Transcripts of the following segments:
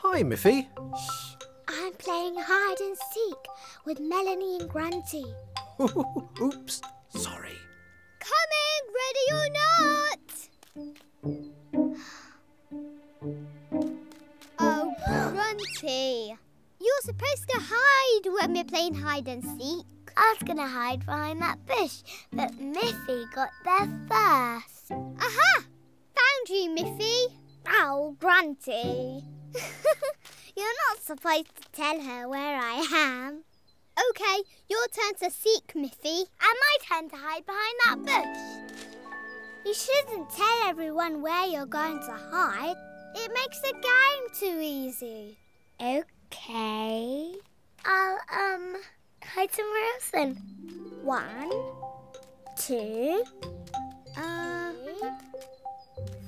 Hi, Miffy. Shh. I'm playing hide and seek with Melanie and Grunty. Oops, sorry. Coming, ready or not! Oh, Grunty. You're supposed to hide when we're playing hide and seek. I was going to hide behind that bush, but Miffy got there first. Aha! Found you, Miffy. Oh, Grunty. You're not supposed to tell her where I am. OK, your turn to seek, Miffy. And my turn to hide behind that bush. You shouldn't tell everyone where you're going to hide. It makes the game too easy. OK. I'll, hide somewhere else then. 1, 2, 3,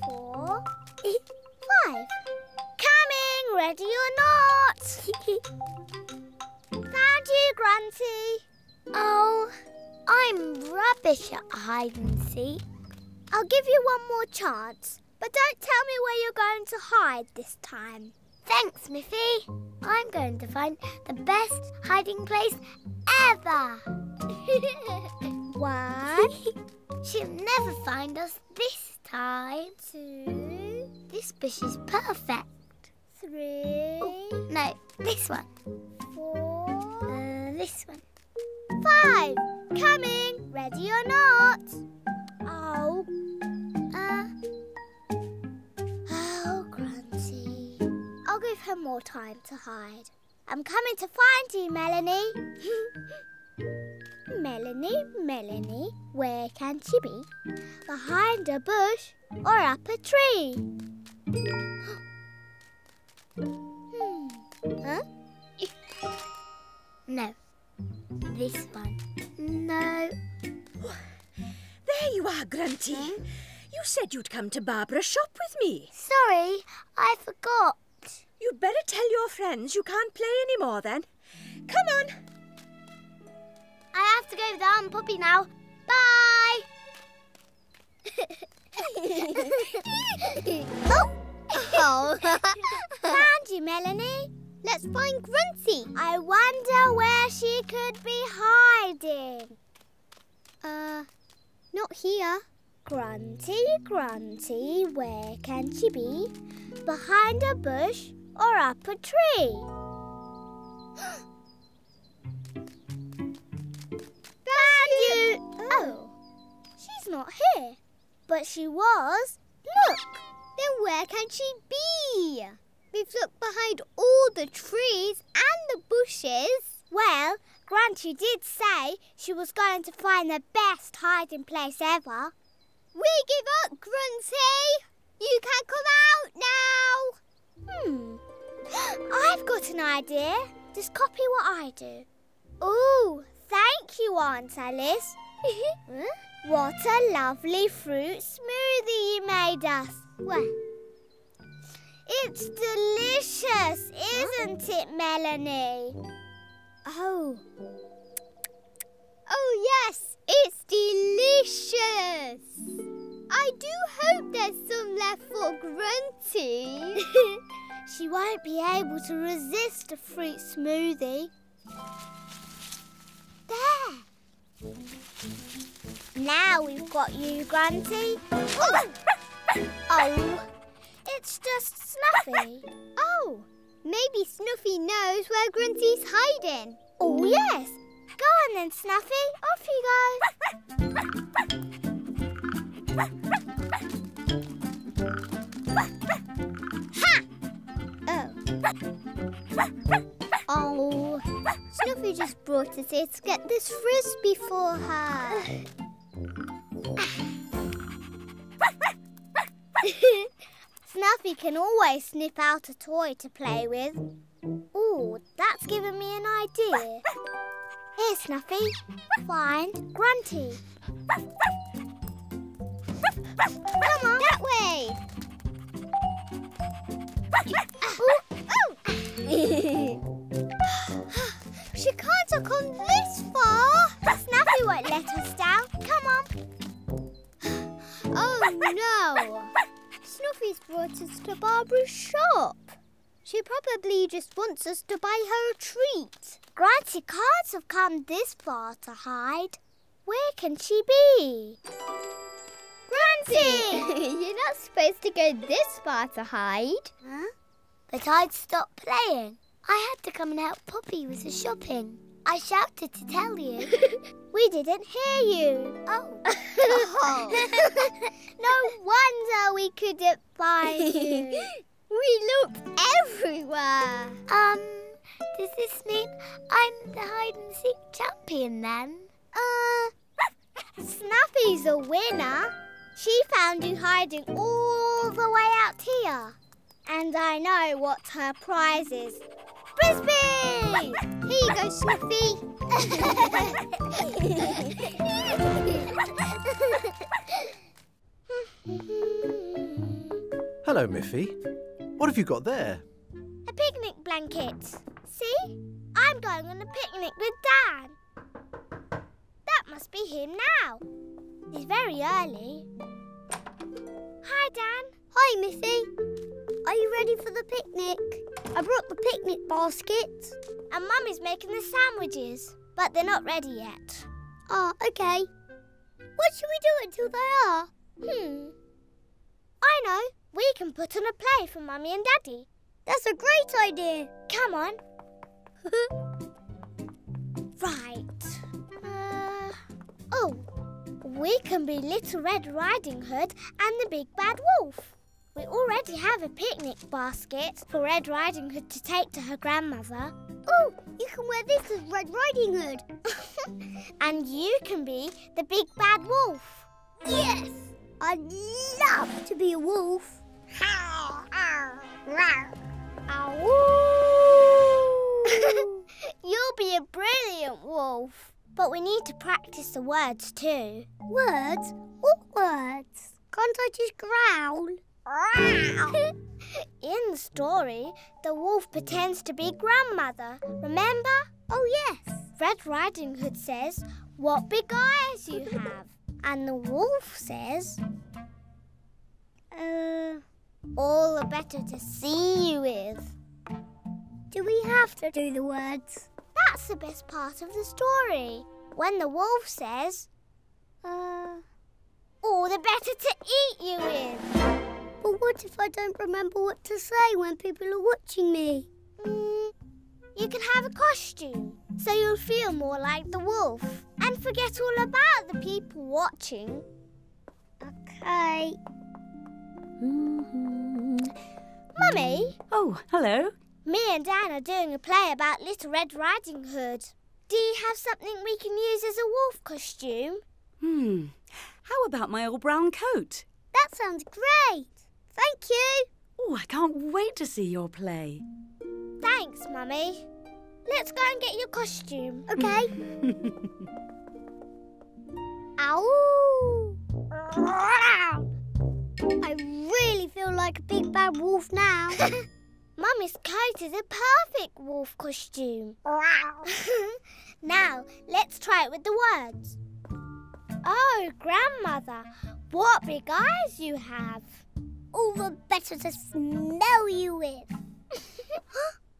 4, 5. Coming, ready or not. Found you, Grunty. Oh, I'm rubbish at hide and seek. I'll give you one more chance, but don't tell me where you're going to hide this time. Thanks, Miffy. I'm going to find the best hiding place ever. 1. She'll never find us this time. 2. This bush is perfect. 3. Oh, no, this one. 4. This one. 5. Coming, ready or not. Oh. Oh, Grunty. I'll give her more time to hide. I'm coming to find you, Melanie. Melanie, Melanie, where can she be? Behind a bush or up a tree? Huh? No. This one. No. There you are, Grunty. You said you'd come to Barbara's shop with me. Sorry, I forgot. You'd better tell your friends you can't play anymore then. Come on. I have to go with Aunt Poppy now. Bye! Oh! Found you, Melanie. Let's find Grunty. I wonder where she could be hiding. Not here. Grunty, Grunty, where can she be? Behind a bush or up a tree? Oh, she's not here, but she was. Look, then where can she be? We've looked behind all the trees and the bushes. Well, Grunty did say she was going to find the best hiding place ever. We give up, Grunty. You can come out now. I've got an idea. Just copy what I do. Ooh, thank you, Aunt Alice. What a lovely fruit smoothie you made us. Well, it's delicious, isn't it, Melanie? Oh, yes, it's delicious. I do hope there's some left for Grunty. She won't be able to resist a fruit smoothie. There. Now we've got you, Grunty. Oh, it's just Snuffy. Oh, maybe Snuffy knows where Grunty's hiding. Oh, yes. Go on then, Snuffy. Off you go. Ha! Oh, Snuffy just brought us here to get this frisbee for her. Snuffy can always snip out a toy to play with. Ooh, that's given me an idea. Here, Snuffy, find Grunty. Come on, that way. She can't have come this far. Snuffy won't let us down. Come on. Oh, Oh, no. Snuffy's brought us to Barbara's shop. She probably just wants us to buy her a treat. Grunty can't have come this far to hide. Where can she be? Grunty! You're not supposed to go this far to hide. Huh? But I'd stopped playing. I had to come and help Poppy with the shopping. I shouted to tell you. We didn't hear you. Oh. No wonder we couldn't find you. We looked everywhere. Does this mean I'm the hide-and-seek champion then? Snuffy's a winner. She found you hiding all the way out here. And I know what her prize is. Frisbee! Here you go, Snuffy. Hello, Miffy. What have you got there? A picnic blanket. See? I'm going on a picnic with Dan. That must be him now. It's very early. Hi, Dan. Hi, Miffy. Are you ready for the picnic? I brought the picnic basket. And Mum is making the sandwiches, but they're not ready yet. Ah, OK. What should we do until they are? I know. We can put on a play for Mummy and Daddy. That's a great idea. Come on. Right. Oh, we can be Little Red Riding Hood and the Big Bad Wolf. We already have a picnic basket for Red Riding Hood to take to her grandmother. Oh, you can wear this as Red Riding Hood. And you can be the Big Bad Wolf. Yes! I'd love to be a wolf. You'll be a brilliant wolf. But we need to practice the words too. Words? What words? Can't I just growl? In the story, the wolf pretends to be grandmother, remember? Oh, yes. Red Riding Hood says, "What big eyes you have." And the wolf says, "All the better to see you with." Do we have to do the words? That's the best part of the story. When the wolf says, "All the better to eat you with." But what if I don't remember what to say when people are watching me? You can have a costume, so you'll feel more like the wolf and forget all about the people watching. OK. Mummy? Oh, hello. Me and Dan are doing a play about Little Red Riding Hood. Do you have something we can use as a wolf costume? How about my old brown coat? That sounds great. Thank you. Oh, I can't wait to see your play. Thanks, Mummy. Let's go and get your costume, OK? Ow! I really feel like a big bad wolf now. Mummy's coat is a perfect wolf costume. Now, let's try it with the words. Oh, Grandmother, what big eyes you have. All the better to smell you with.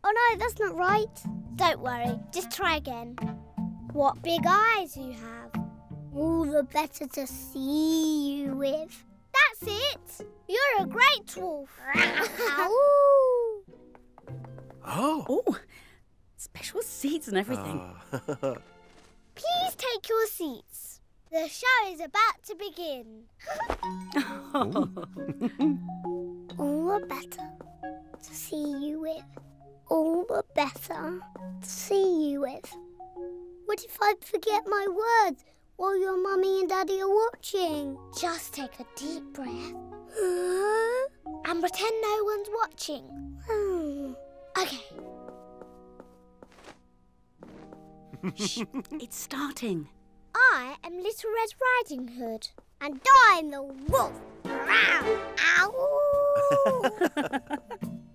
Oh no, that's not right. Don't worry, just try again. What big eyes you have. All the better to see you with. That's it. You're a great wolf. Oh, special seats and everything. Please take your seats. The show is about to begin. All the better to see you with. All the better to see you with. What if I forget my words while your mummy and daddy are watching? Just take a deep breath. And pretend no one's watching. OK. Shh, it's starting. I am Little Red Riding Hood. And I'm the wolf. Ow!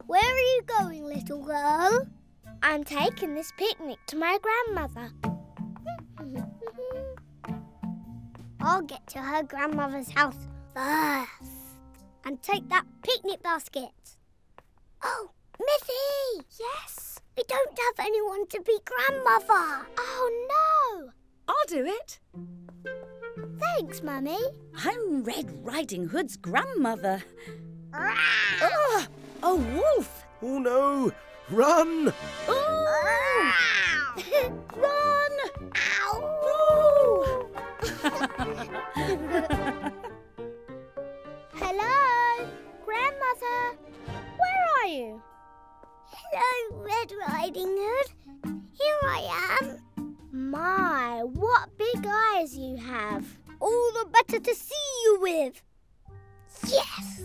Where are you going, little girl? I'm taking this picnic to my grandmother. I'll get to her grandmother's house first. And take that picnic basket. Oh, Miffy! Yes? We don't have anyone to be grandmother. Oh, no! I'll do it. Thanks, Mummy. I'm Red Riding Hood's grandmother. Oh, a wolf! Oh, no! Run! Oh. Run! Ow! Hello, Grandmother. Where are you? Hello, Red Riding Hood. Here I am. My, what big eyes you have. All the better to see you with. Yes!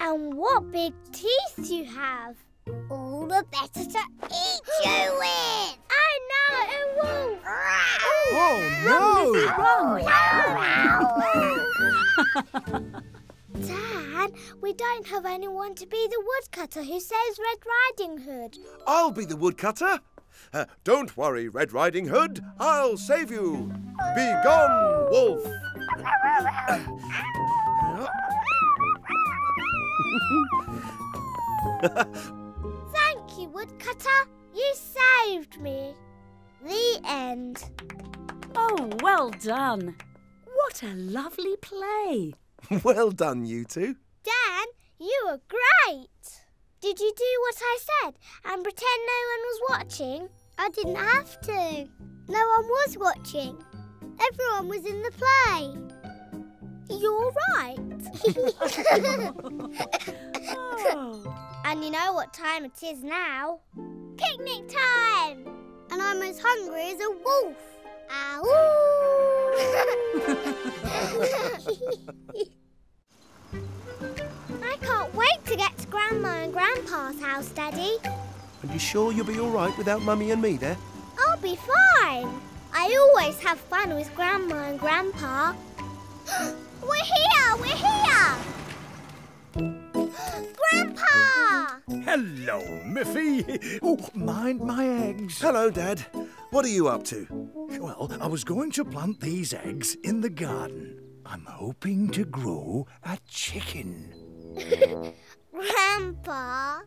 And what big teeth you have. All the better to eat you with! I know, it won't! Oh, no! Wrong. Dad, we don't have anyone to be the woodcutter who saves Red Riding Hood. I'll be the woodcutter. Don't worry, Red Riding Hood, I'll save you. Be gone, wolf! Thank you, Woodcutter. You saved me. The end. Oh, well done. What a lovely play. Well done, you two. Dan, you were great. Did you do what I said and pretend no one was watching? I didn't have to. No one was watching. Everyone was in the play. You're right. Oh. And you know what time it is now? Picnic time! And I'm as hungry as a wolf. Ow! I can't wait to get to Grandma and Grandpa's house, Daddy. Are you sure you'll be all right without Mummy and me there? I'll be fine. I always have fun with Grandma and Grandpa. We're here! We're here! Grandpa! Hello, Miffy. Oh, mind my eggs. Hello, Dad. What are you up to? Well, I was going to plant these eggs in the garden. I'm hoping to grow a chicken. Grandpa,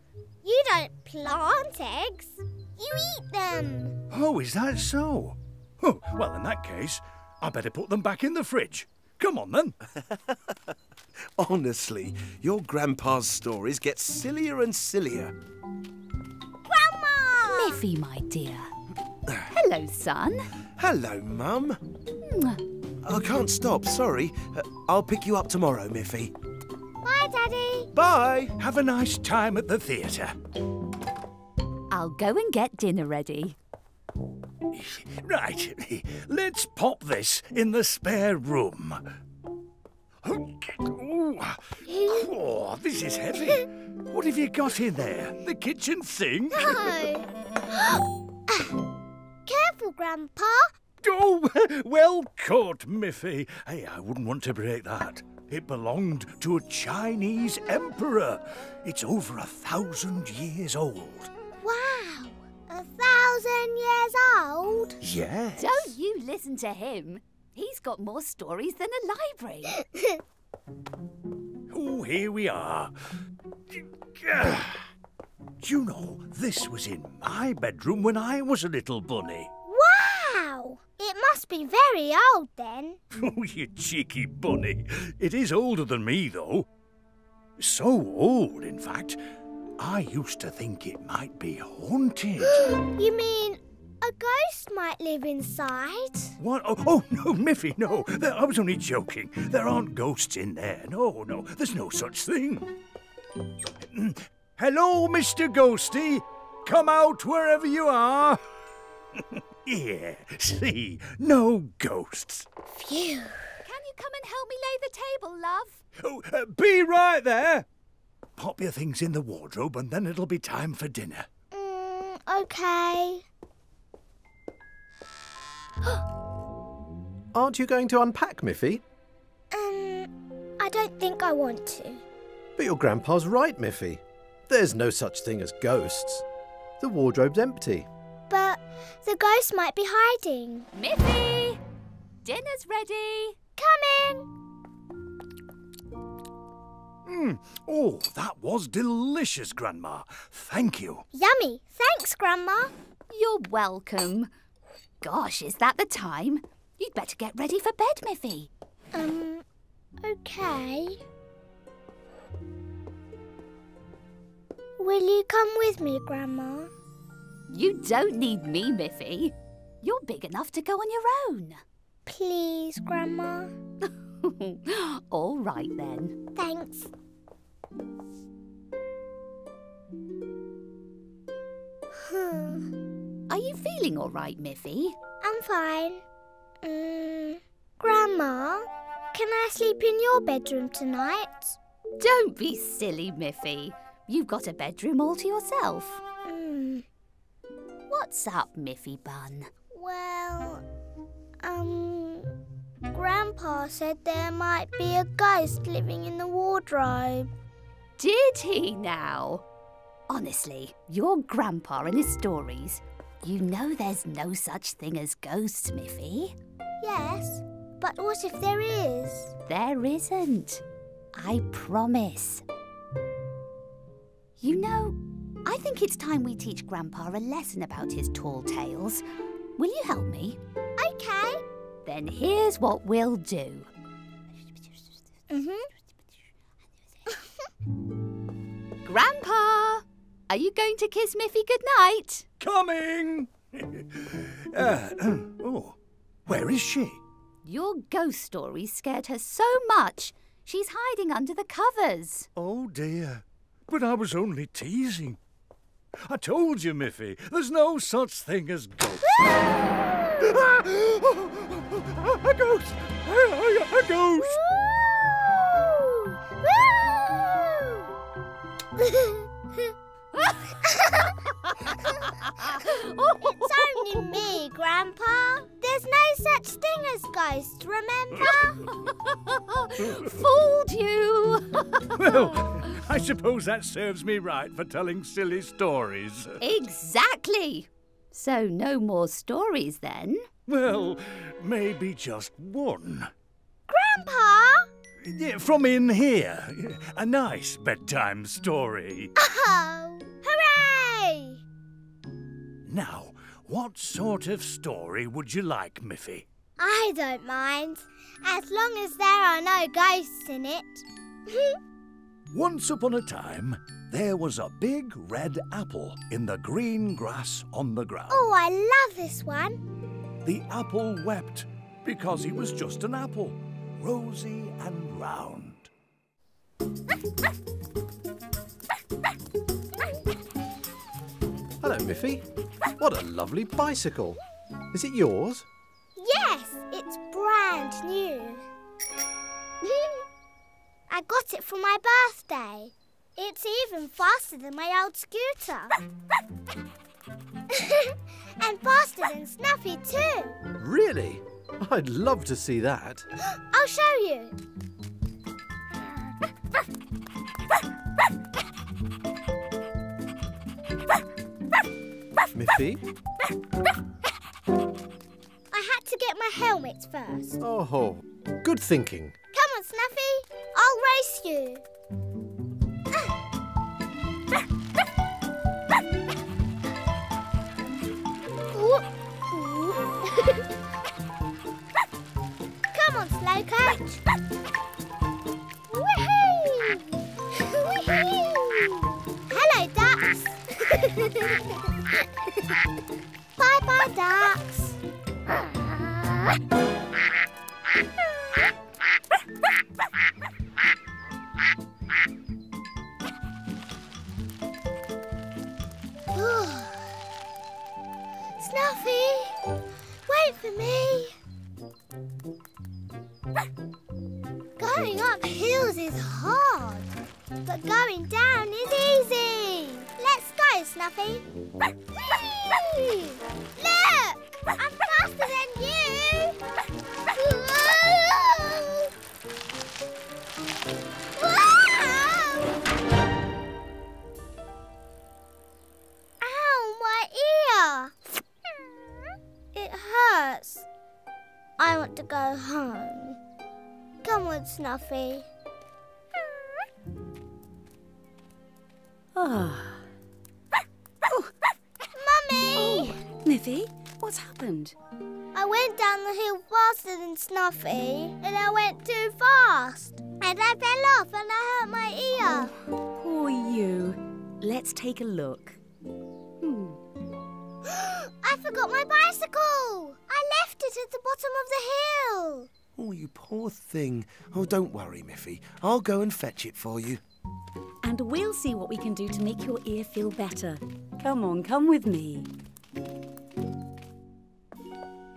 you don't plant eggs. You eat them. Oh, is that so? Oh, well, in that case, I better put them back in the fridge. Come on, then. Honestly, your grandpa's stories get sillier and sillier. Grandma! Miffy, my dear. Hello, son. Hello, Mum. I can't stop, sorry. I'll pick you up tomorrow, Miffy. Bye, Daddy. Bye. Have a nice time at the theatre. I'll go and get dinner ready. Right, let's pop this in the spare room. Oh, this is heavy. What have you got in there? The kitchen sink? No. Careful, Grandpa. Oh, well caught, Miffy. Hey, I wouldn't want to break that. It belonged to a Chinese emperor. It's over 1,000 years old. Wow. 1,000 years old? Yes. Don't you listen to him. He's got more stories than a library. Oh, here we are. You know, this was in my bedroom when I was a little bunny. Wow! It must be very old then. Oh, you cheeky bunny. It is older than me, though. So old, in fact, I used to think it might be haunted. You mean a ghost might live inside? What? Oh, no, Miffy, no. I was only joking. There aren't ghosts in there. No, no, there's no such thing. Hello, Mr. Ghosty. Come out wherever you are. Here, see, no ghosts. Phew. Can you come and help me lay the table, love? Oh, be right there. Pop your things in the wardrobe and then it'll be time for dinner. OK. Aren't you going to unpack, Miffy? I don't think I want to. But your grandpa's right, Miffy. There's no such thing as ghosts. The wardrobe's empty. But the ghost might be hiding. Miffy! Dinner's ready. Coming! Oh, that was delicious, Grandma. Thank you. Yummy. Thanks, Grandma. You're welcome. Gosh, is that the time? You'd better get ready for bed, Miffy. OK. Will you come with me, Grandma? You don't need me, Miffy. You're big enough to go on your own. Please, Grandma. All right, then. Thanks. Are you feeling all right, Miffy? I'm fine. Grandma, can I sleep in your bedroom tonight? Don't be silly, Miffy. You've got a bedroom all to yourself. What's up, Miffy Bun? Well, Grandpa said there might be a ghost living in the wardrobe. Did he now? Honestly, your Grandpa and his stories. You know there's no such thing as ghosts, Miffy. Yes, but what if there is? There isn't. I promise. You know, I think it's time we teach Grandpa a lesson about his tall tales. Will you help me? OK. Then here's what we'll do. Grandpa, are you going to kiss Miffy goodnight? Coming! Oh, where is she? Your ghost story scared her so much, she's hiding under the covers. Oh, dear. But I was only teasing. I told you, Miffy, there's no such thing as ghosts. A ghost! A ghost! It's only me, Grandpa. There's no such thing as ghosts, remember? Fooled you! Well, I suppose that serves me right for telling silly stories. Exactly. So no more stories, then? Well, maybe just one. Grandpa! From in here. A nice bedtime story. Oh, hooray! Now, what sort of story would you like, Miffy? I don't mind, as long as there are no ghosts in it. Once upon a time, there was a big red apple in the green grass on the ground. Oh, I love this one. The apple wept because he was just an apple. Rosy and round. Hello, Miffy. What a lovely bicycle. Is it yours? Yes, it's brand new. I got it for my birthday. It's even faster than my old scooter. And faster than Snuffy too. Really? I'd love to see that. I'll show you. Miffy? I had to get my helmet first. Oh, good thinking. Come on, Snuffy. I'll race you. Slow coach. Woohoo! Hello, ducks. Bye-bye, ducks. Snuffy, wait for me. Going up hills is hard, but going down is easy. Let's go, Snuffy. Whee! Look! I'm faster than you! Whoa! Whoa! Ow, my ear! It hurts. I want to go home. Come on, Snuffy. Ah. Oh. Mummy! Oh, Miffy, what's happened? I went down the hill faster than Snuffy, and I went too fast. And I fell off and I hurt my ear. Oh, poor you. Let's take a look. I forgot my bicycle! I left it at the bottom of the hill. Oh, you poor thing. Oh, don't worry, Miffy. I'll go and fetch it for you. And we'll see what we can do to make your ear feel better. Come on, come with me.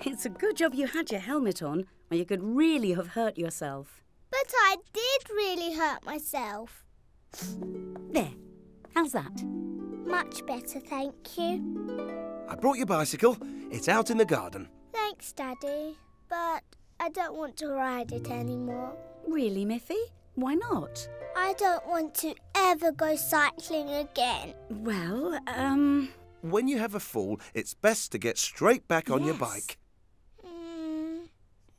It's a good job you had your helmet on, or you could really have hurt yourself. But I did really hurt myself. There. How's that? Much better, thank you. I brought your bicycle. It's out in the garden. Thanks, Daddy. But I don't want to ride it anymore. Really, Miffy? Why not? I don't want to ever go cycling again. Well, When you have a fall, it's best to get straight back on your bike.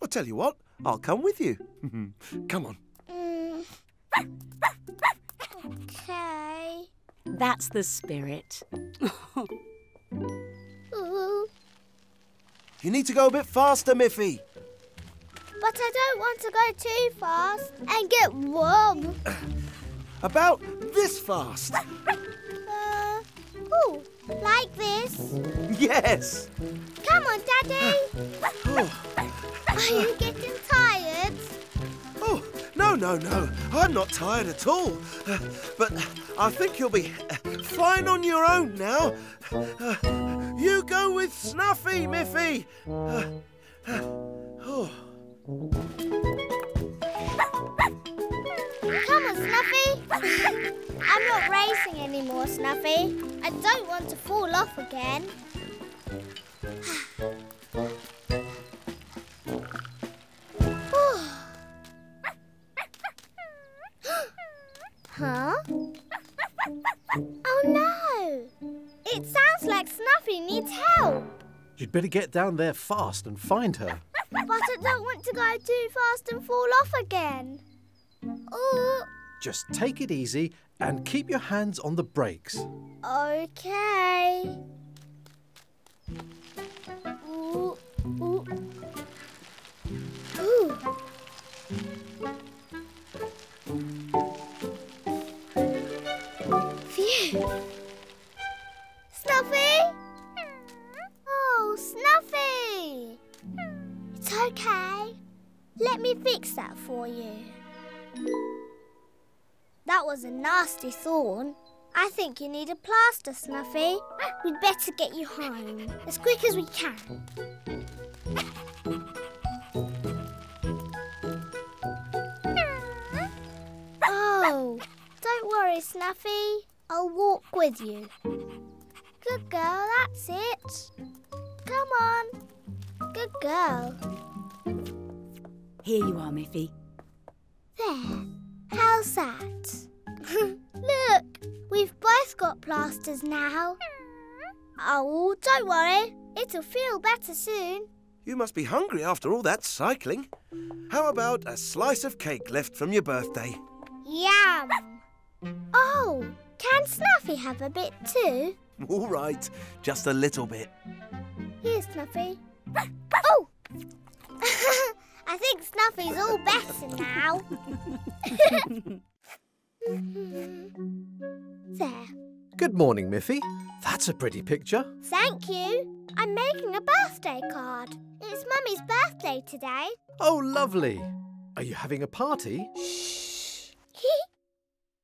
I'll tell you what, I'll come with you. Come on. Okay. That's the spirit. You need to go a bit faster, Miffy. But I don't want to go too fast and get warm. About this fast. Oh, like this? Yes. Come on, Daddy. Are you getting tired? Oh, no. I'm not tired at all. But I think you'll be fine on your own now. You go with Snuffy, Miffy. Come on, Snuffy. I'm not racing anymore, Snuffy. I don't want to fall off again. Huh? Oh, no. It sounds like Snuffy needs help. You'd better get down there fast and find her. But I don't want to go too fast and fall off again. Ooh. Just take it easy and keep your hands on the brakes. Okay. Ooh. Ooh. Ooh. Phew. Snuffy? Oh, Snuffy! It's okay. Let me fix that for you. That was a nasty thorn. I think you need a plaster, Snuffy. We'd better get you home as quick as we can. Oh, don't worry, Snuffy. I'll walk with you. Good girl, that's it. Come on. Good girl. Here you are, Miffy. There. How's that? Look, we've both got plasters now. Oh, don't worry. It'll feel better soon. You must be hungry after all that cycling. How about a slice of cake left from your birthday? Yum! Oh, can Snuffy have a bit too? All right, just a little bit. Here, Snuffy. Oh! I think Snuffy's all better now. There. Good morning, Miffy. That's a pretty picture. Thank you. I'm making a birthday card. It's Mummy's birthday today. Oh, lovely. Are you having a party? Shh.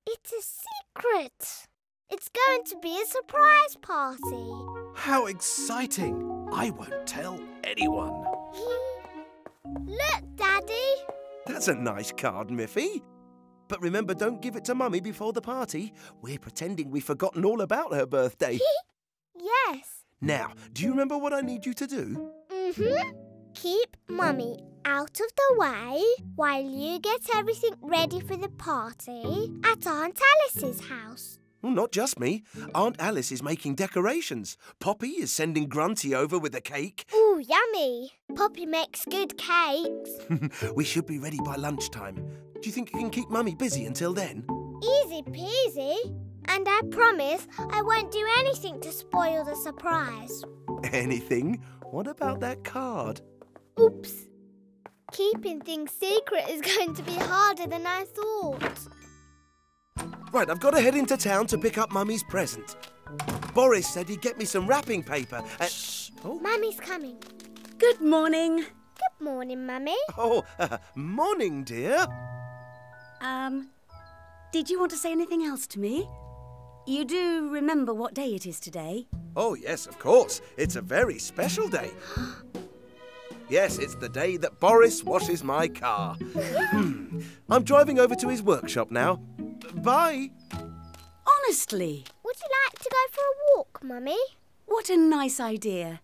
It's a secret. It's going to be a surprise party. How exciting. I won't tell anyone. Look, Daddy. That's a nice card, Miffy. But remember, don't give it to Mummy before the party. We're pretending we've forgotten all about her birthday. Yes. Now, do you remember what I need you to do? Keep Mummy out of the way while you get everything ready for the party at Aunt Alice's house. Well, not just me. Aunt Alice is making decorations. Poppy is sending Grunty over with a cake. Ooh, yummy. Poppy makes good cakes. We should be ready by lunchtime. Do you think you can keep Mummy busy until then? Easy peasy. And I promise I won't do anything to spoil the surprise. Anything? What about that card? Oops. Keeping things secret is going to be harder than I thought. Right, I've got to head into town to pick up Mummy's present. Boris said he'd get me some wrapping paper and... Shh! Oh. Mummy's coming. Good morning. Good morning, Mummy. Oh, morning, dear. Did you want to say anything else to me? You do remember what day it is today? Oh, yes, of course. It's a very special day. Yes, it's the day that Boris washes my car. I'm driving over to his workshop now. Bye. Honestly? Would you like to go for a walk, Mummy? What a nice idea.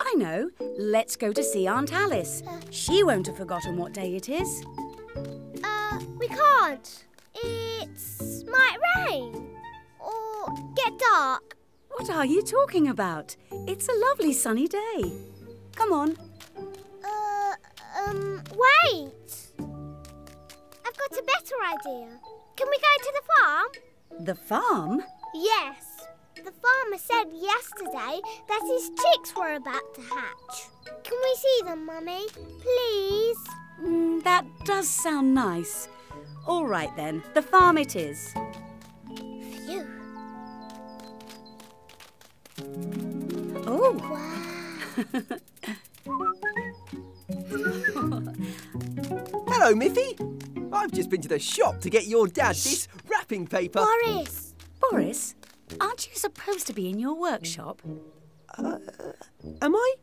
I know. Let's go to see Aunt Alice. She won't have forgotten what day it is. We can't. It might rain. Or get dark. What are you talking about? It's a lovely sunny day. Come on. Wait. I've got a better idea. Can we go to the farm? The farm? Yes. The farmer said yesterday that his chicks were about to hatch. Can we see them, Mummy? Please? That does sound nice. All right, then. The farm it is. Phew. Oh. Wow. Hello, Miffy. I've just been to the shop to get your dad this wrapping paper. Boris. Boris? Aren't you supposed to be in your workshop? Am I?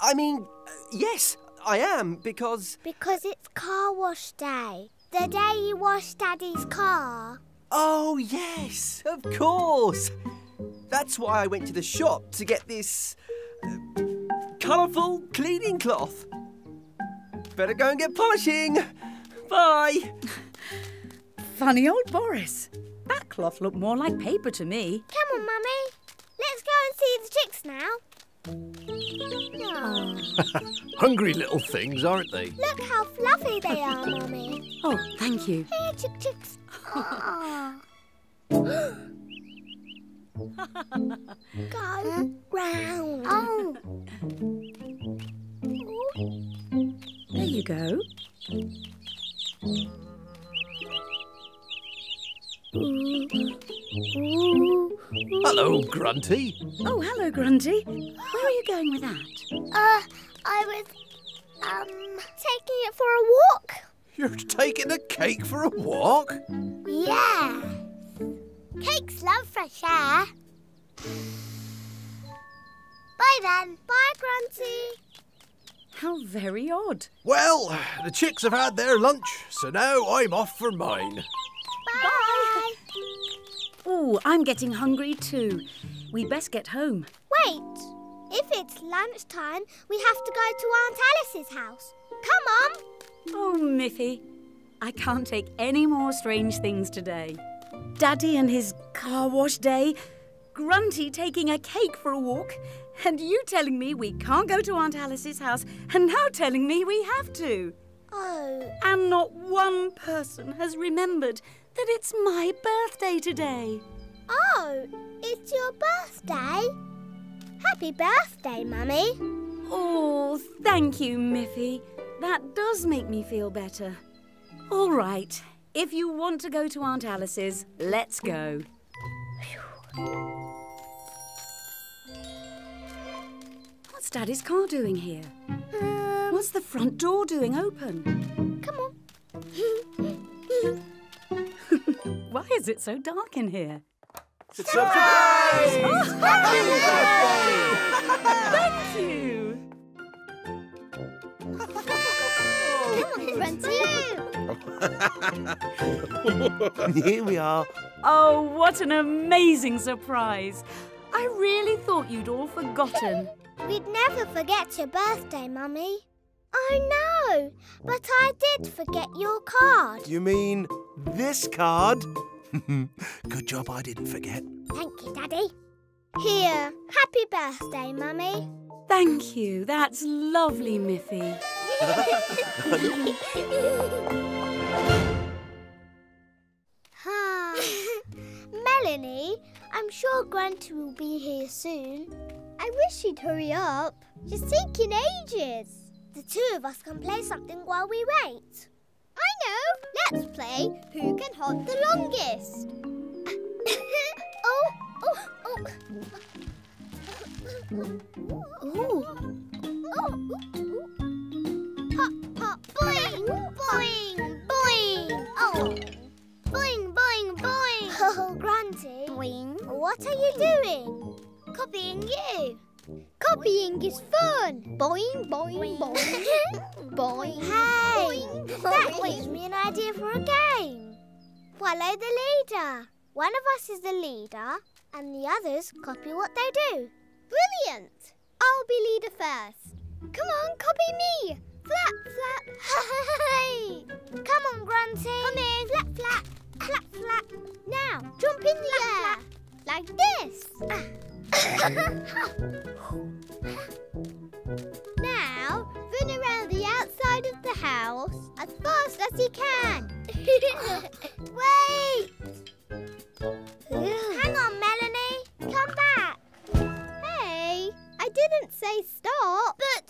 I mean, yes, I am, because... Because it's car wash day. The day you wash Daddy's car. Oh, yes, of course. That's why I went to the shop to get this... colourful cleaning cloth. Better go and get polishing. Bye. Funny old Boris. That cloth looked more like paper to me. Come on, Mummy. Let's go and see the chicks now. Oh. Hungry little things, aren't they? Look how fluffy they are, Mummy. Oh, thank you. Here, chicks. Go round. Oh. There you go. Hello, Grunty. Oh, hello, Grunty. Where are you going with that? I was, taking it for a walk. You're taking the cake for a walk? Yeah. Cakes love fresh air. Bye, then. Bye, Grunty. How very odd. Well, the chicks have had their lunch, so now I'm off for mine. Bye. Oh, I'm getting hungry too. We best get home. Wait. If it's lunchtime, we have to go to Aunt Alice's house. Come on. Oh, Miffy. I can't take any more strange things today. Daddy and his car wash day, Grunty taking a cake for a walk, and you telling me we can't go to Aunt Alice's house, and now telling me we have to. Oh. And not one person has remembered that it's my birthday today. Oh, it's your birthday? Happy birthday, Mummy. Oh, thank you, Miffy. That does make me feel better. All right, if you want to go to Aunt Alice's, let's go. What's Daddy's car doing here? What's the front door doing open? Come on. Why is it so dark in here? Surprise! Surprise! Oh, happy birthday! Thank you! Come on, Grunty! Here we are. Oh, what an amazing surprise. I really thought you'd all forgotten. We'd never forget your birthday, Mummy. Oh, no, but I did forget your card. You mean this card? Good job I didn't forget. Thank you, Daddy. Here, happy birthday, Mummy. Thank you. That's lovely, Miffy. Melody Minnie. I'm sure Grunty will be here soon. I wish he'd hurry up. He's taking ages. The two of us can play something while we wait. I know. Let's play Who Can Hop the Longest. Hop, hop, boing, boing, boing. Oh, boing, boing, boing. Oh, Grunty. Boing. What are you doing? Copying you. Copying is fun. Boing, boing, boing. Boing. Hey, boing, that gives me an idea for a game. Follow the leader. One of us is the leader and the others copy what they do. Brilliant. I'll be leader first. Come on, copy me. Flap, flap. Hey. Come on, Grunty. Come in. Flap, flap. Flap, flap. Now, jump in the air. Like this. Now, run around the outside of the house as fast as you can. Wait! Hang on, Melanie. Come back. Hey, I didn't say stop. But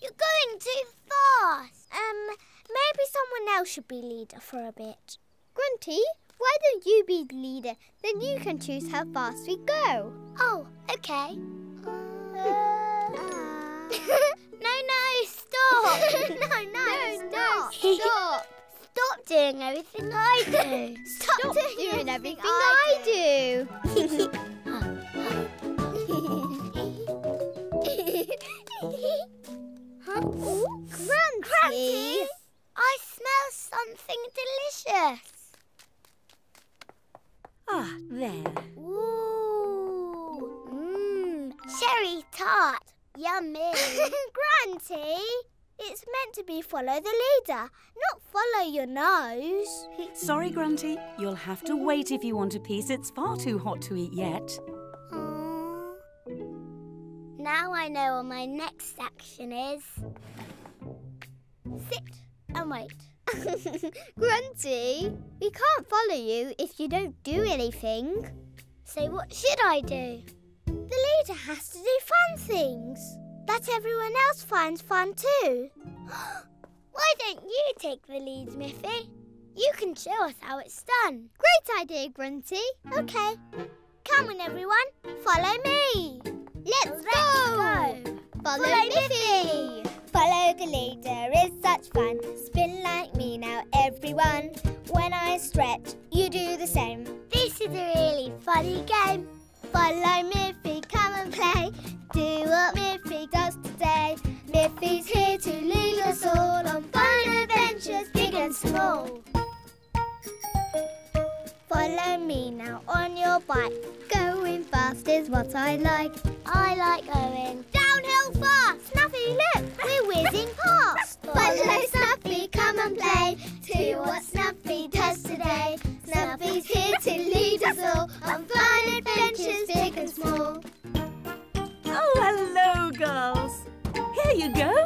you're going too fast. Maybe someone else should be leader for a bit. Grunty? Why don't you be the leader? Then you can choose how fast we go. Oh, okay. No, stop. No, stop. Stop doing everything I do. Stop doing everything I do. Grunty, I smell something delicious. Ah, there. Ooh. Mmm. Sherry tart. Yummy. Grunty, it's meant to be follow the leader, not follow your nose. Sorry, Grunty. You'll have to wait if you want a piece. It's far too hot to eat yet. Aww. Now I know what my next action is. Sit and wait. Grunty, we can't follow you if you don't do anything. So what should I do? The leader has to do fun things that everyone else finds fun too. Why don't you take the lead, Miffy? You can show us how it's done. Great idea, Grunty. Okay. Come on, everyone. Follow me. Let's go. Follow Miffy. Follow the leader is such fun. Spin like me now, everyone. When I stretch, you do the same. This is a really funny game. Follow Miffy, come and play. Do what Miffy does today. Miffy's here to lead us all on fun adventures, big and small. Follow me now on your bike. Going fast is what I like. I like going downhill fast. Snuffy, look, we're whizzing past. Follow Snuffy, come and play. Do what Snuffy does today. Snuffy's here to lead us all on fun adventures, big and small. Oh, hello, girls. Here you go.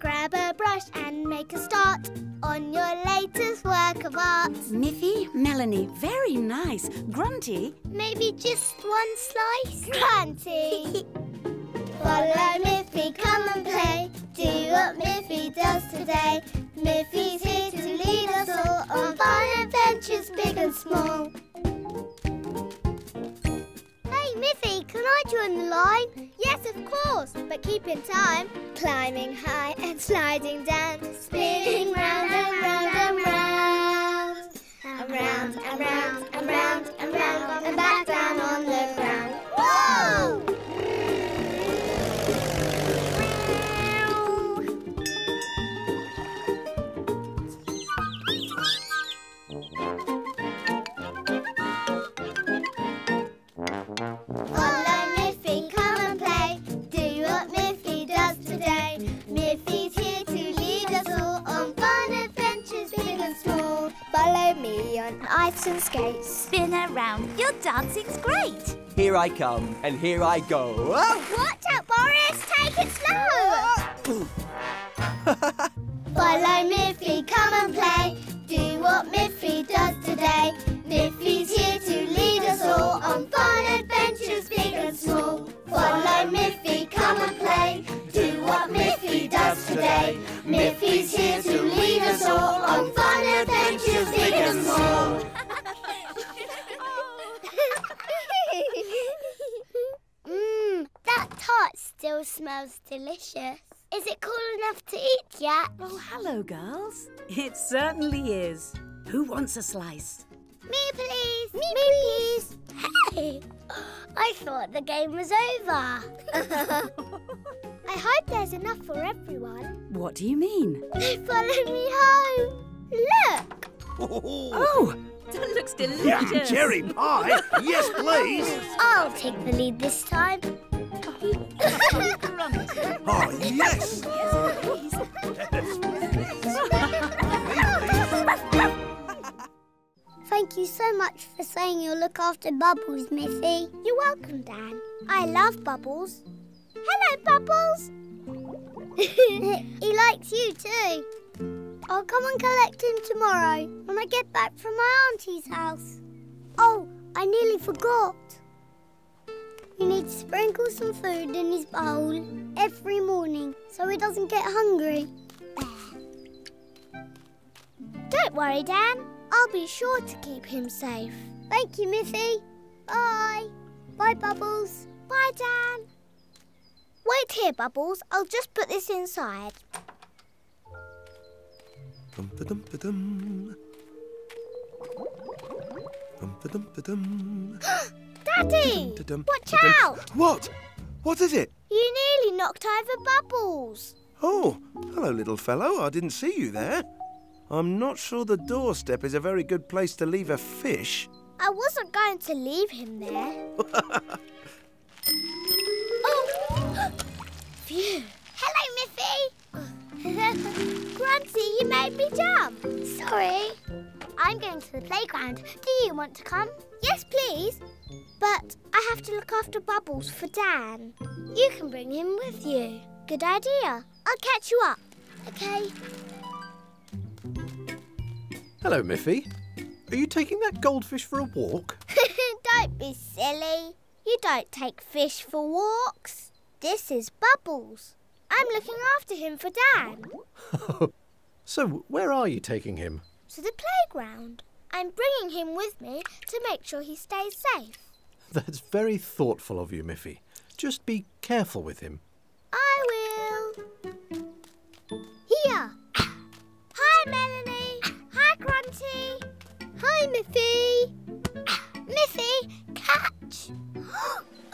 Grab a brush and make a start on your latest work of art. Miffy, Melanie, very nice. Grunty? Maybe just one slice? Grunty! Follow Miffy, come and play. Do what Miffy does today. Miffy's here to lead us all on fun adventures, big and small. Hey, Miffy, can I join the line? Yes, of course, but keep in time. Climbing high and sliding down, spinning round and round and round. Around and round and round and round and back down on the ground. Whoa! Ice and skates. Spin around. Your dancing's great. Here I come and here I go. Oh. Watch out, Boris. Take it slow. Follow Miffy. Come and play. Do what Miffy does today. Miffy's here to lead. Pencil! That tart still smells delicious. Is it cool enough to eat yet? Oh, hello, girls. It certainly is. Who wants a slice? Me, please. Me, please. Hey, I thought the game was over. I hope there's enough for everyone. What do you mean? They follow me home. Look. Oh, that looks delicious. Yum, cherry pie. Yes, please. I'll take the lead this time. Oh, yes. Yes, please. Thank you so much for saying you'll look after Bubbles, Miffy. You're welcome, Dan. I love Bubbles. Hello, Bubbles. He likes you too. I'll come and collect him tomorrow when I get back from my auntie's house. Oh, I nearly forgot. You need to sprinkle some food in his bowl every morning so he doesn't get hungry. Don't worry, Dan. I'll be sure to keep him safe. Thank you, Miffy. Bye. Bye, Bubbles. Bye, Dan. Wait here, Bubbles. I'll just put this inside. Dum-da-dum-da-dum. Dum-da-dum-da-dum. Daddy! Dum-da-dum. Watch out! What? What is it? You nearly knocked over Bubbles. Oh, hello, little fellow. I didn't see you there. I'm not sure the doorstep is a very good place to leave a fish. I wasn't going to leave him there. Phew. Hello, Miffy. Grunty, you made me jump. Sorry. I'm going to the playground. Do you want to come? Yes, please. But I have to look after Bubbles for Dan. You can bring him with you. Good idea. I'll catch you up. Okay. Hello, Miffy. Are you taking that goldfish for a walk? Don't be silly. You don't take fish for walks. This is Bubbles. I'm looking after him for Dan. So, where are you taking him? To the playground. I'm bringing him with me to make sure he stays safe. That's very thoughtful of you, Miffy. Just be careful with him. I will. Here. Hi, Melanie. Hi, Grunty. Hi, Miffy. Miffy, catch.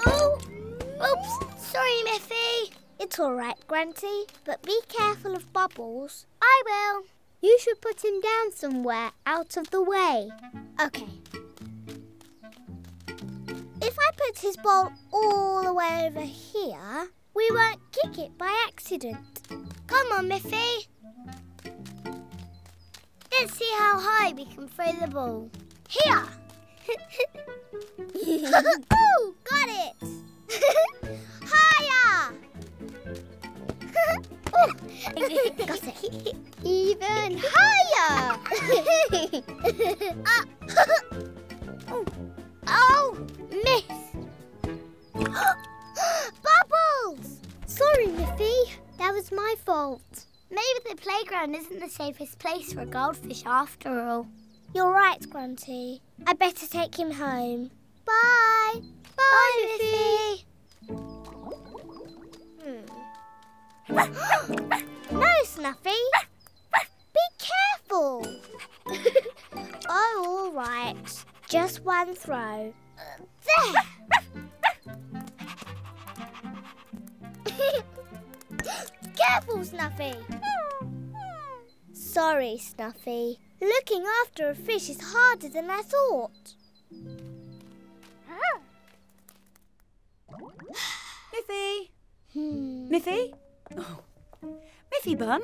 Oh! Oops, sorry, Miffy. It's all right, Grunty, but be careful of Bubbles. I will. You should put him down somewhere out of the way. OK. If I put his bowl all the way over here, we won't kick it by accident. Come on, Miffy. Let's see how high we can throw the ball. Here! Ooh, got it! Higher! Got it. Even higher! Oh, miss! Bubbles! Sorry, Miffy. That was my fault. Maybe the playground isn't the safest place for a goldfish after all. You're right, Grunty. I better take him home. Bye! Bye, Miffy! No, Snuffy! Be careful! Oh, all right. Just one throw. There! Careful, Snuffy! Sorry, Snuffy. Looking after a fish is harder than I thought. Miffy! Miffy? Oh. Miffy Bun,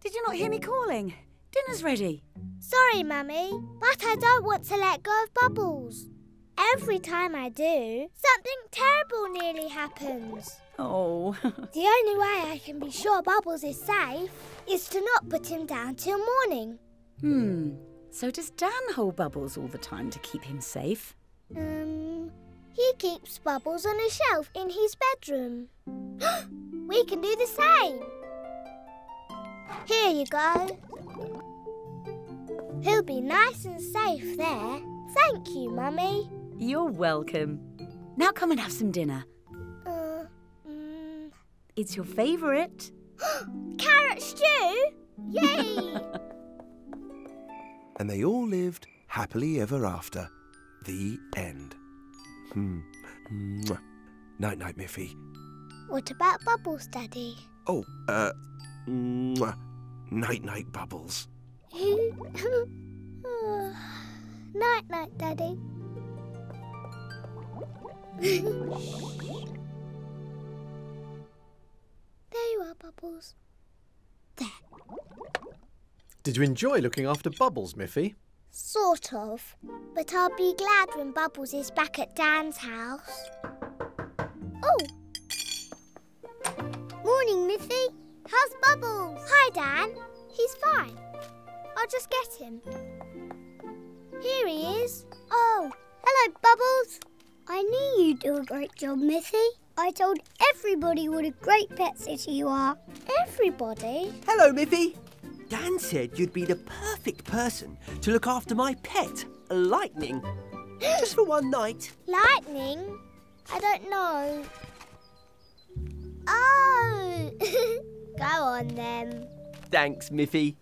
did you not hear me calling? Dinner's ready. Sorry, Mummy, but I don't want to let go of Bubbles. Every time I do, something terrible nearly happens. Oh. The only way I can be sure Bubbles is safe is to not put him down till morning. So does Dan hold Bubbles all the time to keep him safe? He keeps Bubbles on a shelf in his bedroom. We can do the same. Here you go. He'll be nice and safe there. Thank you, Mummy. You're welcome. Now come and have some dinner. It's your favourite. Carrot stew! Yay! And they all lived happily ever after. The end. Night-night, Miffy. What about Bubbles, Daddy? Oh, night-night, Bubbles. Night-night, Daddy. There you are, Bubbles. There. Did you enjoy looking after Bubbles, Miffy? Sort of. But I'll be glad when Bubbles is back at Dan's house. Oh! Morning, Miffy. How's Bubbles? Hi, Dan. He's fine. I'll just get him. Here he is. Oh, hello, Bubbles. I knew you'd do a great job, Miffy. I told everybody what a great pet sitter you are. Everybody? Hello, Miffy. Dan said you'd be the perfect person to look after my pet, Lightning. Just for one night. Lightning? I don't know. Oh! Go on, then. Thanks, Miffy.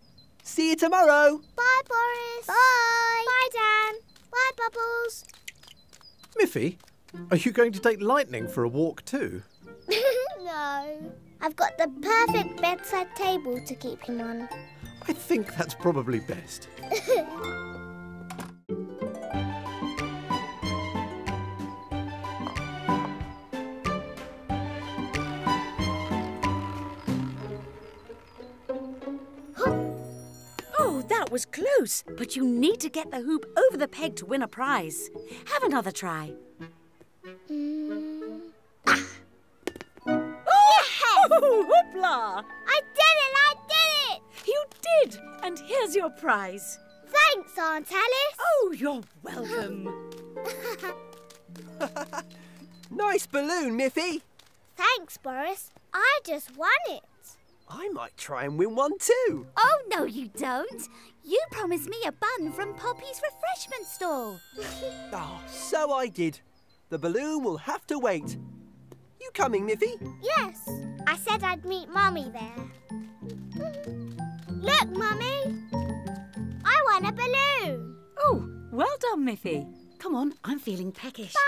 See you tomorrow. Bye, Boris. Bye. Bye, Dan. Bye, Bubbles. Miffy, are you going to take Lightning for a walk too? No. I've got the perfect bedside table to keep him on. I think that's probably best. That was close, but you need to get the hoop over the peg to win a prize. Have another try. Yes! Oh, hoopla! I did it! You did, and here's your prize. Thanks, Aunt Alice. Oh, you're welcome. Nice balloon, Miffy. Thanks, Boris. I just won it. I might try and win one too. Oh, no you don't. You promised me a bun from Poppy's refreshment stall. Oh, so I did. The balloon will have to wait. You coming, Miffy? Yes. I said I'd meet Mummy there. Look, Mummy. I won a balloon. Oh, well done, Miffy. Come on, I'm feeling peckish. Bye.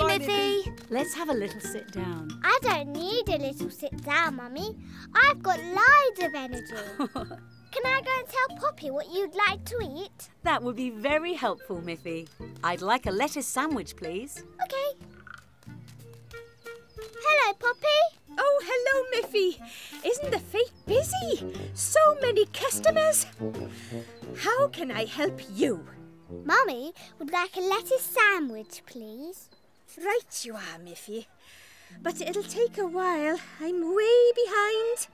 Bye, Miffy. Let's have a little sit down. I don't need a little sit down, Mummy. I've got loads of energy. Can I go and tell Poppy what you'd like to eat? That would be very helpful, Miffy. I'd like a lettuce sandwich, please. OK. Hello, Poppy. Oh, hello, Miffy. Isn't the fete busy? So many customers. How can I help you? Mummy would like a lettuce sandwich, please. Right you are, Miffy. But it'll take a while. I'm way behind.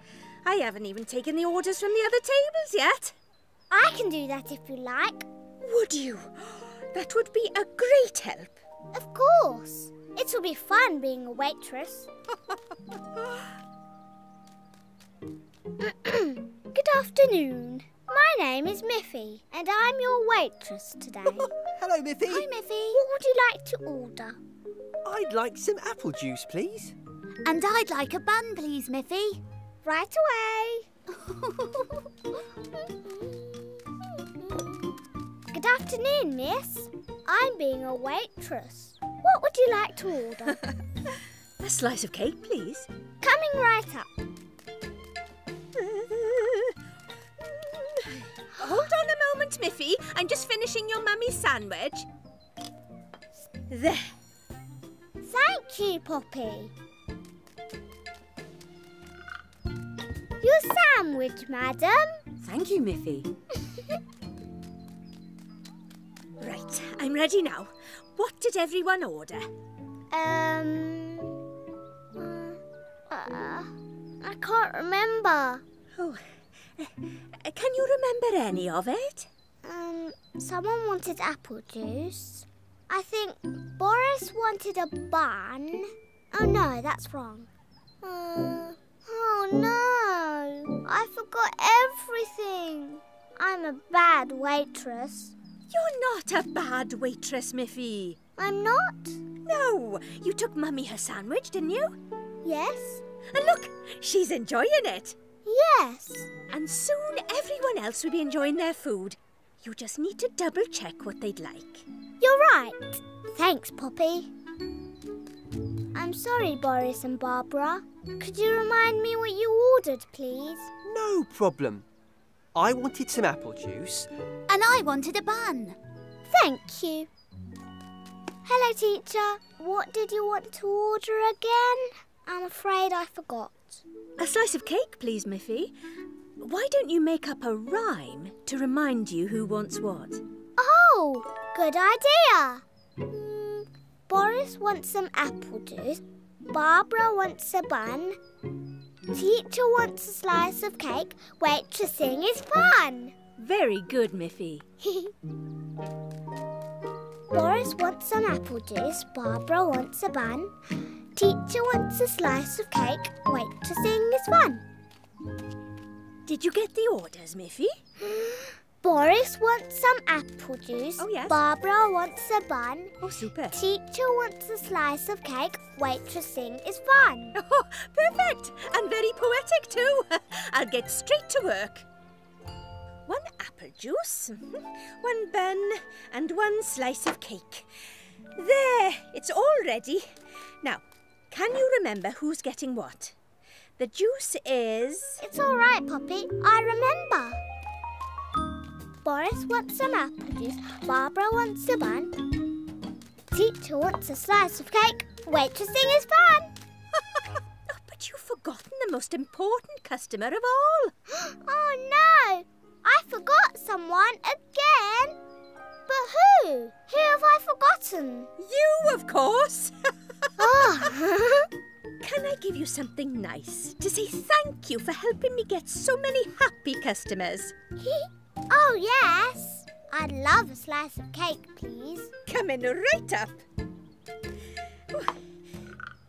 I haven't even taken the orders from the other tables yet. I can do that if you like. Would you? That would be a great help. Of course. It'll be fun being a waitress. Good afternoon. My name is Miffy, and I'm your waitress today. Hello, Miffy. Hi, Miffy. What would you like to order? I'd like some apple juice, please. And I'd like a bun, please, Miffy. Right away. Good afternoon, miss. I'm being a waitress. What would you like to order? A slice of cake, please. Coming right up. Hold on a moment, Miffy. I'm just finishing your mummy's sandwich. There. Thank you, Poppy. Your sandwich, madam. Thank you, Miffy. Right, I'm ready now. What did everyone order? I can't remember. Oh. Can you remember any of it? Someone wanted apple juice. I think Boris wanted a bun. Oh, no, that's wrong. Oh, no. I forgot everything. I'm a bad waitress. You're not a bad waitress, Miffy. I'm not? No. You took Mummy her sandwich, didn't you? Yes. And look, she's enjoying it. Yes. And soon everyone else will be enjoying their food. You just need to double-check what they'd like. You're right. Thanks, Poppy. I'm sorry, Boris and Barbara. Could you remind me what you ordered, please? No problem. I wanted some apple juice. And I wanted a bun. Thank you. Hello, teacher. What did you want to order again? I'm afraid I forgot. A slice of cake, please, Miffy. Why don't you make up a rhyme to remind you who wants what? Oh, good idea. Boris wants some apple juice. Barbara wants a bun. Teacher wants a slice of cake. Waitressing is fun. Very good, Miffy. Boris wants some apple juice. Barbara wants a bun. Teacher wants a slice of cake. Waitressing is fun. Did you get the orders, Miffy? Boris wants some apple juice. Oh, yes. Barbara wants a bun. Oh, super. Teacher wants a slice of cake. Waitressing is fun. Oh, perfect. And very poetic too. I'll get straight to work. One apple juice, one bun and one slice of cake. There, it's all ready. Now, can you remember who's getting what? The juice is... It's all right, Poppy. I remember. Boris wants some apple juice, Barbara wants a bun, teacher wants a slice of cake, waitressing is fun! Oh, but you've forgotten the most important customer of all! Oh no! I forgot someone again! But who? Who have I forgotten? You, of course! Oh. Can I give you something nice to say thank you for helping me get so many happy customers? Oh, yes. I'd love a slice of cake, please. Coming right up.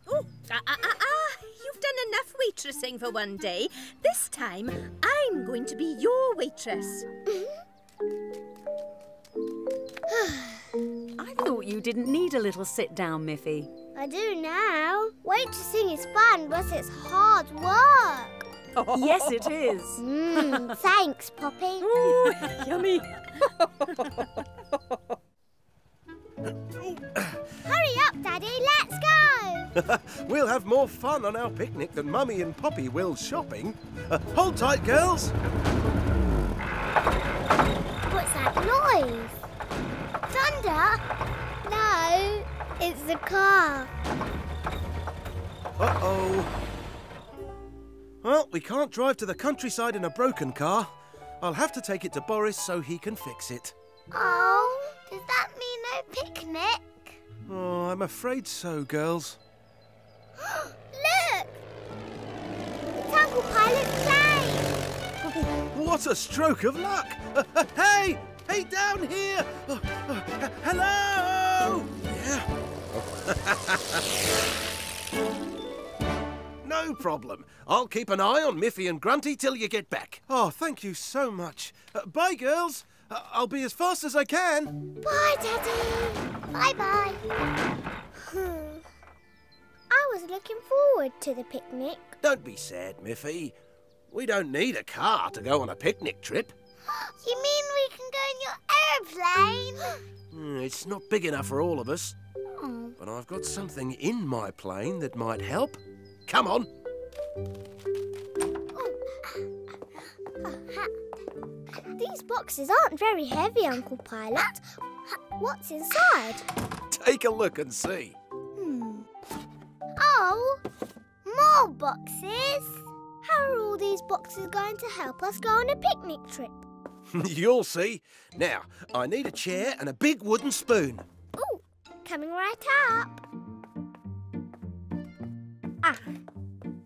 Oh, you've done enough waitressing for one day. This time, I'm going to be your waitress. I thought you didn't need a little sit-down, Miffy. I do now. Waitressing is fun, but it's hard work. Yes, it is. Thanks, Poppy. Ooh, yummy. Hurry up, Daddy. Let's go. We'll have more fun on our picnic than Mummy and Poppy will shopping. Hold tight, girls. What's that noise? Thunder? No, it's the car. Uh-oh. Well, we can't drive to the countryside in a broken car. I'll have to take it to Boris so he can fix it. Oh, does that mean no picnic? Oh, I'm afraid so, girls. Look! It's Uncle Pilot's plane! What a stroke of luck! Hey! Hey, down here! Hello! Yeah. No problem. I'll keep an eye on Miffy and Grunty till you get back. Oh, thank you so much. Bye, girls. I'll be as fast as I can. Bye, Daddy. Bye-bye. I was looking forward to the picnic. Don't be sad, Miffy. We don't need a car to go on a picnic trip. You mean we can go in your aeroplane? It's not big enough for all of us. Oh. But I've got something in my plane that might help. Come on. These boxes aren't very heavy, Uncle Pilot. What's inside? Take a look and see. Oh, more boxes. How are all these boxes going to help us go on a picnic trip? You'll see. Now, I need a chair and a big wooden spoon. Oh, coming right up.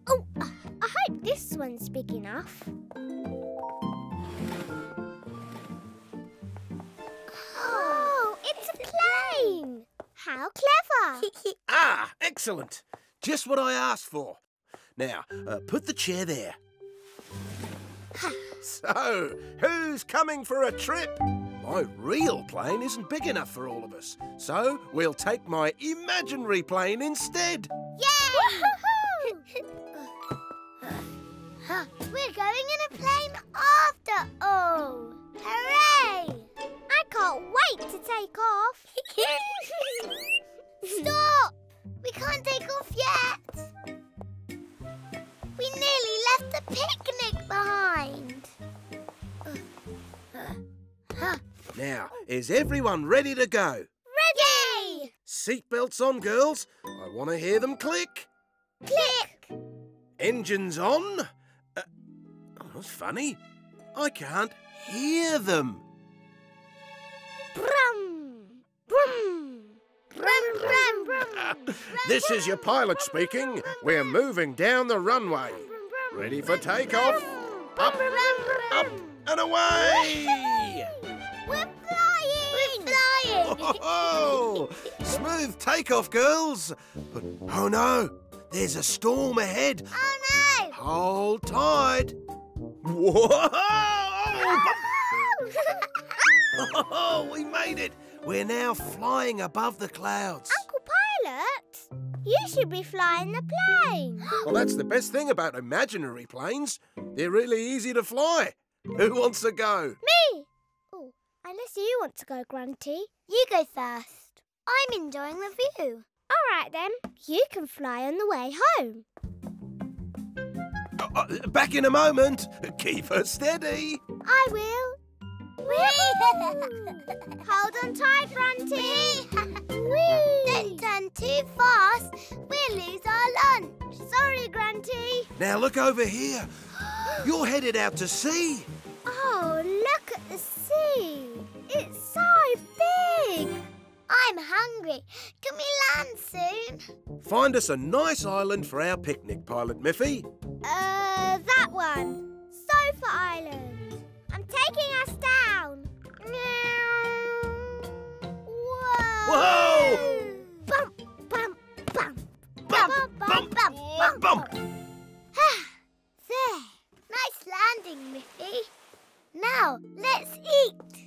Oh, I hope this one's big enough. Oh, it's a plane! How clever! Ah, excellent! Just what I asked for. Now, put the chair there. So, who's coming for a trip? My real plane isn't big enough for all of us, so we'll take my imaginary plane instead. Yay! We're going in a plane after all. Hooray! I can't wait to take off. Stop! We can't take off yet. We nearly left the picnic behind. Now, is everyone ready to go? Ready! Seatbelts on, girls. I want to hear them click. Click! Engines on. Oh, that's funny. I can't hear them. Brum! Brum! Brum, brum, brum! This is your pilot speaking. We're moving down the runway. Ready for takeoff? Up, up, and away! We're flying! We're flying! Oh, smooth takeoff, girls. But, oh no, there's a storm ahead. Oh no! Hold tight. Whoa! Oh, we made it! We're now flying above the clouds. Uncle Pilot, you should be flying the plane. Well, that's the best thing about imaginary planes. They're really easy to fly. Who wants to go? Me! Oh, unless you want to go, Grunty. You go first. I'm enjoying the view. All right, then. You can fly on the way home. Back in a moment. Keep her steady. I will. Whee! Hold on tight, Grunty. Whee! Don't turn too fast. We'll lose our lunch. Sorry, Grunty. Now look over here. You're headed out to sea. Oh, look at the sea. It's so big. I'm hungry. Can we land soon? Find us a nice island for our picnic, Pilot Miffy. That one. Sofa Island. I'm taking us down. Whoa! Whoa! Bump, bump, bump. Bump, bump, bump, bump. There. Nice landing, Miffy. Now, let's eat.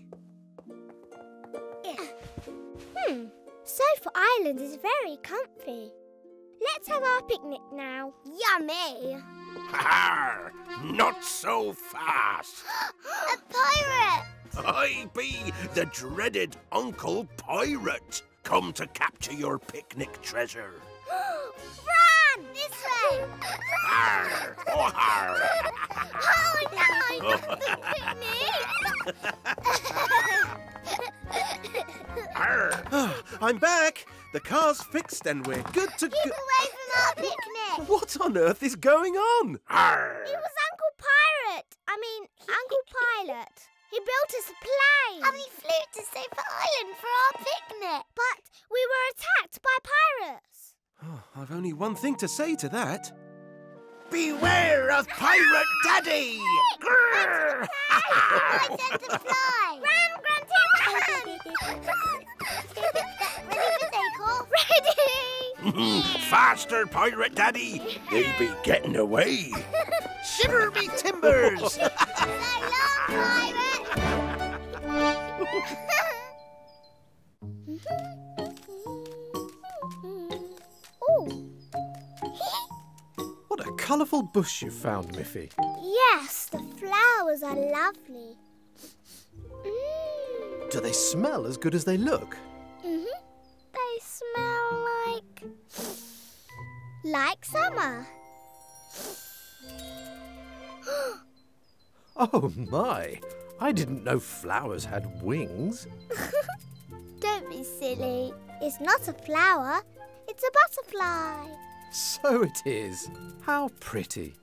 Sofa Island is very comfy. Let's have our picnic now. Yummy. Ha! Not so fast. A pirate! I be the dreaded Uncle Pirate, come to capture your picnic treasure. Run! This way! Arr! Oh, arr. Oh no! Not the picnic! Arr. Oh, I'm back! The car's fixed and we're good to go. Keep away from our picnic! What on earth is going on? Arr. It was Uncle Pirate. I mean, Uncle Pilot. He built us a plane. And he flew to Sofa Island for our picnic. But we were attacked by pirates. Oh, I've only one thing to say to that. Beware of Pirate Daddy! Grrrr! I said to fly! Run, Grunty, run! Ready for takeoff? Ready! Faster, Pirate Daddy! They be getting away! Shiver me timbers! So long, Pirate! What a colourful bush you found, Miffy. Yes, the flowers are lovely. Mm. Do they smell as good as they look? Mm-hmm. They smell like summer. Oh my! I didn't know flowers had wings. Don't be silly. It's not a flower. It's a butterfly. So it is. How pretty.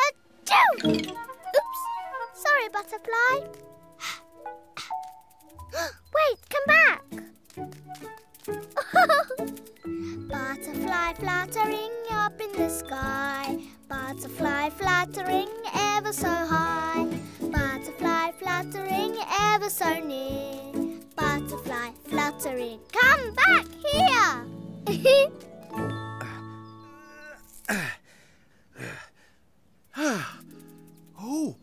Achoo! Oops. Sorry, butterfly. Wait, come back. Butterfly fluttering up in the sky. Butterfly fluttering ever so high. Butterfly fluttering ever so near. Butterfly fluttering. Come back here! Oh,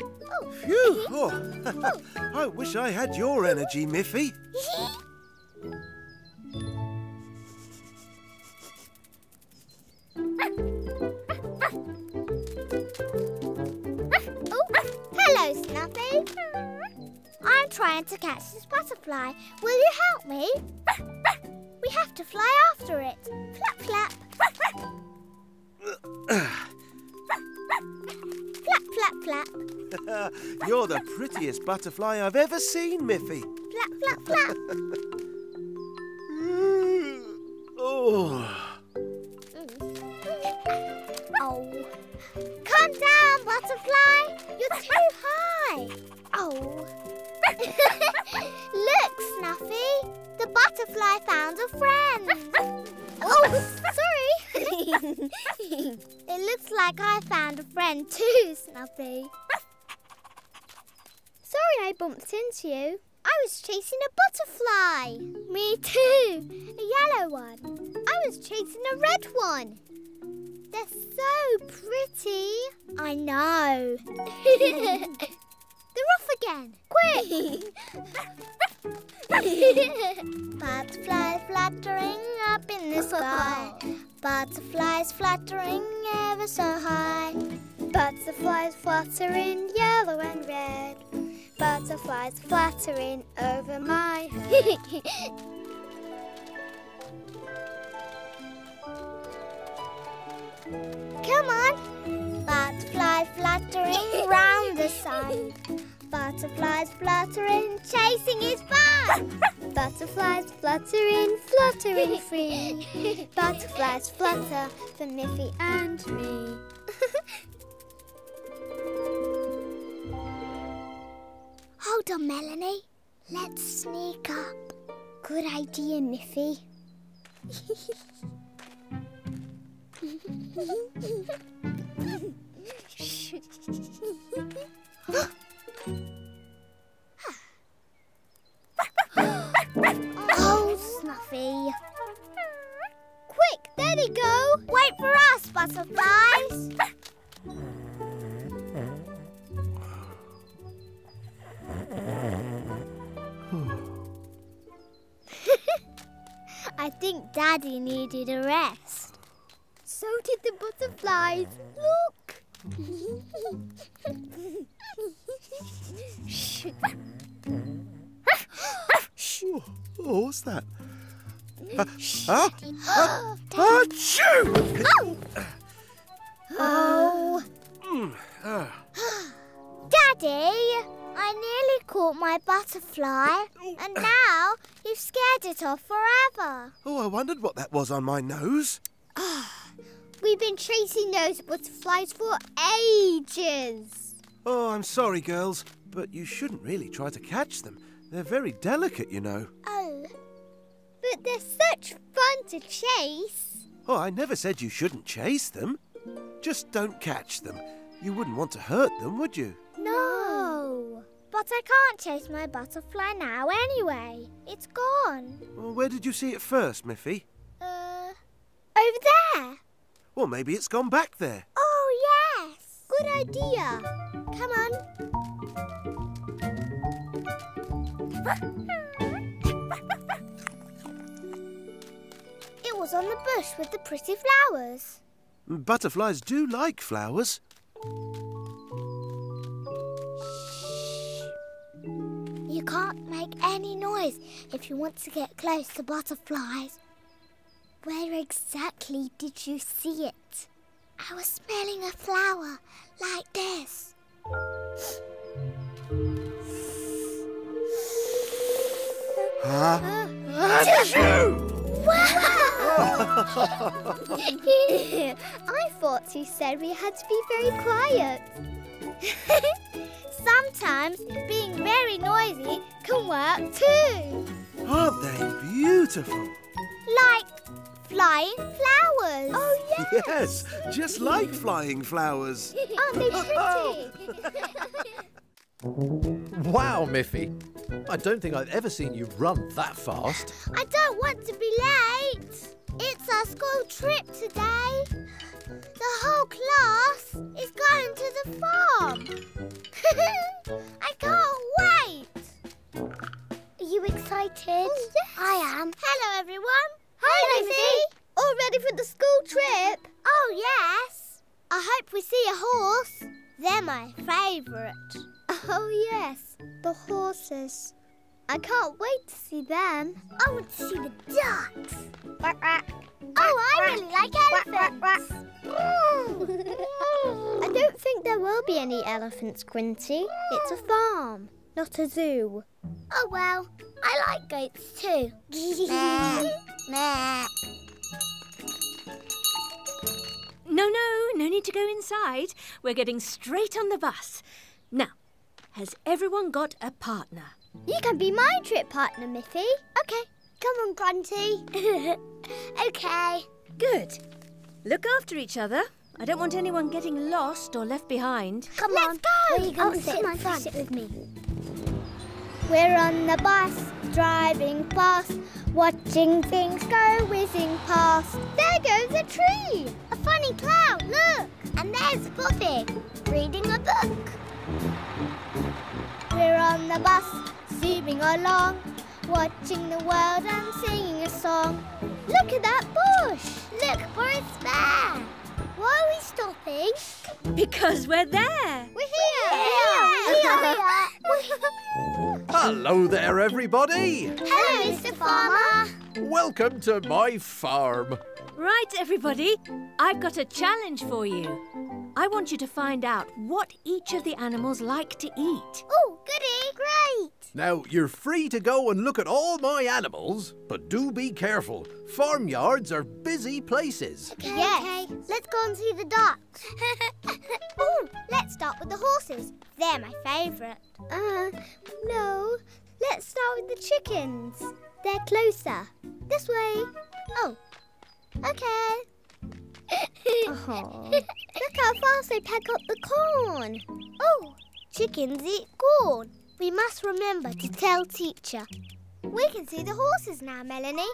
Oh. Phew! Oh. I wish I had your energy, Miffy. Hello, Snuffy. I'm trying to catch this butterfly. Will you help me? We have to fly after it. Flap, flap. Flap, flap, flap. You're the prettiest butterfly I've ever seen, Miffy. Flap, flap, flap. Oh. Oh. Come down, butterfly. You're too high. Oh. Look, Snuffy. The butterfly found a friend. Oh, sorry. It looks like I found a friend too, Snuffy. Sorry I bumped into you. I was chasing a butterfly. Me too. A yellow one. I was chasing a red one. They're so pretty. I know. They're off again. Quick! Butterflies fluttering up in the sky. Butterflies fluttering ever so high. Butterflies fluttering yellow and red. Butterflies fluttering over my head. Come on! Butterflies fluttering round the sun. Butterflies fluttering, chasing his bun. Butterflies fluttering, fluttering free. Butterflies flutter for Miffy and me. Hold on, Melanie. Let's sneak up. Good idea, Miffy. Oh, Snuffy. Quick, there they go. Wait for us, butterflies. I think Daddy needed a rest. So did the butterflies. Look! Oh, what's that? Achoo! Oh! Daddy, I nearly caught my butterfly, and now you've scared it off forever. Oh, I wondered what that was on my nose. We've been chasing those butterflies for ages. Oh, I'm sorry, girls, but you shouldn't really try to catch them. They're very delicate, you know. Oh, but they're such fun to chase. Oh, I never said you shouldn't chase them. Just don't catch them. You wouldn't want to hurt them, would you? No, but I can't chase my butterfly now anyway. It's gone. Well, where did you see it first, Miffy? Over there. Well, maybe it's gone back there. Oh, yes. Good idea. Come on. It was on the bush with the pretty flowers. Butterflies do like flowers. Shh. You can't make any noise if you want to get close to butterflies. Where exactly did you see it? I was smelling a flower like this. I thought you said we had to be very quiet. Sometimes being very noisy can work too. Aren't they beautiful? Like flying flowers. Oh, yes. Yes, just like flying flowers. Aren't they pretty? Wow, Miffy. I don't think I've ever seen you run that fast. I don't want to be late. It's a our school trip today. The whole class is going to the farm. I can't wait. Are you excited? Oh, yes. I am. Hello, everyone. Hi, Miffy. All ready for the school trip? Oh, yes. I hope we see a horse. They're my favourite. Oh, yes, the horses. I can't wait to see them. I want to see the ducks. Oh, I really like elephants. I don't think there will be any elephants, Grunty. It's a farm, not a zoo. Oh, well, I like goats too. No need to go inside. We're getting straight on the bus. Now, has everyone got a partner? You can be my trip partner, Miffy. OK. Come on, Grunty. OK. Good. Look after each other. I don't want anyone getting lost or left behind. Come on. Let's go. Where are you going to sit? Come on, you sit with me. We're on the bus, driving fast, watching things go whizzing past. There goes a tree. A funny cloud, look. And there's Fluffy, reading a book. We're on the bus, zooming along, watching the world and singing a song. Look at that bush! Look for a spare! Why are we stopping? Because we're there! We're here! Hello there, everybody! Hello, Mr. Farmer! Welcome to my farm! Right, everybody, I've got a challenge for you. I want you to find out what each of the animals like to eat. Oh, goody! Great! Now, you're free to go and look at all my animals, but do be careful. Farmyards are busy places. OK. Let's go and see the ducks. Oh, let's start with the horses. They're my favourite. No. Let's start with the chickens. They're closer. This way. Oh. OK. Oh. Look how fast they pack up the corn. Oh, chickens eat corn. We must remember to tell teacher. We can see the horses now, Melanie.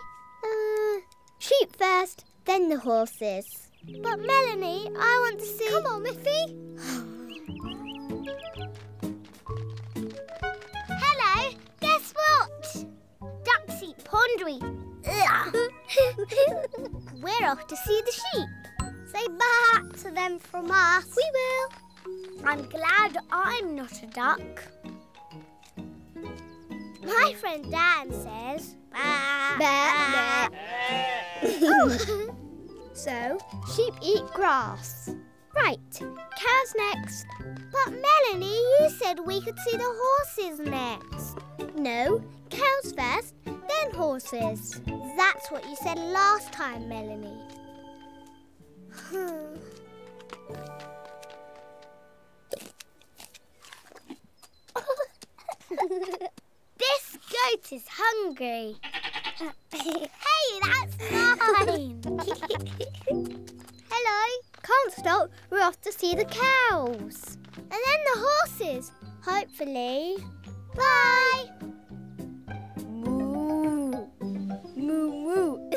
Sheep first, then the horses. But Melanie, I want to see... Come on, Miffy. Hello, guess what? Ducks eat pondweed. We're off to see the sheep. Say bye to them from us. We will. I'm glad I'm not a duck. My friend Dan says... Bah, bah, bah. Oh. So, sheep eat grass. Right, cows next. But Melanie, you said we could see the horses next. No, cows first, then horses. That's what you said last time, Melanie. This goat is hungry. Hey, that's mine. Hello. Can't stop. We're off to see the cows. And then the horses, hopefully. Bye. Moo. Moo, moo.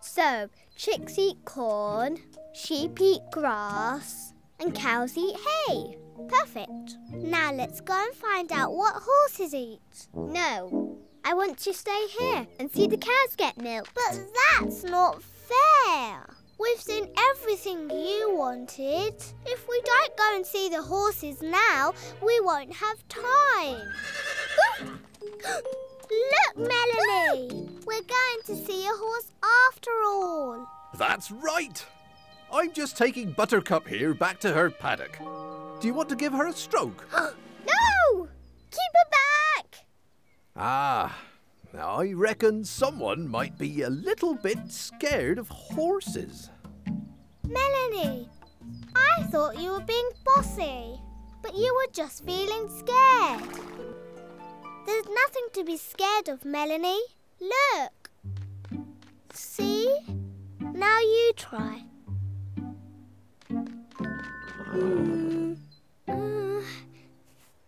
So, chicks eat corn, sheep eat grass, and cows eat hay. Perfect. Now let's go and find out what horses eat. No, I want to stay here and see the cows get milk. But that's not fair. We've seen everything you wanted. If we don't go and see the horses now, we won't have time. Look, Melanie! Look. We're going to see a horse after all. That's right. I'm just taking Buttercup here back to her paddock. Do you want to give her a stroke? No! Keep her back! Now I reckon someone might be a little bit scared of horses. Melanie, I thought you were being bossy, but you were just feeling scared. There's nothing to be scared of, Melanie. Look. See? Now you try.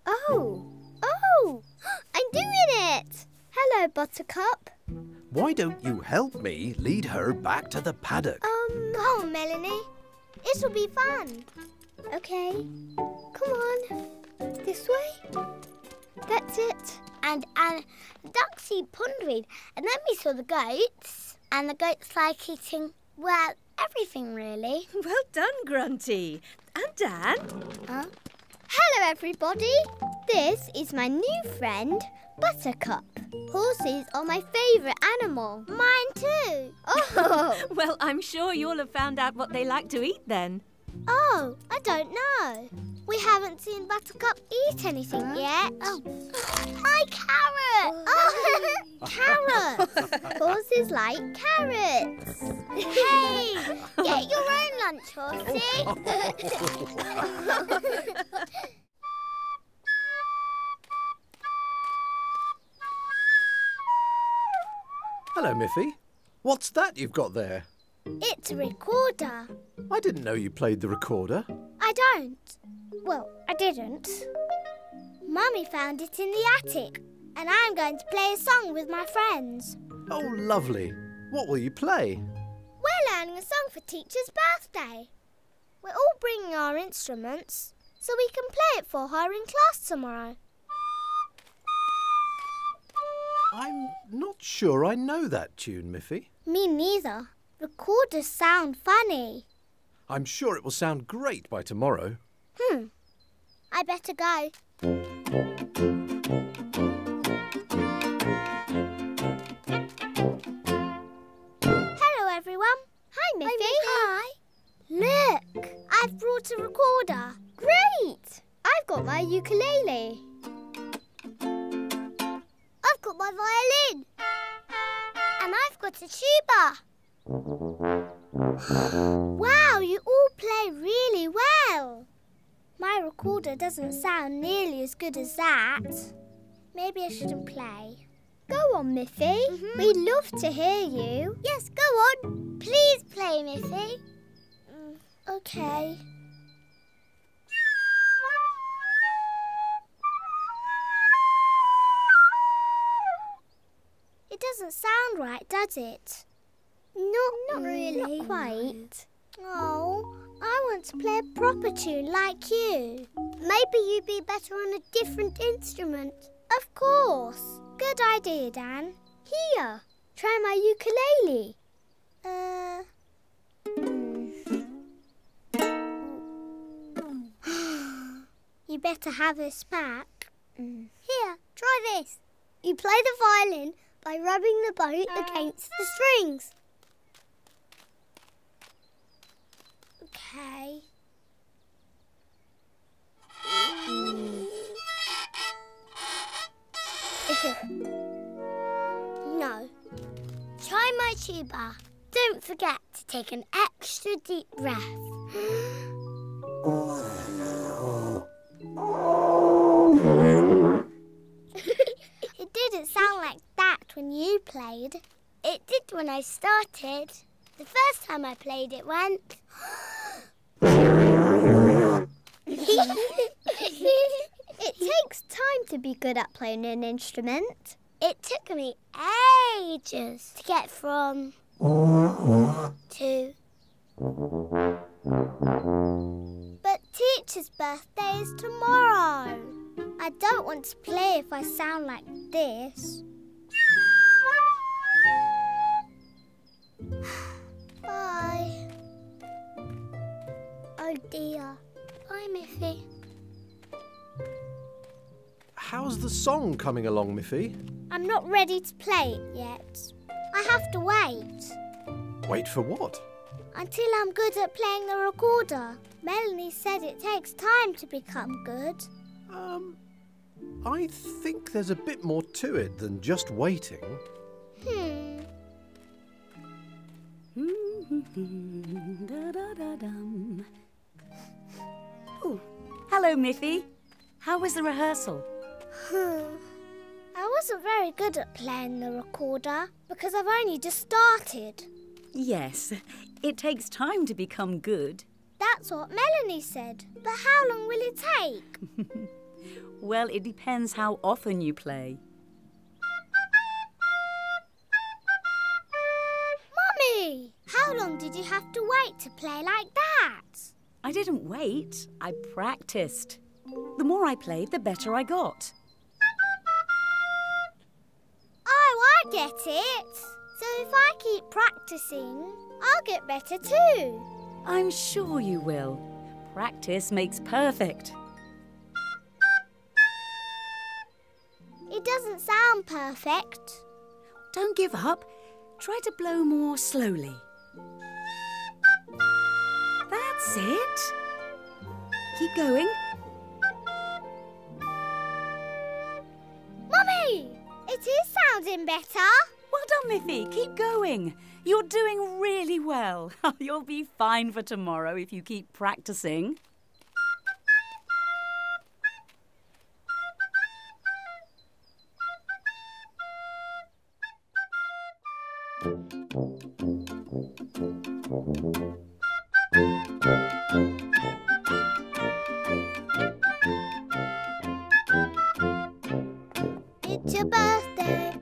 Oh! I'm doing it! Hello, Buttercup. Why don't you help me lead her back to the paddock? Oh, Melanie. This will be fun. Okay. Come on. This way. That's it. And Duxie pondered, and then we saw the goats. And the goats like eating, well, everything really. Well done, Grunty. And Dan. Huh? Hello, everybody. This is my new friend, Buttercup. Horses are my favourite animal. Mine too. Oh. Well, I'm sure you'll have found out what they like to eat then. Oh, I don't know. We haven't seen Buttercup eat anything yet. Oh, my carrot! Oh, carrot! Horses like carrots. Hey, get your own lunch, horsey. Hello, Miffy. What's that you've got there? It's a recorder. I didn't know you played the recorder. I don't. Well, I didn't. Mummy found it in the attic, and I'm going to play a song with my friends. Oh, lovely. What will you play? We're learning a song for Teacher's birthday. We're all bringing our instruments, so we can play it for her in class tomorrow. I'm not sure I know that tune, Miffy. Me neither. Recorders sound funny. I'm sure it will sound great by tomorrow. I better go. Hello, everyone. Hi, Miffy. Hi, Miffy. Hi. Look, I've brought a recorder. Great. I've got my ukulele. I've got my violin. And I've got a tuba. Wow, you all play really well. My recorder doesn't sound nearly as good as that. Maybe I shouldn't play. Go on, Miffy. We'd love to hear you. Yes, go on. Please play, Miffy. Okay. It doesn't sound right, does it? Not really. Not quite. Oh, I want to play a proper tune like you. Maybe you'd be better on a different instrument. Of course. Good idea, Dan. Here, try my ukulele. You better have this back. Here, try this. You play the violin by rubbing the bow against the strings. Okay. No. Try my tuba. Don't forget to take an extra deep breath. It didn't sound like that when you played. It did when I started. The first time I played it went... It takes time to be good at playing an instrument. It took me ages to get from to. But Teacher's birthday is tomorrow. I don't want to play if I sound like this. Bye. Oh dear. Bye, Miffy. How's the song coming along, Miffy? I'm not ready to play it yet. I have to wait. Wait for what? Until I'm good at playing the recorder. Melanie said it takes time to become good. I think there's a bit more to it than just waiting. Oh, hello, Miffy. How was the rehearsal? I wasn't very good at playing the recorder because I've only just started. Yes, it takes time to become good. That's what Melanie said. But how long will it take? Well, it depends how often you play. How long did you have to wait to play like that? I didn't wait. I practiced. The more I played, the better I got. Oh, I get it. So if I keep practicing, I'll get better too. I'm sure you will. Practice makes perfect. It doesn't sound perfect. Don't give up. Try to blow more slowly. That's it. Keep going. Mummy, it is sounding better. Well done, Miffy. Keep going. You're doing really well. You'll be fine for tomorrow if you keep practicing. It's your birthday,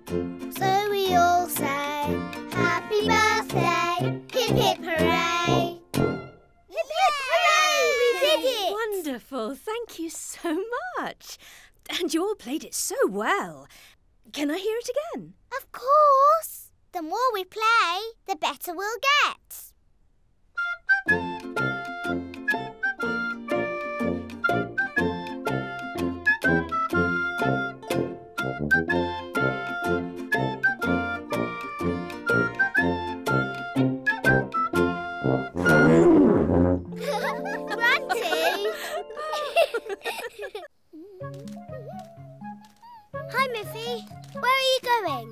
so we all say, happy birthday, hip hip hooray! Hip hip hooray, we did it! Wonderful, thank you so much. And you all played it so well. Can I hear it again? Of course! The more we play, the better we'll get. Grunty! Hi, Miffy. Where are you going?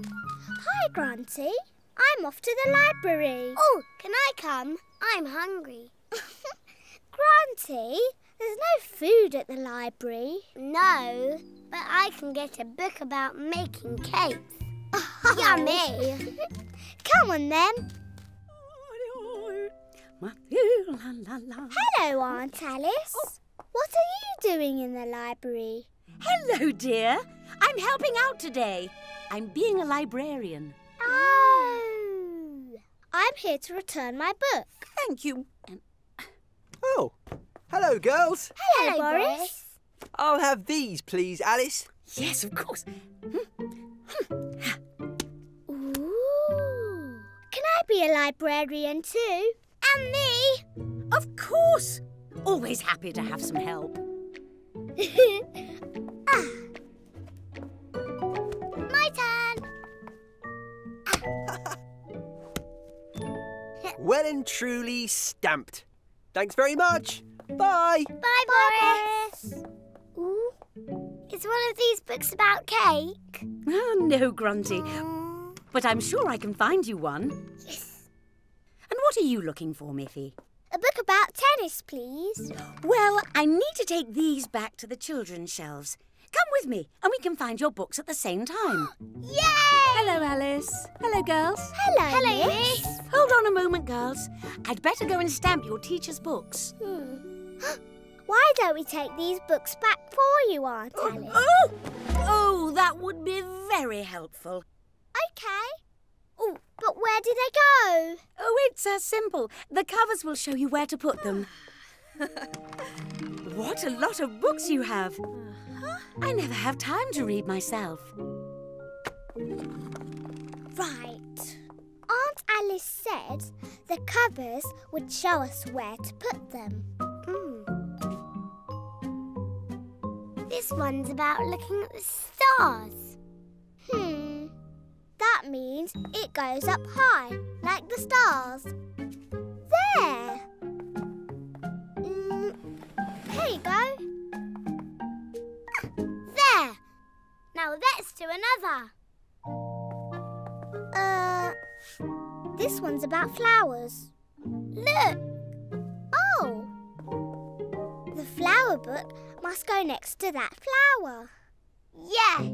Hi, Grunty. I'm off to the library. Oh, can I come? I'm hungry. Grunty, there's no food at the library. No, but I can get a book about making cakes. Yummy! Come on, then. Hello, Aunt Alice. Oh. What are you doing in the library? Hello, dear. I'm helping out today. I'm being a librarian. Oh! I'm here to return my book. Thank you. Oh, hello, girls. Hello, Boris. I'll have these, please, Alice. Yes, of course. Ooh. Can I be a librarian too? And me? Of course. Always happy to have some help. Well and truly stamped. Thanks very much. Bye. Bye, Boris. Ooh. Is one of these books about cake? Oh, no, Grunty. But I'm sure I can find you one. Yes. And what are you looking for, Miffy? A book about tennis, please. Well, I need to take these back to the children's shelves. Come with me and we can find your books at the same time. Yay! Hello, Alice. Hello, girls. Hello, Miss. Hold on a moment, girls. I'd better go and stamp your teacher's books. Why don't we take these books back for you, Aunt Alice? Oh, that would be very helpful. OK. Oh, but where do they go? Oh, it's simple. The covers will show you where to put them. What a lot of books you have. I never have time to read myself. Right. Aunt Alice said the covers would show us where to put them. This one's about looking at the stars. That means it goes up high, like the stars. There! Here you go. Now let's do another. This one's about flowers. Look! Oh! The flower book must go next to that flower. Yes!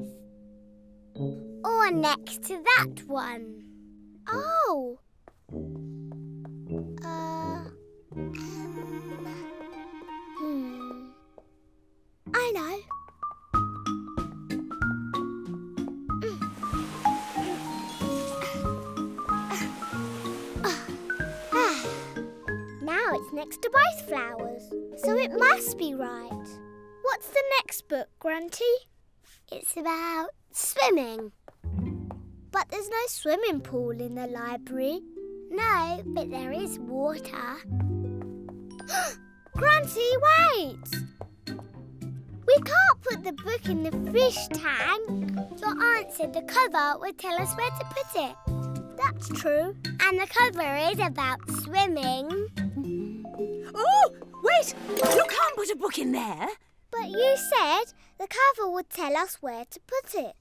Or next to that one. Oh! I know. next to both flowers, so it must be right. What's the next book, Grunty? It's about swimming. But there's no swimming pool in the library. No, but there is water. Grunty, wait! We can't put the book in the fish tank. Your aunt said the cover would tell us where to put it. That's true. And the cover is about swimming. Oh, wait! You can't put a book in there. But you said the cover would tell us where to put it.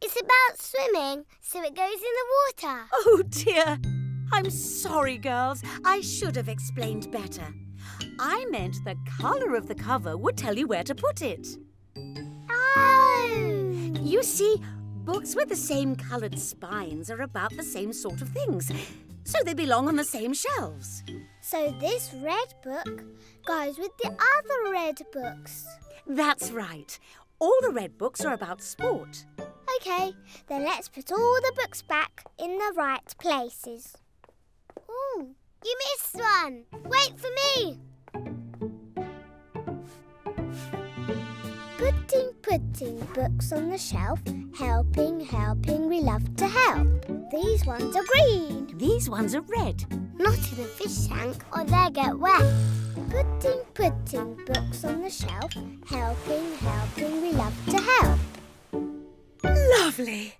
It's about swimming, so it goes in the water. Oh, dear. I'm sorry, girls. I should have explained better. I meant the colour of the cover would tell you where to put it. Oh! You see, books with the same coloured spines are about the same sort of things, so they belong on the same shelves. So this red book goes with the other red books. That's right. All the red books are about sport. OK, then let's put all the books back in the right places. Ooh, you missed one. Wait for me. Putting books on the shelf. Helping, we love to help. These ones are green. These ones are red. Not in the fish tank or they'll get wet. Putting books on the shelf. Helping, we love to help. Lovely.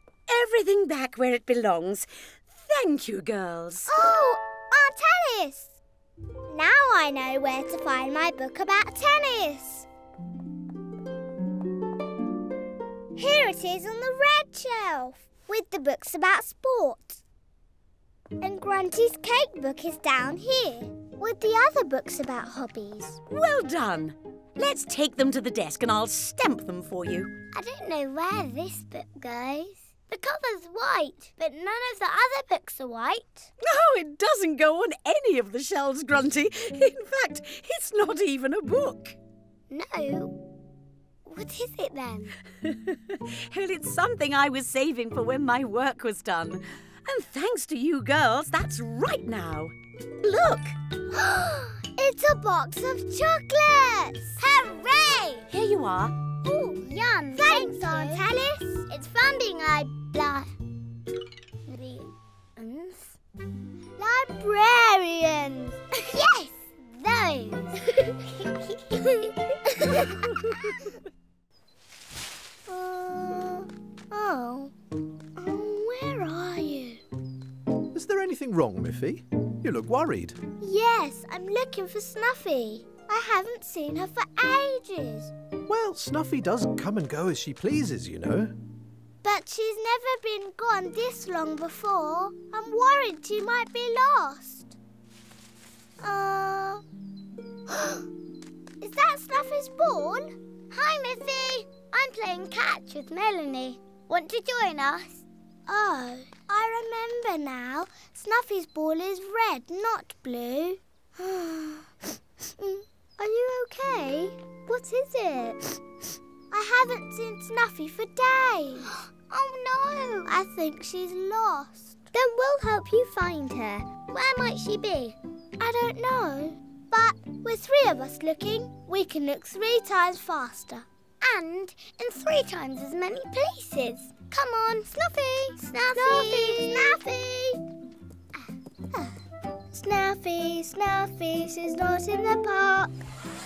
Everything back where it belongs. Thank you, girls. Oh, Aunt Alice. Now I know where to find my book about tennis. Here it is on the red shelf with the books about sport. And Grunty's cake book is down here with the other books about hobbies. Well done. Let's take them to the desk and I'll stamp them for you. I don't know where this book goes. The cover's white, but none of the other books are white. No, it doesn't go on any of the shelves, Grunty. In fact, it's not even a book. No. What is it then? Well, it's something I was saving for when my work was done. And thanks to you girls, that's right now. Look! It's a box of chocolates! Hooray! Here you are. Oh, yum. Thanks, Aunt Alice. It's fun being librarians. Yes, those. Where are you? Is there anything wrong, Miffy? You look worried. Yes, I'm looking for Snuffy. I haven't seen her for ages. Well, Snuffy does come and go as she pleases, you know. But she's never been gone this long before. I'm worried she might be lost. Is that Snuffy's ball? Hi, Miffy. I'm playing catch with Melanie. Want to join us? Oh, I remember now. Snuffy's ball is red, not blue. Are you okay? What is it? I haven't seen Snuffy for days. Oh, no. I think she's lost. Then we'll help you find her. Where might she be? I don't know. But with three of us looking, we can look 3 times faster. And in 3 times as many places. Come on, Snuffy! Snuffy! Snuffy! Snuffy, Snuffy, she's not in the park.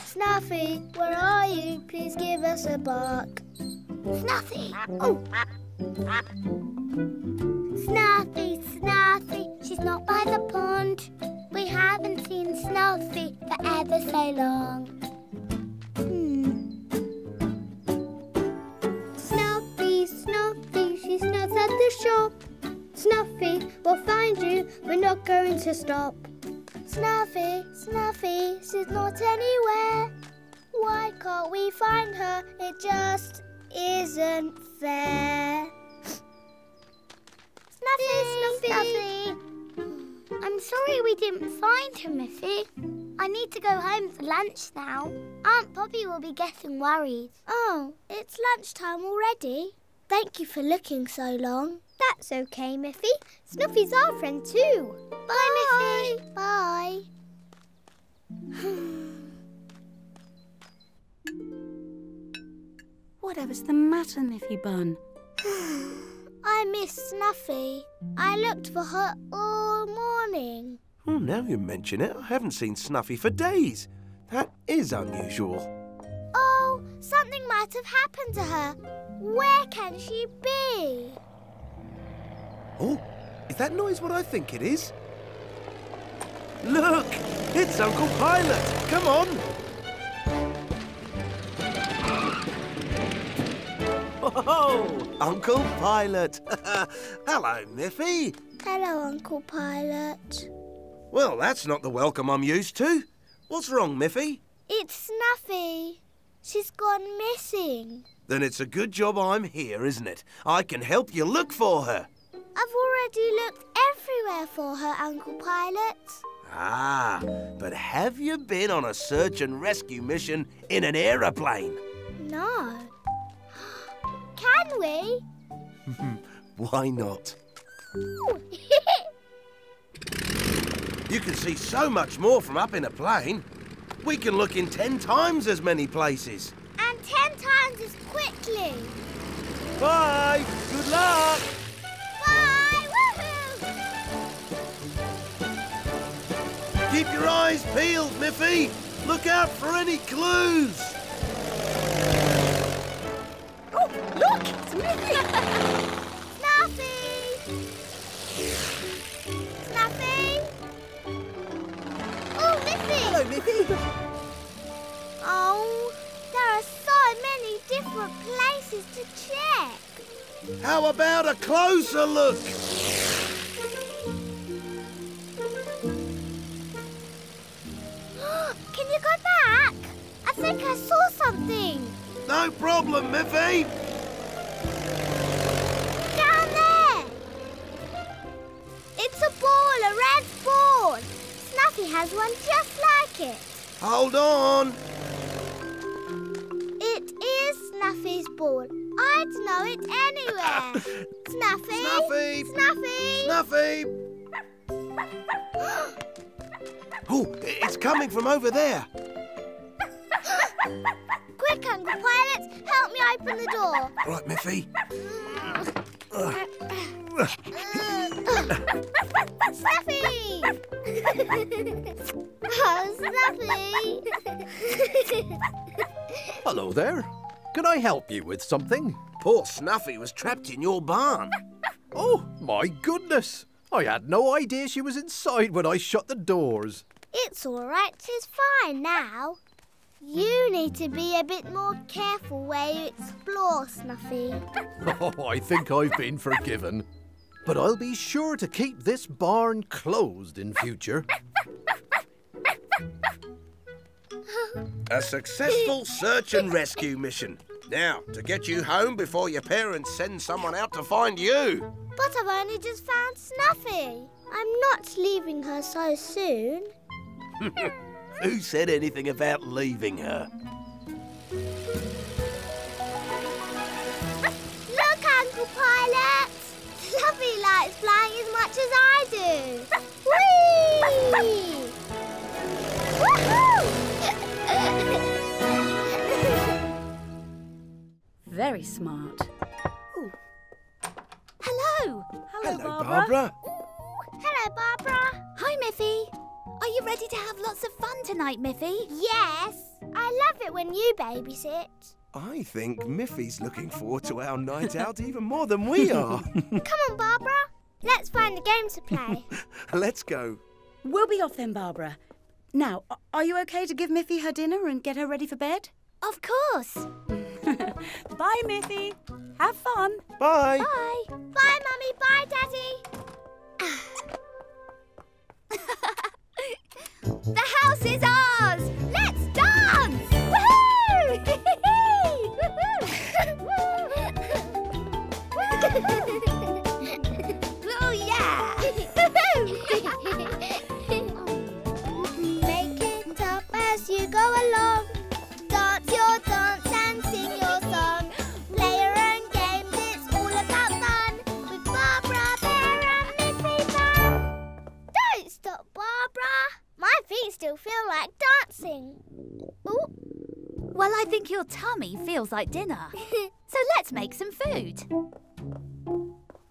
Snuffy, where are you? Please give us a bark. Snuffy! Oh! Snuffy, Snuffy, she's not by the pond. We haven't seen Snuffy for ever so long. She's not at the shop. Snuffy, we'll find you. We're not going to stop. Snuffy, Snuffy, she's not anywhere. Why can't we find her? It just isn't fair. Snuffy, Snuffy, Snuffy. I'm sorry we didn't find her, Miffy. I need to go home for lunch now. Aunt Poppy will be getting worried. Oh, it's lunchtime already. Thank you for looking so long. That's okay, Miffy. Snuffy's our friend too. Bye, Miffy. Bye. Whatever's the matter, Miffy Bun? I miss Snuffy. I looked for her all morning. Oh, now you mention it, I haven't seen Snuffy for days. That is unusual. Oh, something might have happened to her. Where can she be? Oh, is that noise what I think it is? Look, it's Uncle Pilot. Come on. Oh, Uncle Pilot. Hello, Miffy. Hello, Uncle Pilot. Well, that's not the welcome I'm used to. What's wrong, Miffy? It's Snuffy. She's gone missing. Then it's a good job I'm here, isn't it? I can help you look for her. I've already looked everywhere for her, Uncle Pilot. Ah, but have you been on a search and rescue mission in an aeroplane? No. Can we? Why not? You can see so much more from up in a plane. We can look in 10 times as many places. And 10 times as quickly. Bye. Good luck. Bye. Woohoo! Keep your eyes peeled, Miffy. Look out for any clues. Oh, look! It's Miffy. Hello, Miffy. Oh, there are so many different places to check. How about a closer look? Can you go back? I think I saw something. No problem, Miffy. Down there. It's a ball, a red ball. Snuffy has one just like it. Hold on. It is Snuffy's ball. I'd know it anywhere. Snuffy! Snuffy! Snuffy! Snuffy! Oh, it's coming from over there. Quick, Uncle Pilot, help me open the door. Right, Miffy. Snuffy! Oh, Snuffy! Hello there. Can I help you with something? Poor Snuffy was trapped in your barn. Oh, my goodness. I had no idea she was inside when I shut the doors. It's all right. She's fine now. You need to be a bit more careful where you explore, Snuffy. Oh, I think I've been forgiven. But I'll be sure to keep this barn closed in future. A successful search and rescue mission. Now, to get you home before your parents send someone out to find you. But I've only just found Snuffy. I'm not leaving her so soon. Who said anything about leaving her? Look, Uncle Pilot! Snuffy likes flying as much as I do. Whee! Woohoo! Very smart. Ooh. Hello! Hello, Barbara. Hello, Barbara. Hi, Miffy. Are you ready to have lots of fun tonight, Miffy? Yes. I love it when you babysit. I think Miffy's looking forward to our night out even more than we are. Come on, Barbara. Let's find a game to play. Let's go. We'll be off then, Barbara. Now, are you OK to give Miffy her dinner and get her ready for bed? Of course. Bye, Miffy. Have fun. Bye. Bye. Bye, Mummy. Bye, Daddy. The house is ours! Let's dance! Woohoo! Oh, yeah! Make it up as you go along. Dance your dance and sing your song. Play your own games, it's all about fun. With Barbara, Bear and Miffy Bun. Don't stop, Barbara! My feet still feel like dancing. I think your tummy feels like dinner. So let's make some food.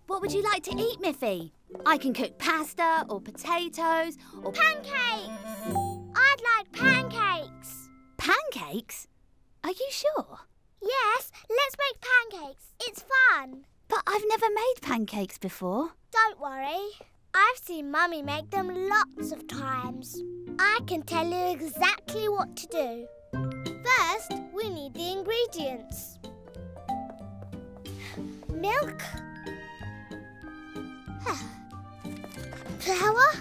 What would you like to eat, Miffy? I can cook pasta or potatoes or... Pancakes! I'd like pancakes. Pancakes? Are you sure? Yes, let's make pancakes. It's fun. But I've never made pancakes before. Don't worry. I've seen Mummy make them lots of times. I can tell you exactly what to do. First, we need the ingredients. Milk. Flour.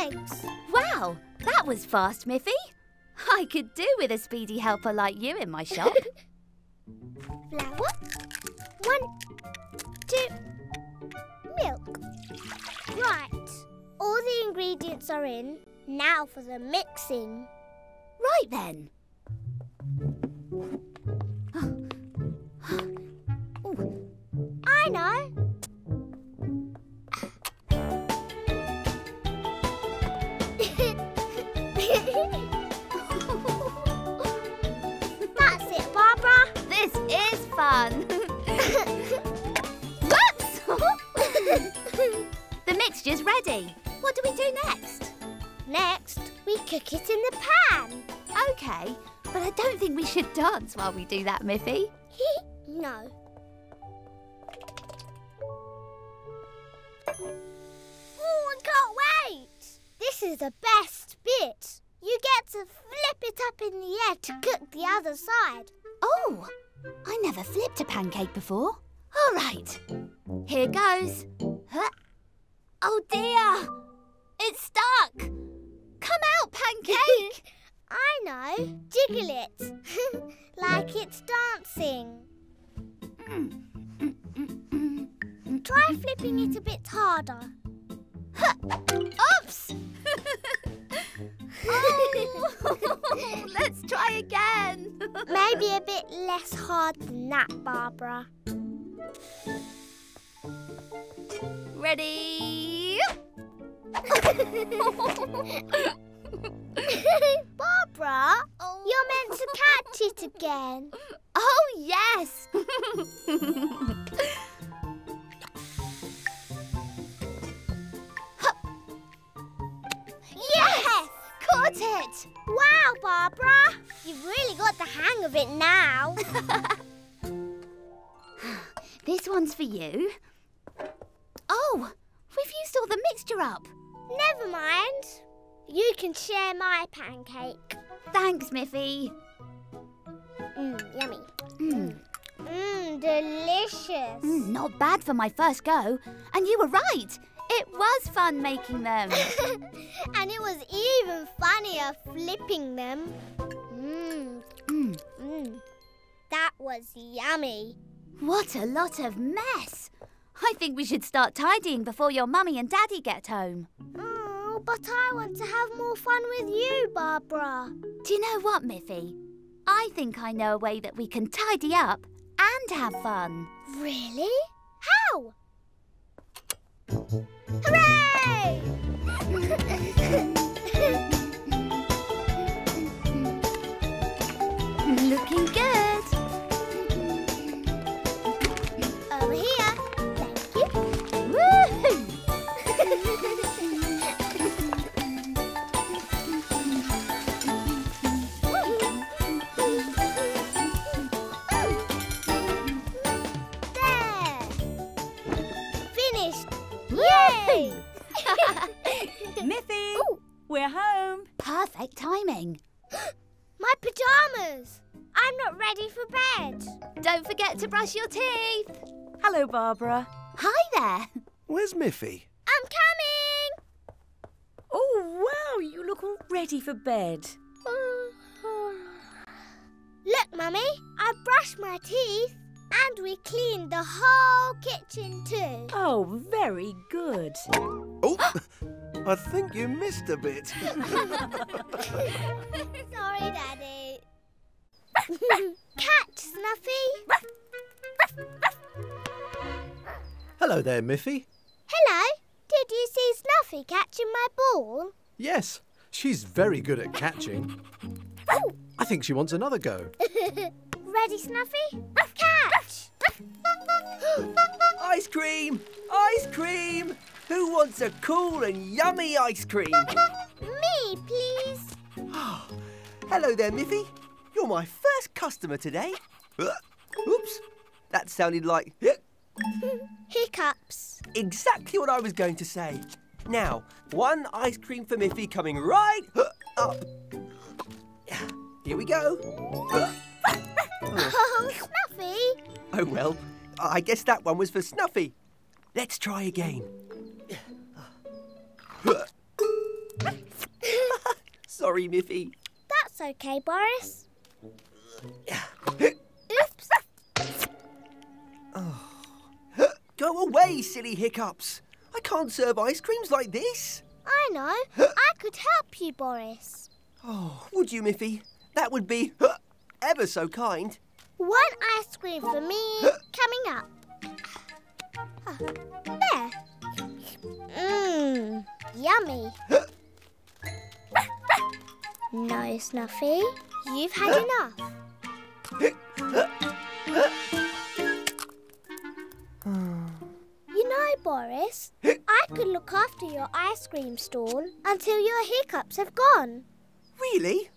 Eggs. Wow, that was fast, Miffy. I could do with a speedy helper like you in my shop. Flour. 1, 2, milk. Right. All the ingredients are in. Now for the mixing. Right then. I know. That's it, Barbara. This is fun. Whoops! The mixture's ready. What do we do next? Next, we cook it in the pan. OK, but I don't think we should dance while we do that, Miffy. No. Oh, I can't wait! This is the best bit. You get to flip it up in the air to cook the other side. Oh, I never flipped a pancake before. All right, here goes. Huh? Oh, dear, it's stuck. Come out, pancake! I know. Jiggle it. Like it's dancing. Try flipping it a bit harder. Oops! Oh. Let's try again. Maybe a bit less hard than that, Barbara. Ready? Barbara, you're meant to catch it again. Oh, yes. Yes! Caught it! Wow, Barbara. You've really got the hang of it now. This one's for you. Oh, we've used all the mixture up. Never mind. You can share my pancake. Thanks, Miffy. Yummy. Delicious. Not bad for my first go. And you were right. It was fun making them. And it was even funnier flipping them. That was yummy. What a lot of mess. I think we should start tidying before your mummy and daddy get home. Oh, but I want to have more fun with you, Barbara. Do you know what, Miffy? I think I know a way that we can tidy up and have fun. Really? How? Hooray! Looking good. Over here. Miffy, we're home. Perfect timing. My pyjamas. I'm not ready for bed. Don't forget to brush your teeth. Hello, Barbara. Hi there. Where's Miffy? I'm coming. Oh, wow, you look all ready for bed. Look, Mummy, I brushed my teeth. And we cleaned the whole kitchen too. Oh, very good. Oh, I think you missed a bit. Sorry, Daddy. Catch, Snuffy. Hello there, Miffy. Hello. Did you see Snuffy catching my ball? Yes. She's very good at catching. I think she wants another go. Ready, Snuffy? Catch! Ice cream! Ice cream! Who wants a cool and yummy ice cream? Me, please. Oh, hello there, Miffy. You're my first customer today. Oops, that sounded like... hiccups. Exactly what I was going to say. Now, one ice cream for Miffy coming right up. Here we go. Oh, Snuffy. Oh, well, I guess that one was for Snuffy. Let's try again. Sorry, Miffy. That's OK, Boris. Oops. Oh. Go away, silly hiccups. I can't serve ice creams like this. I know. I could help you, Boris. Oh, would you, Miffy? That would be ever so kind. One ice cream for me coming up. Oh, there. Mmm, yummy. No, Snuffy. You've had enough. You know, Boris, I could look after your ice cream stall until your hiccups have gone. Really?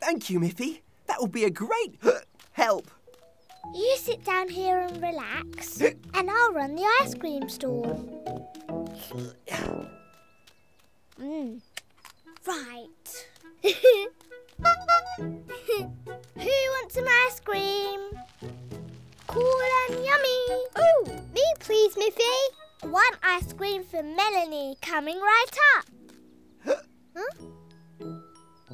Thank you, Miffy. That would be a great help. You sit down here and relax, and I'll run the ice cream stall. Right. Who wants some ice cream? Cool and yummy. Ooh, me please, Miffy. One ice cream for Melanie coming right up.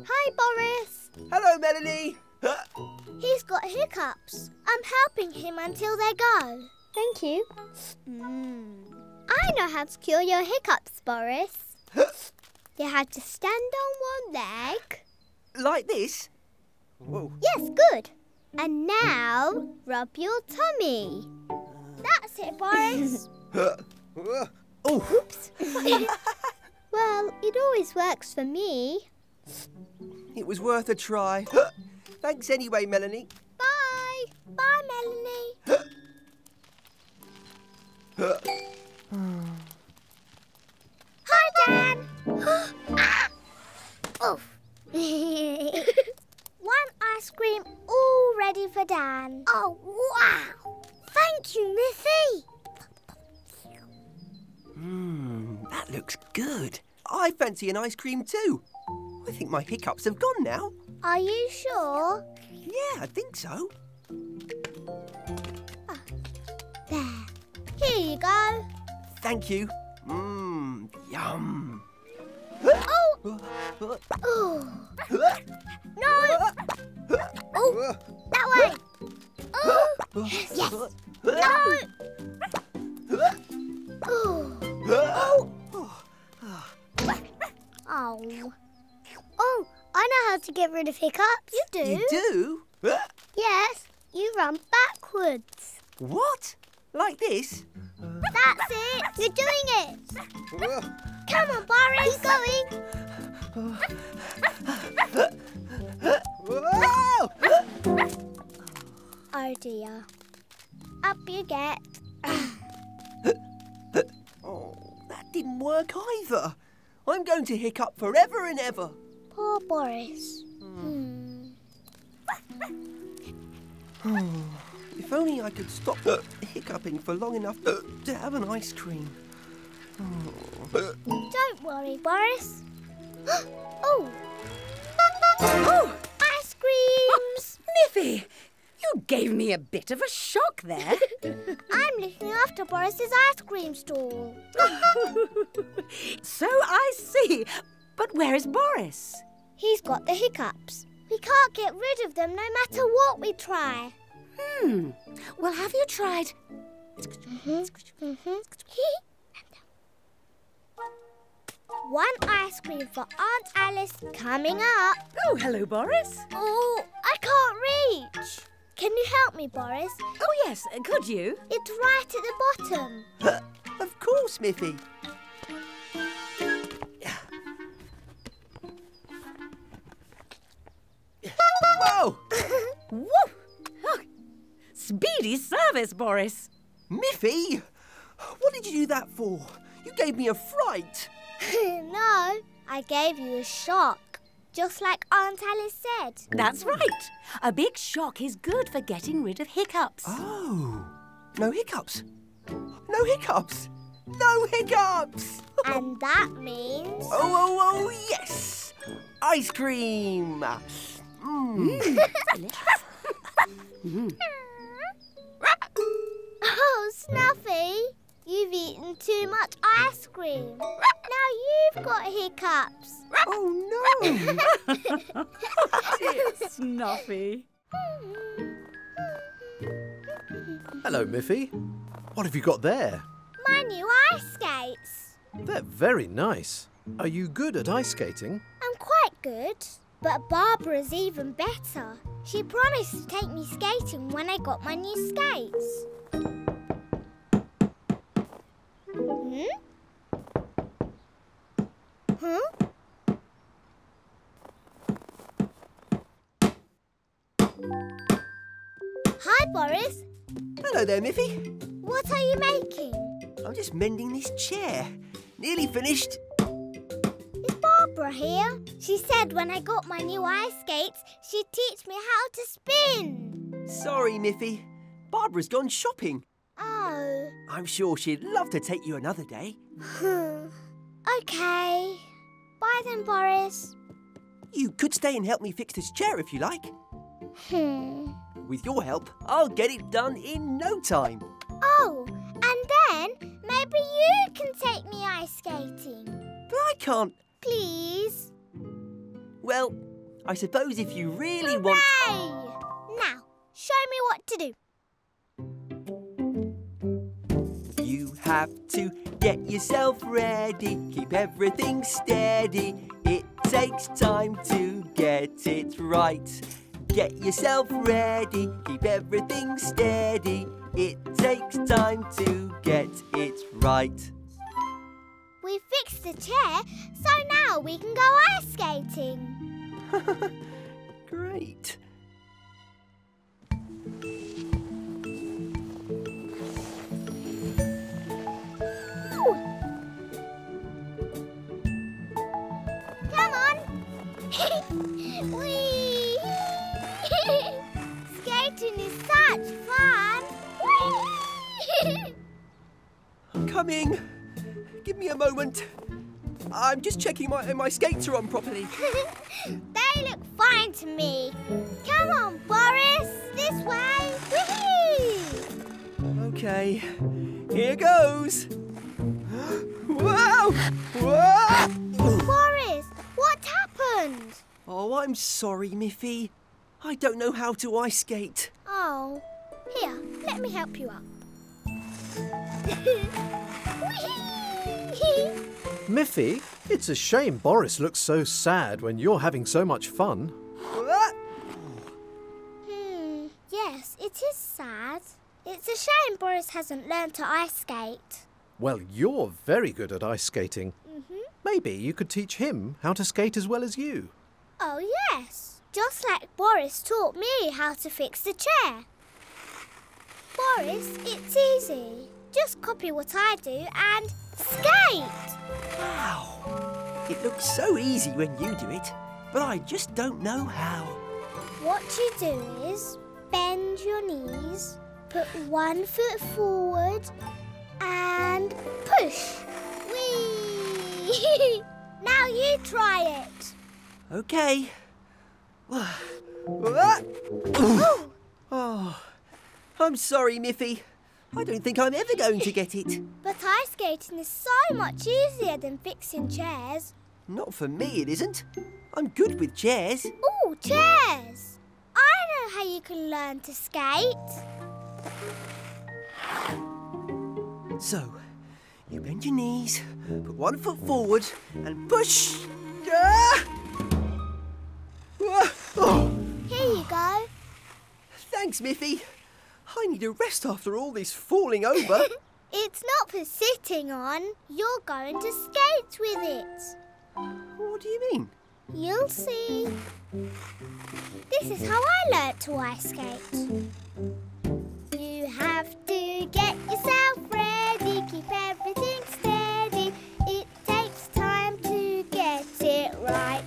Hi, Boris. Hello, Melanie. He's got hiccups. I'm helping him until they go. Thank you. I know how to cure your hiccups, Boris. You have to stand on one leg. Like this? Whoa. Yes, good. And now, rub your tummy. That's it, Boris. Oops. Well, it always works for me. It was worth a try. Thanks anyway, Melanie. Bye. Bye, Melanie. Hi, Dan. Oof. One ice cream all ready for Dan. Oh, wow. Thank you, Miffy. That looks good. I fancy an ice cream too. I think my hiccups have gone now. Are you sure? Yeah, I think so. There. Here you go. Thank you. Mmm, yum. Oh! No! Oh, that way. Oh, yes. No! Oh! Oh. Oh, I know how to get rid of hiccups. You do? You do? Yes, you run backwards. What? Like this? That's it. You're doing it. Come on, Boris. Keep going. Whoa! Oh, dear. Up you get. Oh, that didn't work either. I'm going to hiccup forever and ever. Poor Boris. If only I could stop hiccuping for long enough to have an ice cream. Don't worry, Boris. Oh! Ice creams! Miffy, you gave me a bit of a shock there. I'm looking after Boris's ice cream stall. So I see. But where is Boris? He's got the hiccups. We can't get rid of them no matter what we try. Well, have you tried... One ice cream for Aunt Alice coming up. Oh, hello, Boris. Oh, I can't reach. Can you help me, Boris? Oh, yes. Could you? It's right at the bottom. Of course, Miffy. go! Woo! Oh, speedy service, Boris. Miffy, what did you do that for? You gave me a fright. No, I gave you a shock, just like Aunt Alice said. That's right. A big shock is good for getting rid of hiccups. Oh, no hiccups. No hiccups. No hiccups. And that means... Oh, yes. Ice cream. Mm. Mm. Oh, Snuffy, you've eaten too much ice cream. Now you've got hiccups. Oh, no. It's Snuffy. Hello, Miffy. What have you got there? My new ice skates. They're very nice. Are you good at ice skating? I'm quite good. But Barbara's even better. She promised to take me skating when I got my new skates. Hmm? Huh? Hi, Boris. Hello there, Miffy. What are you making? I'm just mending this chair. Nearly finished. Here. She said when I got my new ice skates, she'd teach me how to spin. Sorry, Miffy. Barbara's gone shopping. Oh. I'm sure she'd love to take you another day. OK. Bye then, Boris. You could stay and help me fix this chair if you like. With your help, I'll get it done in no time. Oh, and then maybe you can take me ice skating. But I can't. Please. Well, I suppose if you really want... Hooray! Now, show me what to do. You have to get yourself ready. Keep everything steady. It takes time to get it right. Get yourself ready. Keep everything steady. It takes time to get it right. We fixed the chair, so now we can go ice skating. Great. Ooh. Come on. Whee! Skating is such fun. Coming. Give me a moment. I'm just checking my skates are on properly. They look fine to me. Come on, Boris. This way. Whee! OK. Here goes. Whoa! Whoa! Boris, what happened? Oh, I'm sorry, Miffy. I don't know how to ice skate. Oh. Here, let me help you up. Whee! Miffy, it's a shame Boris looks so sad when you're having so much fun. Yes, it is sad. It's a shame Boris hasn't learned to ice skate. Well, you're very good at ice skating. Maybe you could teach him how to skate as well as you. Oh, yes. Just like Boris taught me how to fix the chair. Boris, it's easy. Just copy what I do and... skate! Wow! It looks so easy when you do it, but I just don't know how. What you do is bend your knees, put one foot forward and push. Whee! Now you try it. OK. Oh, I'm sorry, Miffy. I don't think I'm ever going to get it. But ice skating is so much easier than fixing chairs. Not for me, it isn't. I'm good with chairs. Ooh, chairs! I know how you can learn to skate. So, you bend your knees, put one foot forward and push. Here you go. Thanks, Miffy. I need a rest after all this falling over. It's not for sitting on. You're going to skate with it. What do you mean? You'll see. This is how I learnt to ice skate. You have to get yourself ready, keep everything steady. It takes time to get it right.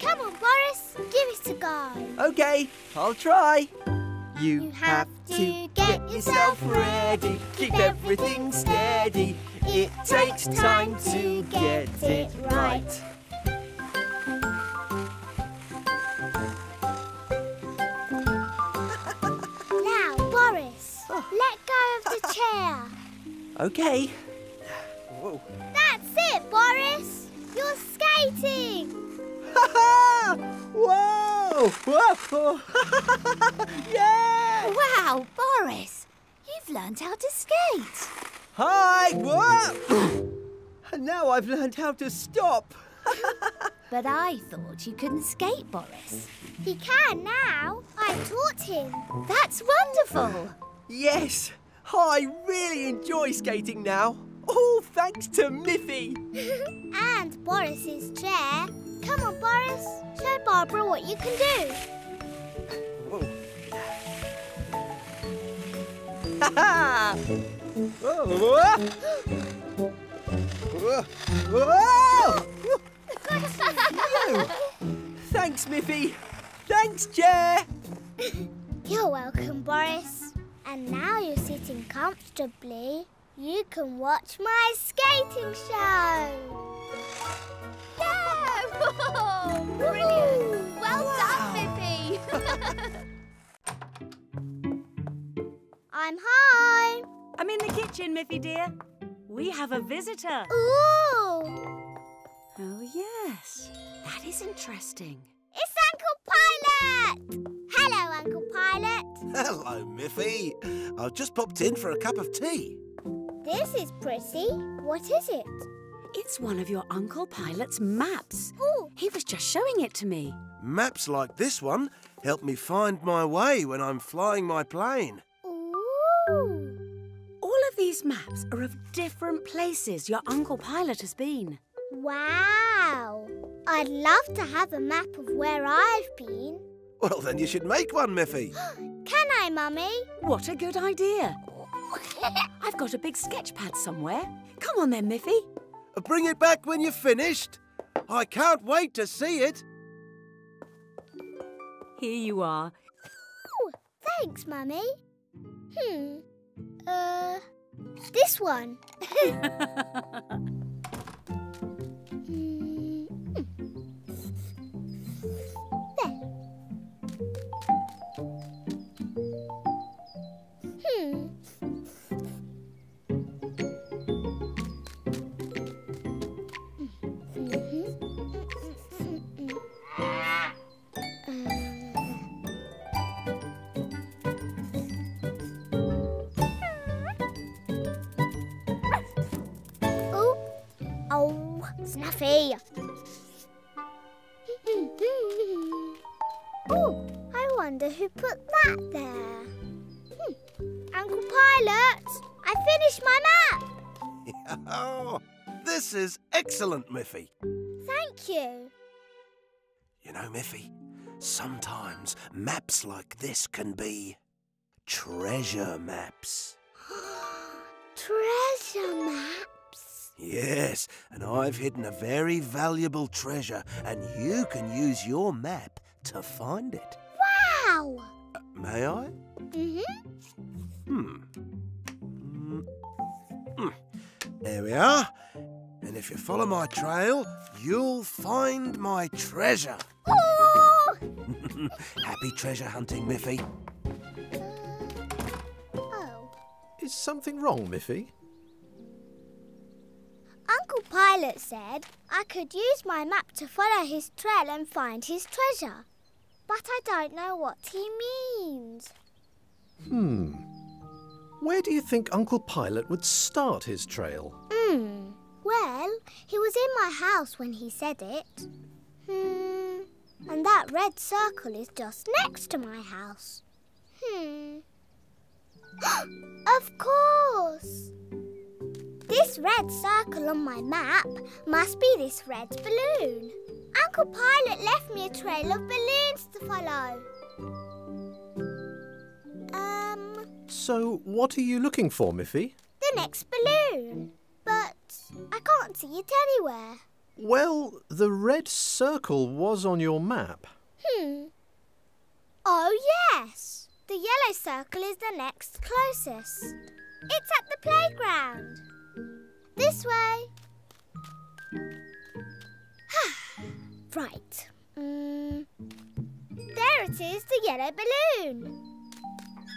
Come on, Boris, give it a go. OK, I'll try. You have to get yourself ready, keep everything steady. It takes time to get it right. Now, Boris, let go of the chair. OK. Whoa. That's it, Boris. You're skating. Ha-ha! Whoa! Whoa! Yeah! Wow, Boris. You've learned how to skate. Hi! Whoa! And now I've learned how to stop. But I thought you couldn't skate, Boris. He can now. I taught him. That's wonderful. Yes. I really enjoy skating now. All thanks to Miffy. And Boris's chair. Come on, Boris. Show Barbara what you can do. Whoa. Ha-ha! Whoa! Whoa! Whoa! Thanks, Miffy. Thanks, chair. You're welcome, Boris. And now you're sitting comfortably, you can watch my skating show. Yeah! Brilliant. Well done, Miffy. I'm home. I'm in the kitchen, Miffy dear. We have a visitor. Ooh! Oh, yes. That is interesting. It's Uncle Pilot! Hello, Uncle Pilot. Hello, Miffy. I've just popped in for a cup of tea. This is pretty. What is it? It's one of your Uncle Pilot's maps. Ooh. He was just showing it to me. Maps like this one help me find my way when I'm flying my plane. Ooh. All of these maps are of different places your Uncle Pilot has been. Wow! I'd love to have a map of where I've been. Well, then you should make one, Miffy. Can I, Mummy? What a good idea. I've got a big sketch pad somewhere. Come on then, Miffy. Bring it back when you're finished. I can't wait to see it. Here you are. Ooh, thanks, Mummy. This one. Snuffy. Oh, I wonder who put that there. Uncle Pilot, I finished my map. Oh, this is excellent, Miffy. Thank you. You know, Miffy, sometimes maps like this can be treasure maps. Treasure maps? Yes, and I've hidden a very valuable treasure, and you can use your map to find it. Wow! May I? There we are. And if you follow my trail, you'll find my treasure. Oh! Happy treasure hunting, Miffy. Is something wrong, Miffy? Uncle Pilot said I could use my map to follow his trail and find his treasure. But I don't know what he means. Where do you think Uncle Pilot would start his trail? Well, he was in my house when he said it. And that red circle is just next to my house. Of course! This red circle on my map must be this red balloon. Uncle Pilot left me a trail of balloons to follow. So, what are you looking for, Miffy? The next balloon. But I can't see it anywhere. Well, the red circle was on your map. Oh, yes. The yellow circle is the next closest. It's at the playground. This way. Right. There it is, the yellow balloon.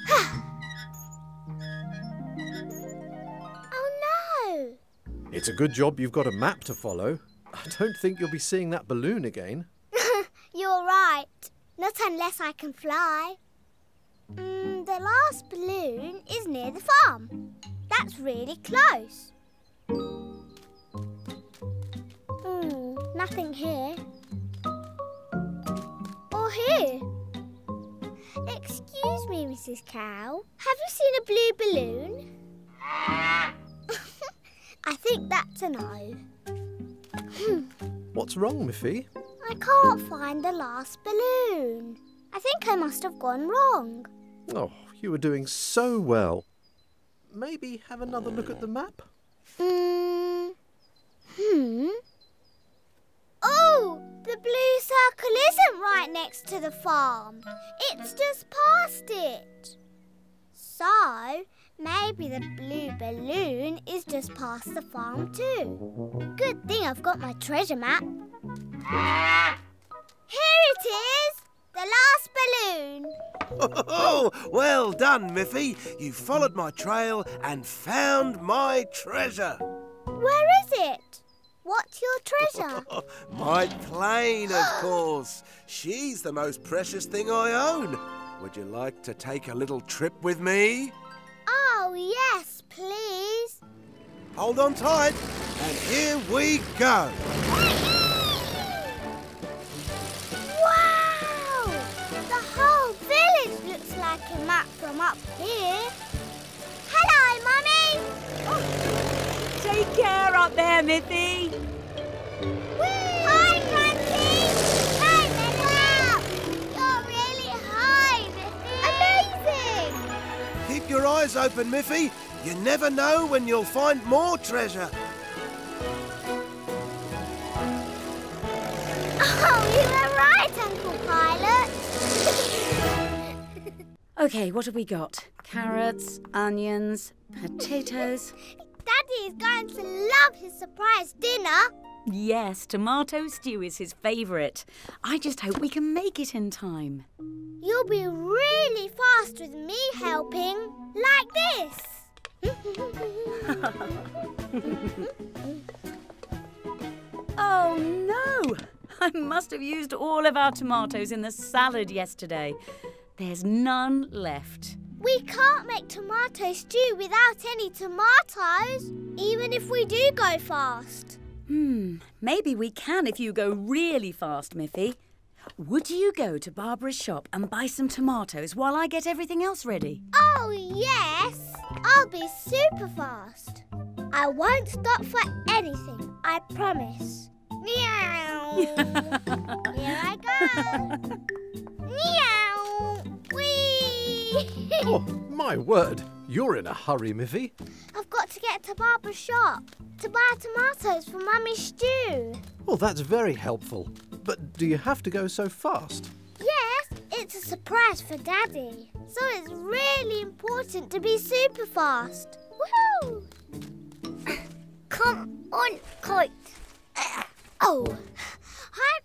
Oh, no! It's a good job you've got a map to follow. I don't think you'll be seeing that balloon again. You're right. Not unless I can fly. The last balloon is near the farm. That's really close. Nothing here. Or here. Excuse me, Mrs. Cow. Have you seen a blue balloon? I think that's a no. What's wrong, Miffy? I can't find the last balloon. I think I must have gone wrong. Oh, you were doing so well. Maybe have another look at the map? Oh, the blue circle isn't right next to the farm. It's just past it. So, maybe the blue balloon is just past the farm too. Good thing I've got my treasure map. Here it is, the last balloon. Oh, well done, Miffy. You followed my trail and found my treasure. Where is it? What's your treasure? My plane, of course. She's the most precious thing I own. Would you like to take a little trip with me? Oh, yes, please. Hold on tight, and here we go. Wow! The whole village looks like a map from up here. Hello, Mummy. Take care up there, Miffy. Hi, Grunty. Hey, Wow! You're really high, Miffy. Amazing. Keep your eyes open, Miffy. You never know when you'll find more treasure. Oh, you were right, Uncle Pilot. OK, what have we got? Carrots, onions, potatoes. Daddy is going to love his surprise dinner. Yes, tomato stew is his favourite. I just hope we can make it in time. You'll be really fast with me helping, like this. Oh, no! I must have used all of our tomatoes in the salad yesterday. There's none left. We can't make tomato stew without any tomatoes, even if we do go fast. Maybe we can if you go really fast, Miffy. Would you go to Barbara's shop and buy some tomatoes while I get everything else ready? Oh, yes. I'll be super fast. I won't stop for anything, I promise. Meow. Here I go. Meow. Whee. Oh, my word. You're in a hurry, Miffy. I've got to get to Barbara's shop to buy tomatoes for Mummy's stew. Well, that's very helpful. But do you have to go so fast? Yes, it's a surprise for Daddy. So it's really important to be super fast. Woohoo! Come on, Kite. Oh, hi,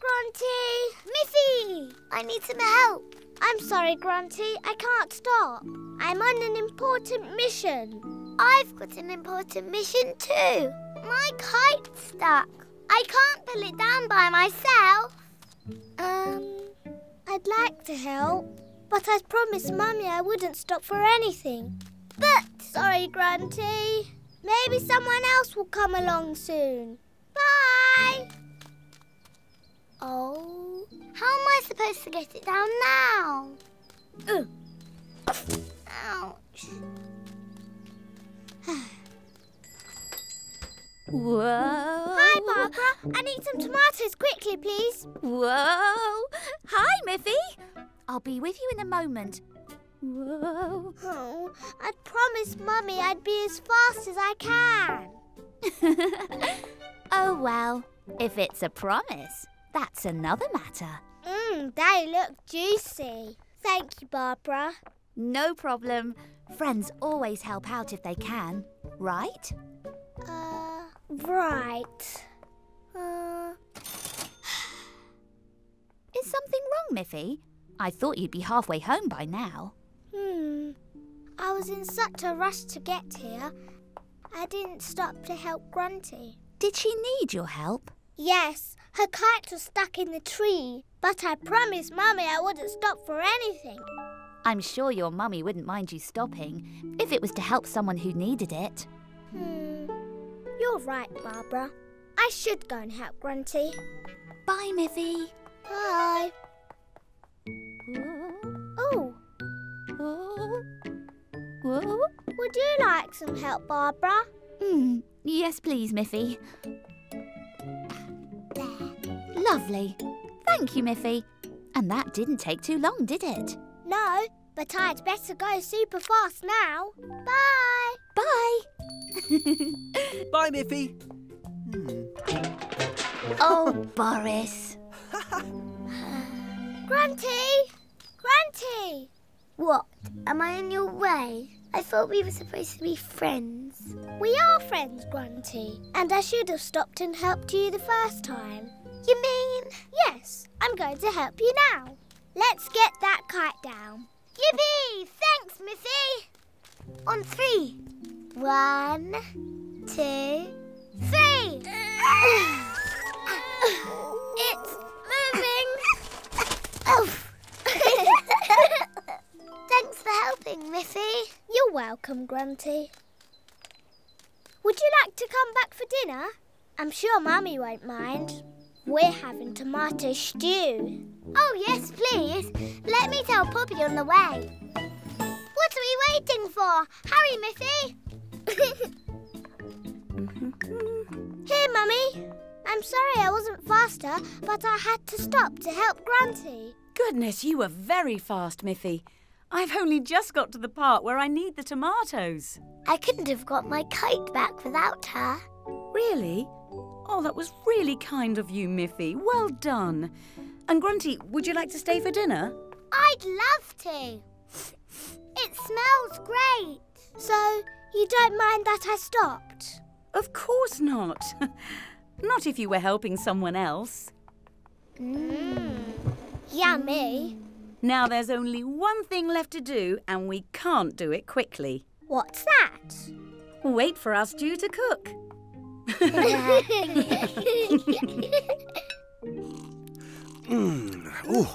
Grunty. Miffy, I need some help. I'm sorry, Grunty, I can't stop. I'm on an important mission. I've got an important mission too. My kite's stuck. I can't pull it down by myself. I'd like to help, but I'd promised Mummy I wouldn't stop for anything. But, sorry, Grunty. Maybe someone else will come along soon. Bye! Oh, how am I supposed to get it down now? Ouch. Whoa! Hi, Grandma, I need some tomatoes quickly, please. Whoa! Hi, Miffy. I'll be with you in a moment. Whoa. Oh, I promised Mummy I'd be as fast as I can. Oh, well, if it's a promise, that's another matter. Mmm, they look juicy. Thank you, Barbara. No problem. Friends always help out if they can, right? Right. Is something wrong, Miffy? I thought you'd be halfway home by now. I was in such a rush to get here. I didn't stop to help Grunty. Did she need your help? Yes. Her kite was stuck in the tree. But I promised Mummy I wouldn't stop for anything. I'm sure your Mummy wouldn't mind you stopping if it was to help someone who needed it. You're right, Barbara. I should go and help Grunty. Bye, Miffy. Bye. Oh. Would you like some help, Barbara? Yes, please, Miffy. There. Lovely. Thank you, Miffy. And that didn't take too long, did it? No, but I'd better go super fast now. Bye. Bye. Bye, Miffy. Oh, Boris. Grunty! Grunty! What? Am I in your way? I thought we were supposed to be friends. We are friends, Grunty. And I should have stopped and helped you the first time. You mean? Yes, I'm going to help you now. Let's get that kite down. Yippee! Thanks, Miffy. On three. 1, 2, 3. It's moving. Oof. Thanks for helping, Miffy. You're welcome, Grunty. Would you like to come back for dinner? I'm sure Mummy won't mind. We're having tomato stew. Oh, yes, please. Let me tell Poppy on the way. What are we waiting for? Hurry, Miffy. Here, Mummy. I'm sorry I wasn't faster, but I had to stop to help Grunty. Goodness, you were very fast, Miffy. I've only just got to the part where I need the tomatoes. I couldn't have got my kite back without her. Really? Oh, that was really kind of you, Miffy. Well done. And Grunty, would you like to stay for dinner? I'd love to. It smells great. So, you don't mind that I stopped? Of course not. Not if you were helping someone else. Yummy. Now there's only one thing left to do and we can't do it quickly. What's that? Wait for our stew to cook. Oh,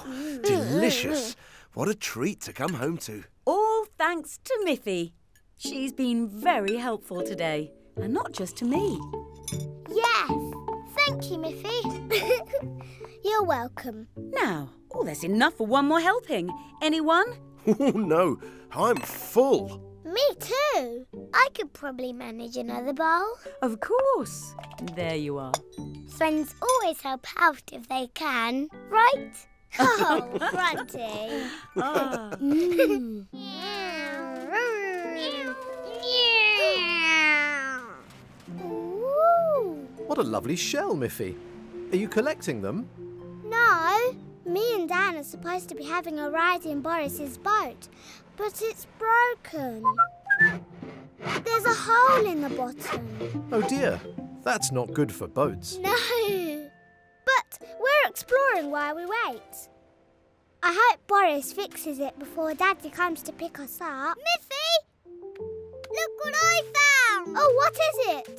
delicious. What a treat to come home to. All thanks to Miffy. She's been very helpful today. And not just to me. Yes. Thank you, Miffy. You're welcome. Now, there's enough for one more helping. Anyone? Oh, no. I'm full. Me too. I could probably manage another bowl. Of course. There you are. Friends always help out if they can, right? Oh, Grunty. What a lovely shell, Miffy. Are you collecting them? No. Me and Dan are supposed to be having a ride in Boris's boat, but it's broken. There's a hole in the bottom. Oh dear, that's not good for boats. No, but we're exploring while we wait. I hope Boris fixes it before Daddy comes to pick us up. Miffy, look what I found! Oh, what is it?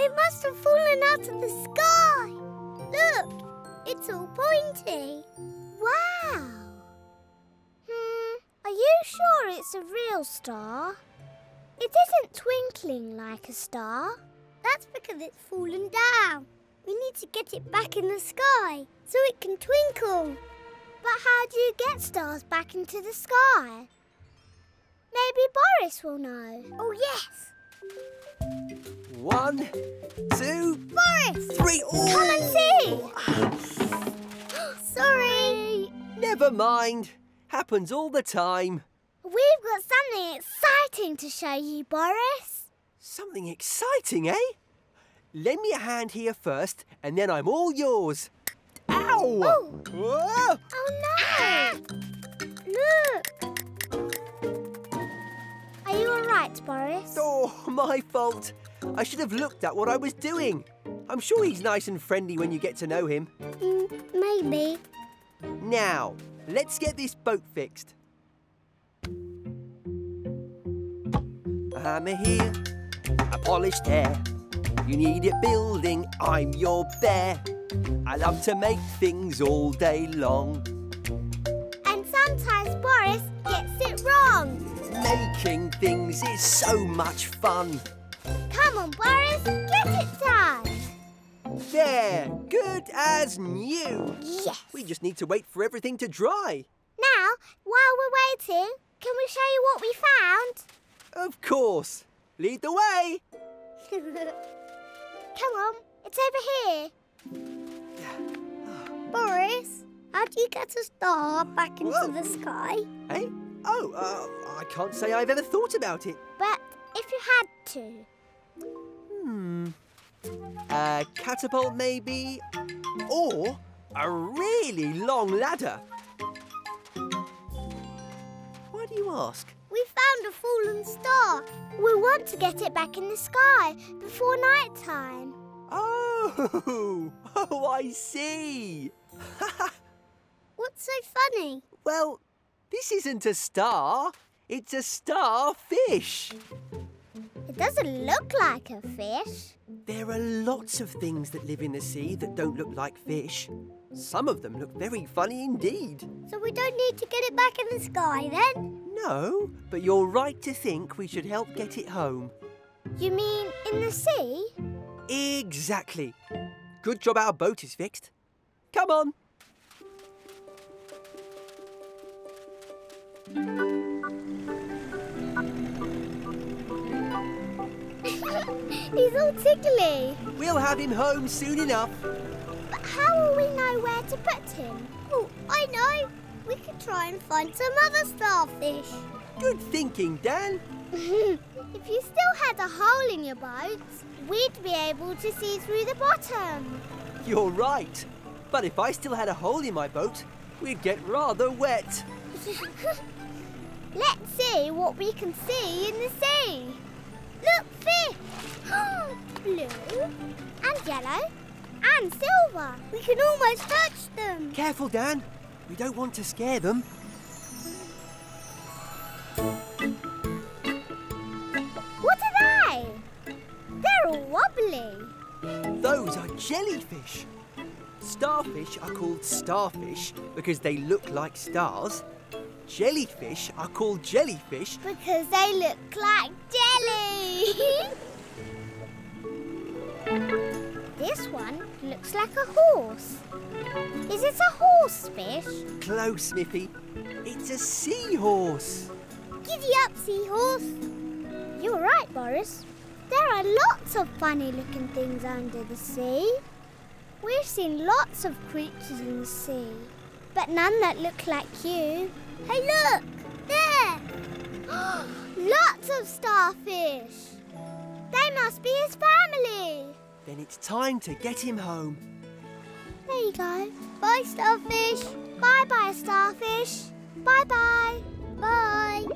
It must have fallen out of the sky. Look, it's all pointy. Wow. Are you sure it's a real star? It isn't twinkling like a star. That's because it's fallen down. We need to get it back in the sky so it can twinkle. But how do you get stars back into the sky? Maybe Boris will know. Oh, yes. 1, 2... Boris! 3... Ooh. Come and see! Sorry. Never mind. Happens all the time. We've got something exciting to show you, Boris. Something exciting, eh? Lend me a hand here first, and then I'm all yours. Ow! Oh, whoa. Oh no! Ah. Look! Are you all right, Boris? Oh, my fault. I should have looked at what I was doing. I'm sure he's nice and friendly when you get to know him. Maybe. Now, let's get this boat fixed. I'm here, a polished hair. You need it building, I'm your bear. I love to make things all day long. And sometimes Boris gets it wrong. Making things is so much fun. Come on, Boris, get it done. There, good as new. Yes. We just need to wait for everything to dry. Now, while we're waiting, can we show you what we found? Of course. Lead the way. Come on, it's over here. Boris, how do you get a star back into the sky? Eh? Oh, I can't say I've ever thought about it. But if you had to. A catapult, maybe? Or a really long ladder? Why do you ask? We found a fallen star. We want to get it back in the sky before night time. Oh, I see. What's so funny? Well, this isn't a star. It's a starfish. It doesn't look like a fish. There are lots of things that live in the sea that don't look like fish. Some of them look very funny indeed. So we don't need to get it back in the sky then? No, but you're right to think we should help get it home. You mean in the sea? Exactly. Good job our boat is fixed. Come on. He's all tickly. We'll have him home soon enough. But how will we know where to put him? Oh, I know. We could try and find some other starfish. Good thinking, Dan. If you still had a hole in your boat, we'd be able to see through the bottom. You're right. But if I still had a hole in my boat, we'd get rather wet. Let's see what we can see in the sea. Look, fish! Blue and yellow and silver. We can almost touch them. Careful, Dan. We don't want to scare them. What are they? They're all wobbly. Those are jellyfish. Starfish are called starfish because they look like stars. Jellyfish are called jellyfish because they look like jelly. This one looks like a horse. Is it a horsefish? Close, Miffy. It's a seahorse. Giddy up, seahorse. You're right, Boris. There are lots of funny-looking things under the sea. We've seen lots of creatures in the sea, but none that look like you. Hey, look! There! Lots of starfish! They must be his family! Then it's time to get him home. There you go. Bye, starfish! Bye-bye, starfish! Bye-bye! Bye!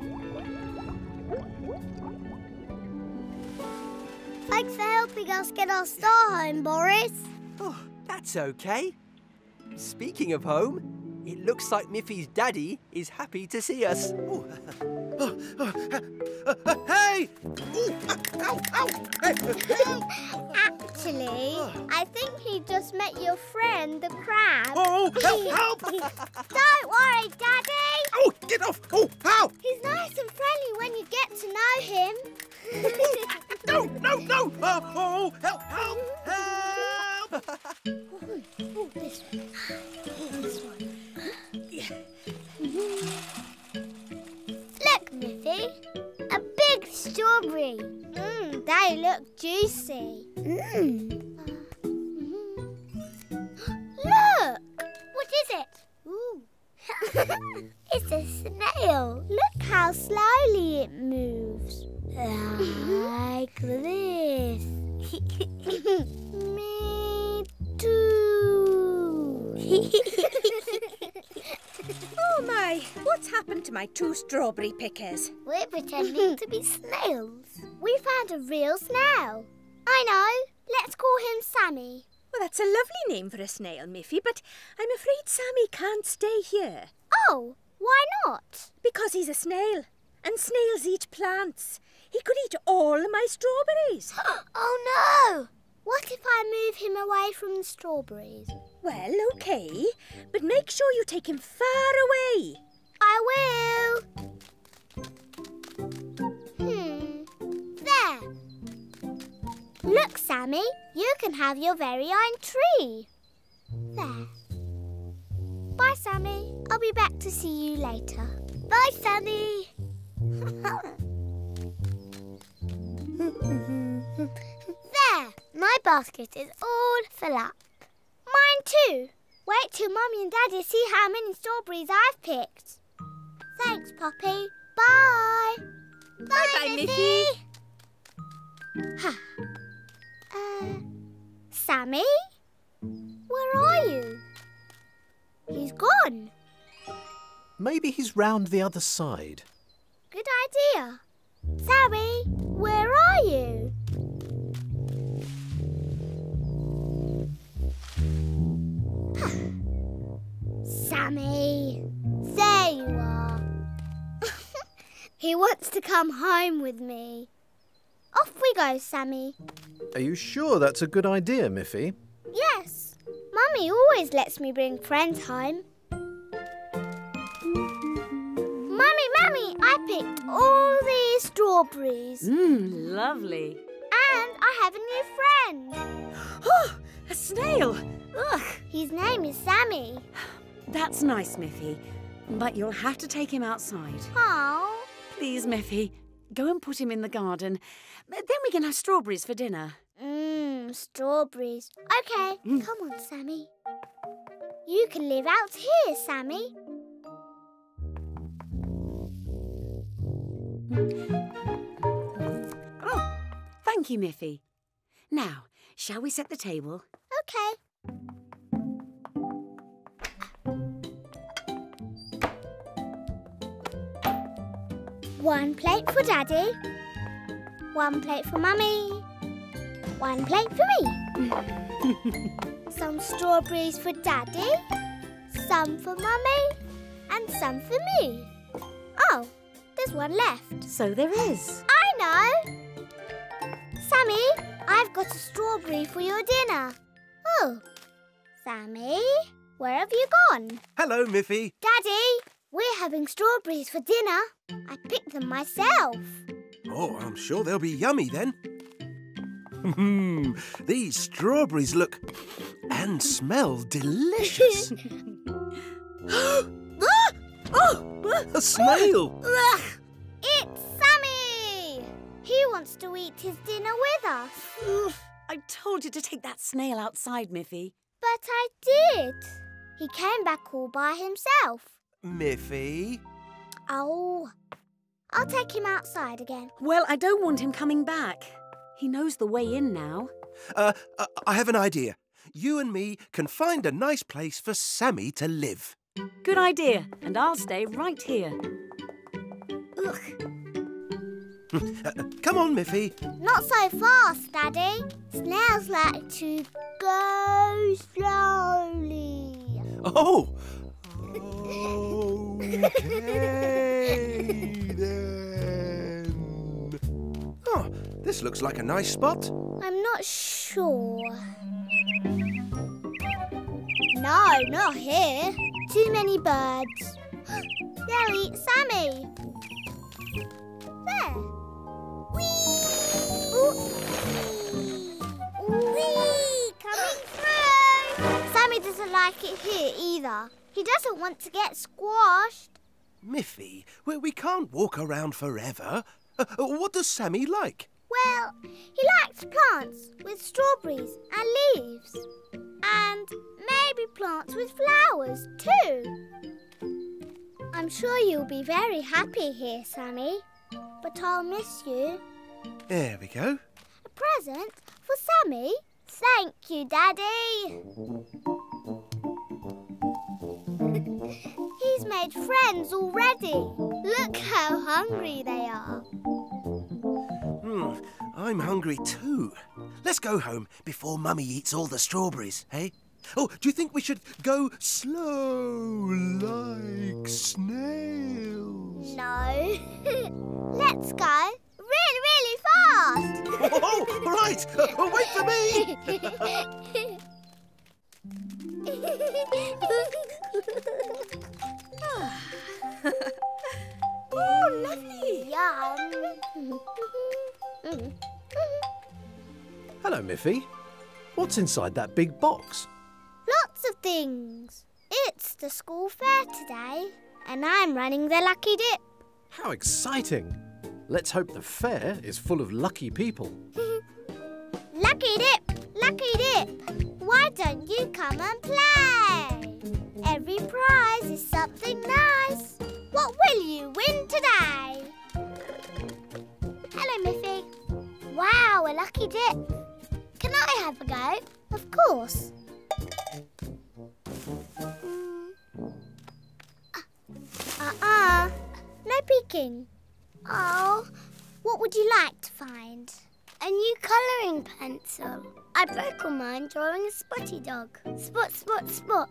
Thanks for helping us get our star home, Boris. Oh, that's OK. Speaking of home, it looks like Miffy's daddy is happy to see us. Hey! Ooh, ow, ow, ow. Actually, I think he just met your friend, the crab. Oh, help! Don't worry, Daddy! Oh, get off! Oh, ow! He's nice and friendly when you get to know him. No, no, no! Oh, help, help, help! Oh, this one. Oh, this one. Look, Miffy. they look juicy. Look! What is it? Ooh. It's a snail. Look how slowly it moves. Like this. Me too. Oh my, what's happened to my two strawberry pickers? We're pretending to be snails. We found a real snail. I know, let's call him Sammy. Well, that's a lovely name for a snail, Miffy, but I'm afraid Sammy can't stay here. Oh, why not? Because he's a snail, and snails eat plants. He could eat all my strawberries. Oh, no! What if I move him away from the strawberries? Well, OK, but make sure you take him far away. I will. There. Look, Sammy, you can have your very own tree. There. Bye, Sammy. I'll be back to see you later. Bye, Sammy. There. My basket is all full up. Mine too. Wait till Mummy and Daddy see how many strawberries I've picked. Thanks, Poppy. Bye. Bye-bye, Miffy. Ha. Sammy? Where are you? He's gone. Maybe he's round the other side. Good idea. Sammy, where are you? Sammy, there you are. He wants to come home with me. Off we go, Sammy. Are you sure that's a good idea, Miffy? Yes. Mummy always lets me bring friends home. Mummy, Mummy, I picked all these strawberries. Mmm, lovely. And I have a new friend. Oh, a snail! Ugh. His name is Sammy. That's nice, Miffy. But you'll have to take him outside. Oh. Please, Miffy. Go and put him in the garden. Then we can have strawberries for dinner. Mmm, strawberries. OK, come on, Sammy. You can live out here, Sammy. Oh, thank you, Miffy. Now, shall we set the table? OK. One plate for Daddy, one plate for Mummy, one plate for me. Some strawberries for Daddy, some for Mummy, and some for me. Oh, there's one left. So there is. I know. Sammy, I've got a strawberry for your dinner. Oh, Sammy, where have you gone? Hello, Miffy. Daddy. We're having strawberries for dinner. I picked them myself. Oh, I'm sure they'll be yummy then. These strawberries look and smell delicious. Oh, a snail! It's Sammy! He wants to eat his dinner with us. I told you to take that snail outside, Miffy. But I did. He came back all by himself. Miffy? Oh, I'll take him outside again. Well, I don't want him coming back. He knows the way in now. I have an idea. You and me can find a nice place for Sammy to live. Good idea, and I'll stay right here. Ugh. Come on, Miffy. Not so fast, Daddy. Snails like to go slowly. Oh! Okay, then. Oh, this looks like a nice spot. I'm not sure. No, not here. Too many birds. They'll eat Sammy. There. Whee! Ooh. Whee! Coming through. Sammy doesn't like it here either. He doesn't want to get squashed. Miffy, we can't walk around forever. What does Sammy like? Well, he likes plants with strawberries and leaves. And maybe plants with flowers too. I'm sure you'll be very happy here, Sammy. But I'll miss you. There we go. A present for Sammy. Thank you, Daddy. He's made friends already. Look how hungry they are. I'm hungry too. Let's go home before Mummy eats all the strawberries, hey? Oh, do you think we should go slow like snails? No. Let's go really fast. Oh, all right. Wait for me. Oh, lovely. Yum. Hello, Miffy. What's inside that big box? Lots of things. It's the school fair today, and I'm running the lucky dip. How exciting! Let's hope the fair is full of lucky people. Lucky dip! Lucky dip! Why don't you come and play? Every prize is something nice. What will you win today? Hello, Miffy. Wow, a lucky dip. Can I have a go? Of course. No peeking. Oh, what would you like to find? A new colouring pencil. I broke all mine drawing a spotty dog. Spot, spot, spot.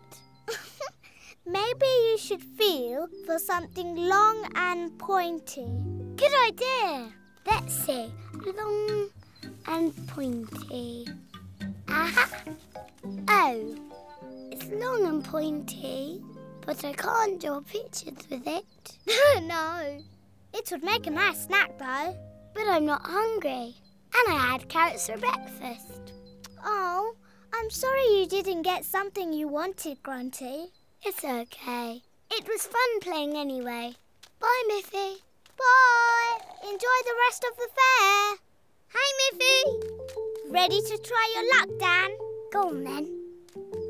Maybe you should feel for something long and pointy. Good idea. Let's see. Long and pointy. Aha! Oh, it's long and pointy. But I can't draw pictures with it. No. It would make a nice snack, though. But I'm not hungry. And I had carrots for breakfast. Oh, I'm sorry you didn't get something you wanted, Grunty. It's OK. It was fun playing anyway. Bye, Miffy. Bye. Enjoy the rest of the fair. Hey, Miffy. Ready to try your luck, Dan? Go on, then.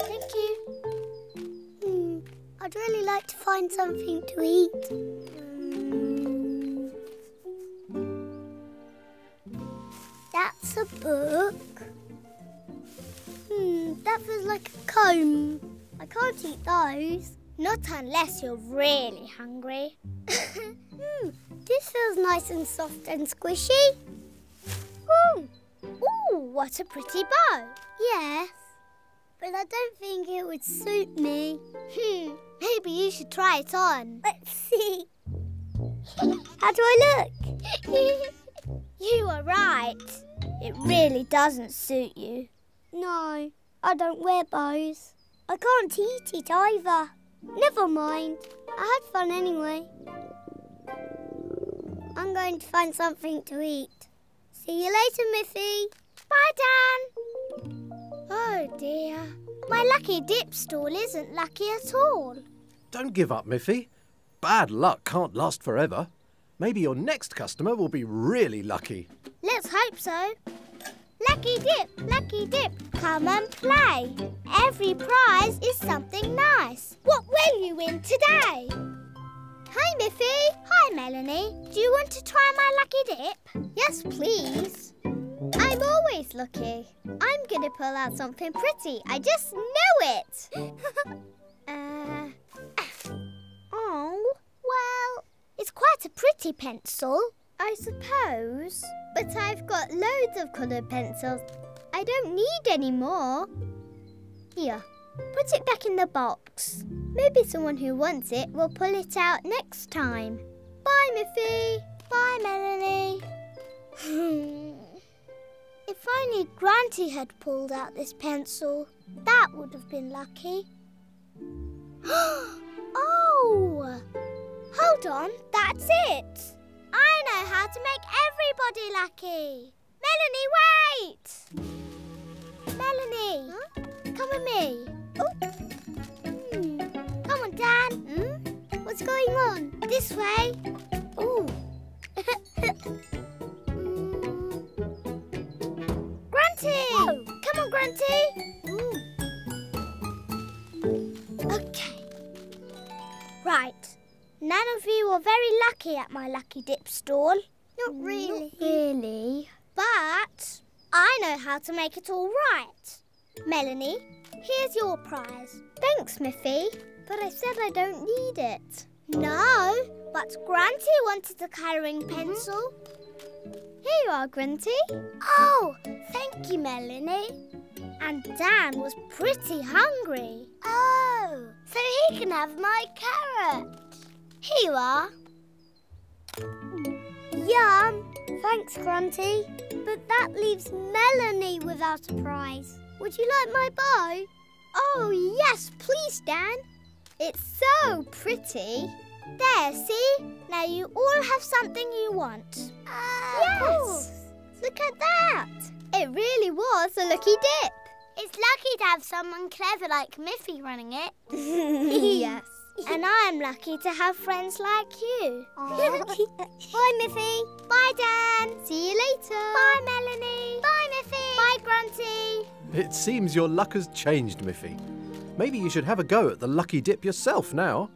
Thank you. I'd really like to find something to eat. That's a book. That feels like a comb. I can't eat those. Not unless you're really hungry. This feels nice and soft and squishy. Ooh, what a pretty bow. Yes. But I don't think it would suit me. Maybe you should try it on. Let's see. How do I look? You are right. It really doesn't suit you. No, I don't wear bows. I can't eat it either. Never mind. I had fun anyway. I'm going to find something to eat. See you later, Miffy. Bye, Dan. Oh, dear. My lucky dip stall isn't lucky at all. Don't give up, Miffy. Bad luck can't last forever. Maybe your next customer will be really lucky. Let's hope so. Lucky dip, come and play. Every prize is something nice. What will you win today? Hi, Miffy. Hi, Melanie. Do you want to try my lucky dip? Yes, please. I'm always lucky. I'm gonna pull out something pretty. I just know it. Oh, well, it's quite a pretty pencil, I suppose. But I've got loads of coloured pencils. I don't need any more. Here, put it back in the box. Maybe someone who wants it will pull it out next time. Bye, Miffy. Bye, Melanie. If only Grunty had pulled out this pencil, that would have been lucky. Oh! Hold on, that's it! I know how to make everybody lucky! Melanie, wait! Melanie, come with me. Come on, Dan. What's going on? This way. Okay. Right. None of you were very lucky at my lucky dip stall. Not really. Not really. But I know how to make it all right. Melanie, here's your prize. Thanks, Miffy. But I said I don't need it. No, but Grunty wanted a colouring pencil. Here you are, Grunty. Oh, thank you, Melanie. And Dan was pretty hungry. Oh, so he can have my carrot. Here you are. Yum. Thanks, Grunty. But that leaves Melanie without a prize. Would you like my bow? Oh, yes, please, Dan. It's so pretty. There, see? Now you all have something you want. Yes! Look at that! It really was a lucky dip. It's lucky to have someone clever like Miffy running it. Yes. And I'm lucky to have friends like you. Bye, Miffy. Bye, Dan. See you later. Bye, Melanie. Bye, Miffy. Bye, Grunty. It seems your luck has changed, Miffy. Maybe you should have a go at the lucky dip yourself now.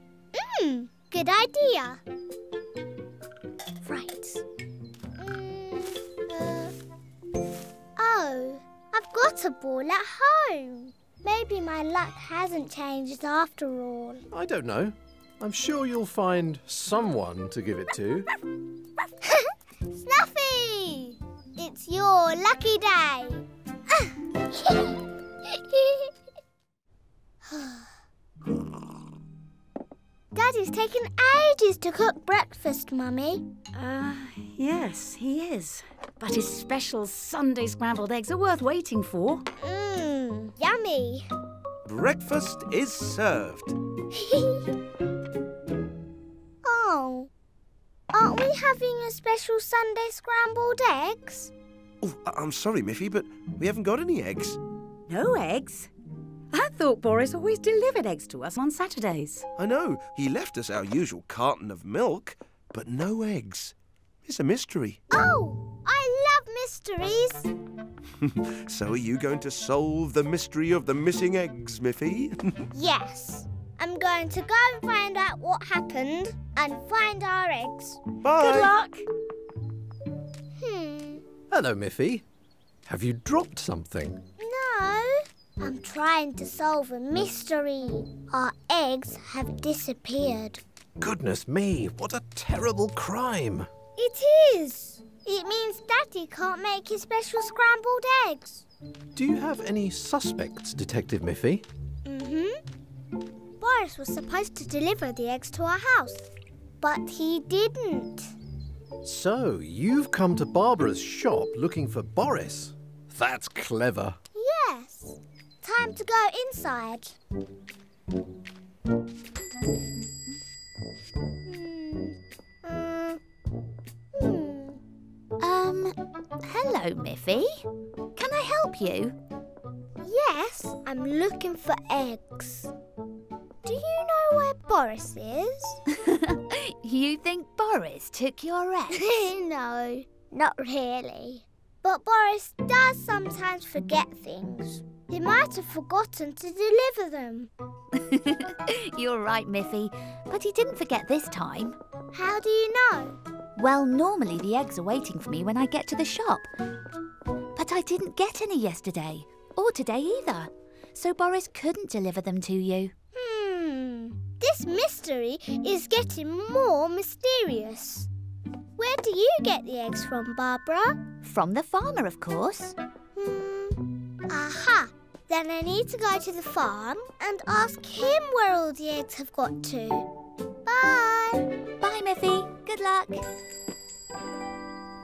Mmm, good idea. Right. Oh, I've got a ball at home. Maybe my luck hasn't changed after all. I don't know. I'm sure you'll find someone to give it to. Snuffy! It's your lucky day. Daddy's taken ages to cook breakfast, Mummy. Yes, he is. But his special Sunday scrambled eggs are worth waiting for. Mmm, yummy. Breakfast is served. Oh, aren't we having a special Sunday scrambled eggs? Oh, I'm sorry, Miffy, but we haven't got any eggs. No eggs? I thought Boris always delivered eggs to us on Saturdays. I know. He left us our usual carton of milk, but no eggs. It's a mystery. Oh, I love mysteries. So are you going to solve the mystery of the missing eggs, Miffy? Yes. I'm going to go and find out what happened and find our eggs. Bye. Good luck. Hello, Miffy. Have you dropped something? No. I'm trying to solve a mystery. Our eggs have disappeared. Goodness me, what a terrible crime. It is. It means Daddy can't make his special scrambled eggs. Do you have any suspects, Detective Miffy? Boris was supposed to deliver the eggs to our house, but he didn't. So you've come to Barbara's shop looking for Boris. That's clever. Yes. Time to go inside. Hello, Miffy. Can I help you? Yes, I'm looking for eggs. Do you know where Boris is? You think Boris took your eggs? No, not really. But Boris does sometimes forget things. He might have forgotten to deliver them. You're right, Miffy, but he didn't forget this time. How do you know? Well, normally the eggs are waiting for me when I get to the shop. But I didn't get any yesterday, or today either. So Boris couldn't deliver them to you. This mystery is getting more mysterious. Where do you get the eggs from, Barbara? From the farmer, of course. Aha! Then I need to go to the farm and ask him where all the eggs have got to. Bye! Bye, Miffy. Good luck.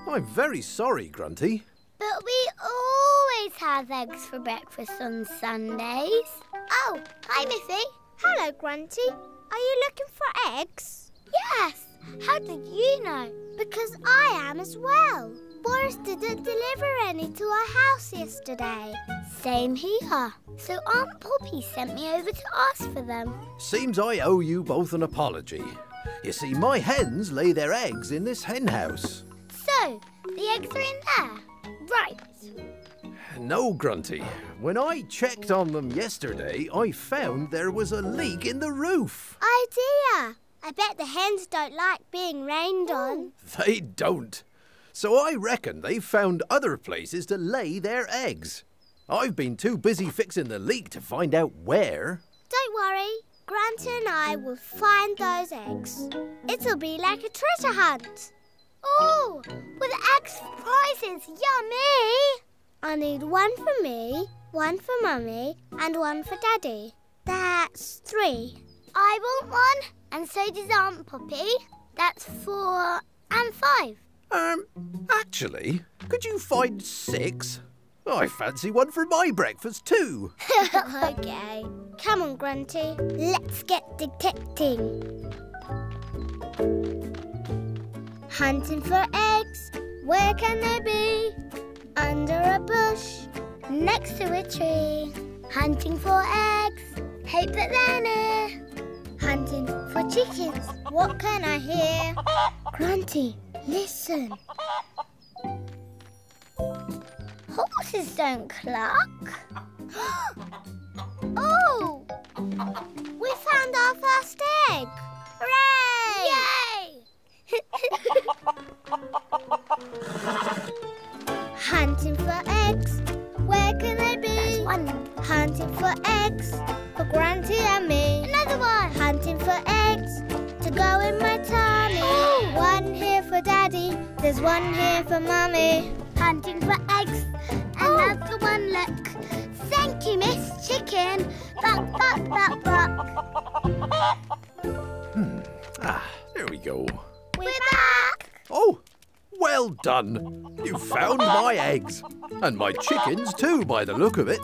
I'm very sorry, Grunty. But we always have eggs for breakfast on Sundays. Oh, hi, Miffy. Hello, Grunty. Are you looking for eggs? Yes. How did you know? Because I am as well. Boris didn't deliver any to our house yesterday. Same here. So Aunt Poppy sent me over to ask for them. Seems I owe you both an apology. You see, my hens lay their eggs in this hen house. So, the eggs are in there? Right. No, Grunty. When I checked on them yesterday, I found there was a leak in the roof. Oh dear. I bet the hens don't like being rained on. They don't. So I reckon they've found other places to lay their eggs. I've been too busy fixing the leak to find out where. Don't worry. Grunty and I will find those eggs. It'll be like a treasure hunt. Oh, with eggs for prizes. Yummy! I need one for me, one for Mummy, and one for Daddy. That's three. I want one, and so does Aunt Poppy. That's four and five. Actually, could you find six? I fancy one for my breakfast too. Okay. Come on, Grunty. Let's get detecting. Hunting for eggs. Where can they be? Under a bush, next to a tree. Hunting for eggs, hope that they're near. Hunting for chickens, what can I hear? Grunty, listen. Horses don't cluck. Oh! We found our first egg. Hooray! Yay! Hunting for eggs, where can they be? That's one. Hunting for eggs, for Grunty and me. Another one. Hunting for eggs, to go in my tummy. Ooh. One here for Daddy, there's one here for Mummy. Hunting for eggs, another one, look. Thank you, Miss Chicken. Buck, buck, buck, buck. There we go. We're back. Oh. Well done! You found my eggs. And my chickens too, by the look of it.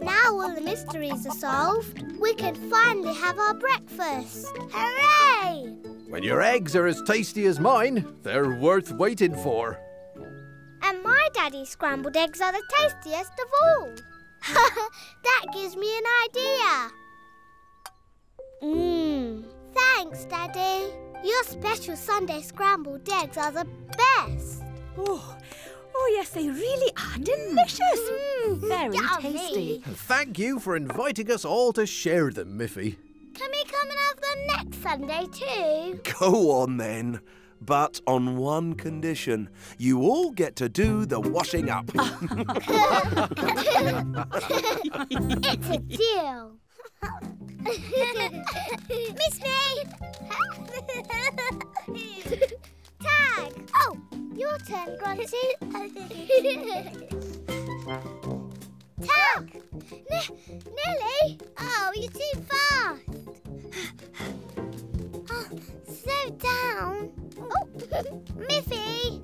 Now all the mysteries are solved. We can finally have our breakfast. Hooray! When your eggs are as tasty as mine, they're worth waiting for. And my daddy's scrambled eggs are the tastiest of all. That gives me an idea. Thanks, Daddy. Your special Sunday scrambled eggs are the best. Oh yes, they really are delicious. Very tasty. Thank you for inviting us all to share them, Miffy. Can we come and have them next Sunday too? Go on then, but on one condition. You all get to do the washing up. It's a deal. Miss me! Tag! Oh, your turn, Grunty. Tag! Nearly! Oh, you're too fast. Oh, slow down. Oh, Miffy!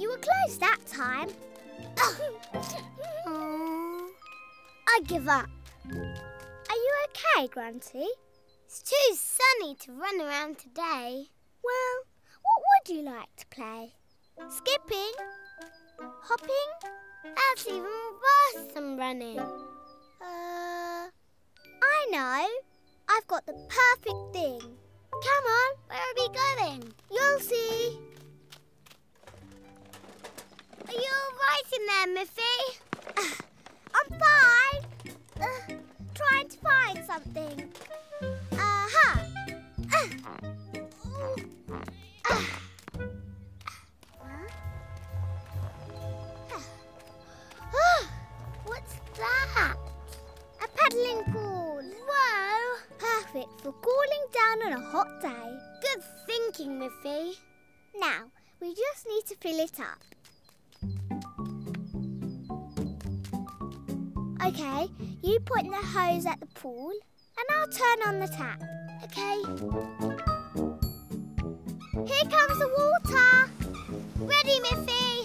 You were close that time. Oh, I give up. Are you okay, Grunty? It's too sunny to run around today. Well, what would you like to play? Skipping? Hopping? That's even worse than running. I know. I've got the perfect thing. Come on, where are we going? You'll see. Are you all right in there, Miffy? I'm fine. Trying to find something. What's that? A paddling pool. Whoa. Perfect for cooling down on a hot day. Good thinking, Miffy. Now, we just need to fill it up. Okay, you point the hose at the pool and I'll turn on the tap, okay? Here comes the water! Ready, Miffy?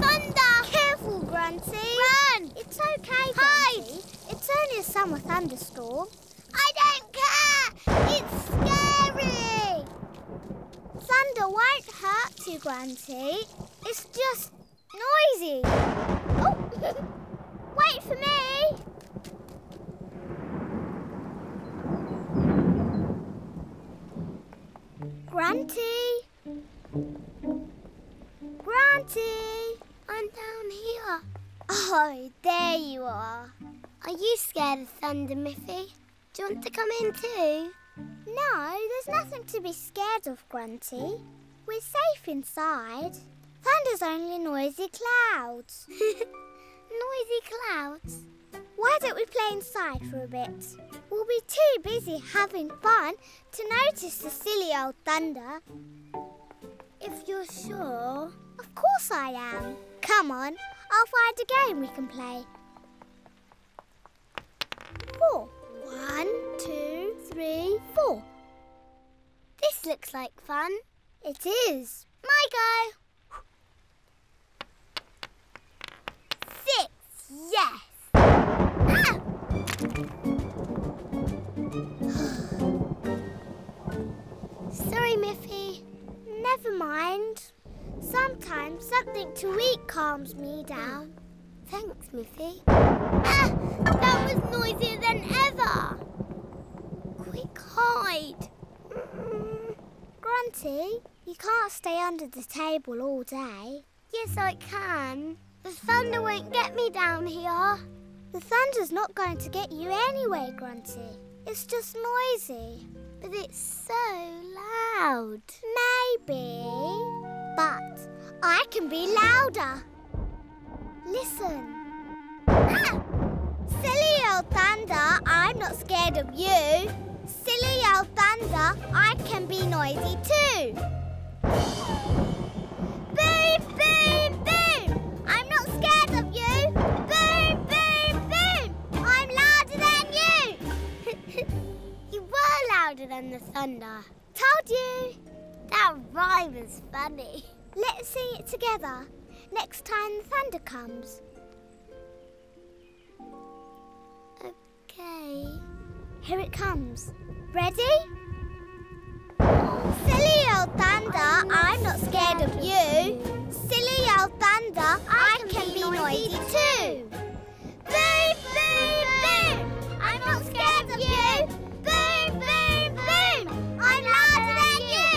Thunder! Careful, Grunty! Run! It's okay, Grunty. Hide! It's only a summer thunderstorm. I don't care! It's scary! Thunder won't hurt you, Grunty. It's just noisy. Oh. Wait for me. Grunty. Oh, there you are. Are you scared of thunder, Miffy? Do you want to come in too? No, there's nothing to be scared of, Grunty. We're safe inside. Thunder's only noisy clouds. Noisy clouds? Why don't we play inside for a bit? We'll be too busy having fun to notice the silly old thunder. If you're sure. Of course I am. Come on, I'll find a game we can play. 4. 1, 2, 3, 4. This looks like fun. It is. My go. 6. Yes. Ah! Sorry, Miffy. Never mind. Sometimes something too weak calms me down. Thanks, Miffy. Ah! That was noisier than ever. Quick, hide. Grunty, you can't stay under the table all day. Yes, I can. The thunder won't get me down here. The thunder's not going to get you anyway, Grunty. It's just noisy. But it's so loud. Maybe. But I can be louder. Listen. Ah! Silly old thunder, I'm not scared of you. Silly old thunder, I can be noisy too. Boom, boom, boom! I'm not scared of you. Boom, boom, boom! I'm louder than you. You were louder than the thunder. Told you. That rhyme is funny. Let's sing it together next time the thunder comes. Okay. Here it comes. Ready? Silly old thunder, I'm not scared of you. Silly old thunder, I can be noisy too. Boom, boom, boom! I'm not scared of you. Boom, boom, boom! I'm louder than you.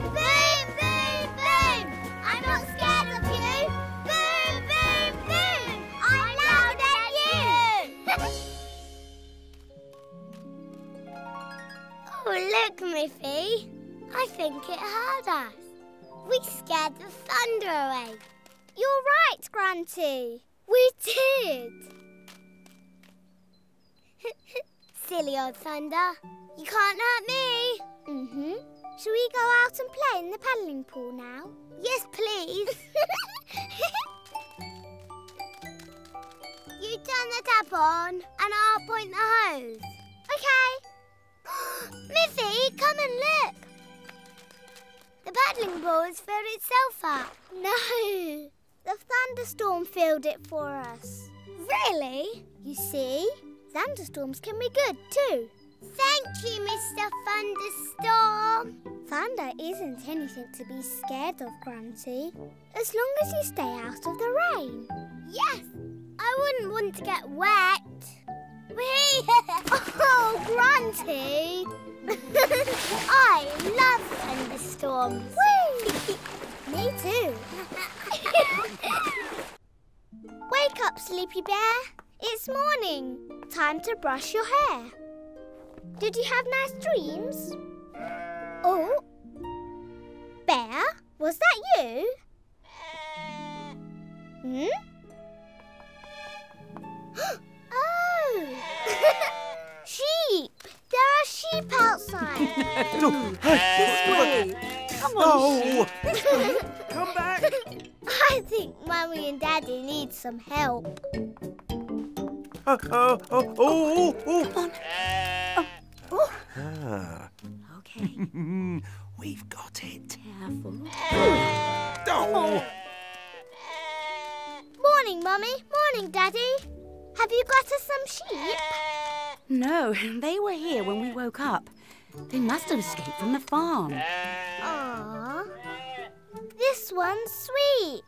Boom, boom, boom! I'm not scared of you. Boom, boom, boom! I'm louder than you. Oh, look, Miffy. I think it heard us. We scared the thunder away. You're right, Grunty. We did. Silly old thunder. You can't hurt me. Shall we go out and play in the paddling pool now? Yes, please. You turn the tap on and I'll point the hose. Okay. Miffy, come and look. The paddling pool has filled itself up. No, the thunderstorm filled it for us. Really? You see, thunderstorms can be good too. Thank you, Mr. Thunderstorm. Thunder isn't anything to be scared of, Grunty, as long as you stay out of the rain. Yes, I wouldn't want to get wet. Oh, Grunty! I love thunderstorms. Me too. Wake up, Sleepy Bear. It's morning. Time to brush your hair. Did you have nice dreams? Oh, Bear, was that you? Oh! Sheep! There are sheep outside. No, this way. Come on, sheep. Come back. I think Mummy and Daddy need some help. Okay. We've got it. Careful. Morning, Mummy. Morning, Daddy. Have you got us some sheep? No, they were here when we woke up. They must have escaped from the farm. Aww. This one's sweet.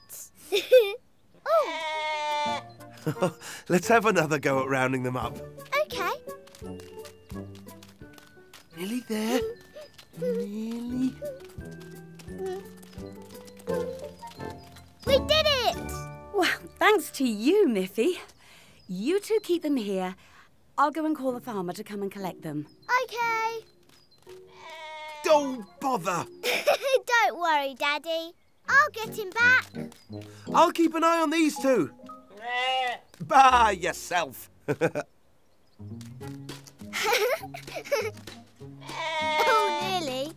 Let's have another go at rounding them up. Okay. Nearly there. Nearly. We did it! Wow, that Thanks to you, Miffy. You two keep them here. I'll go and call the farmer to come and collect them. Okay. Don't bother. Don't worry, Daddy. I'll get him back. I'll keep an eye on these two. By yourself. Oh, nearly.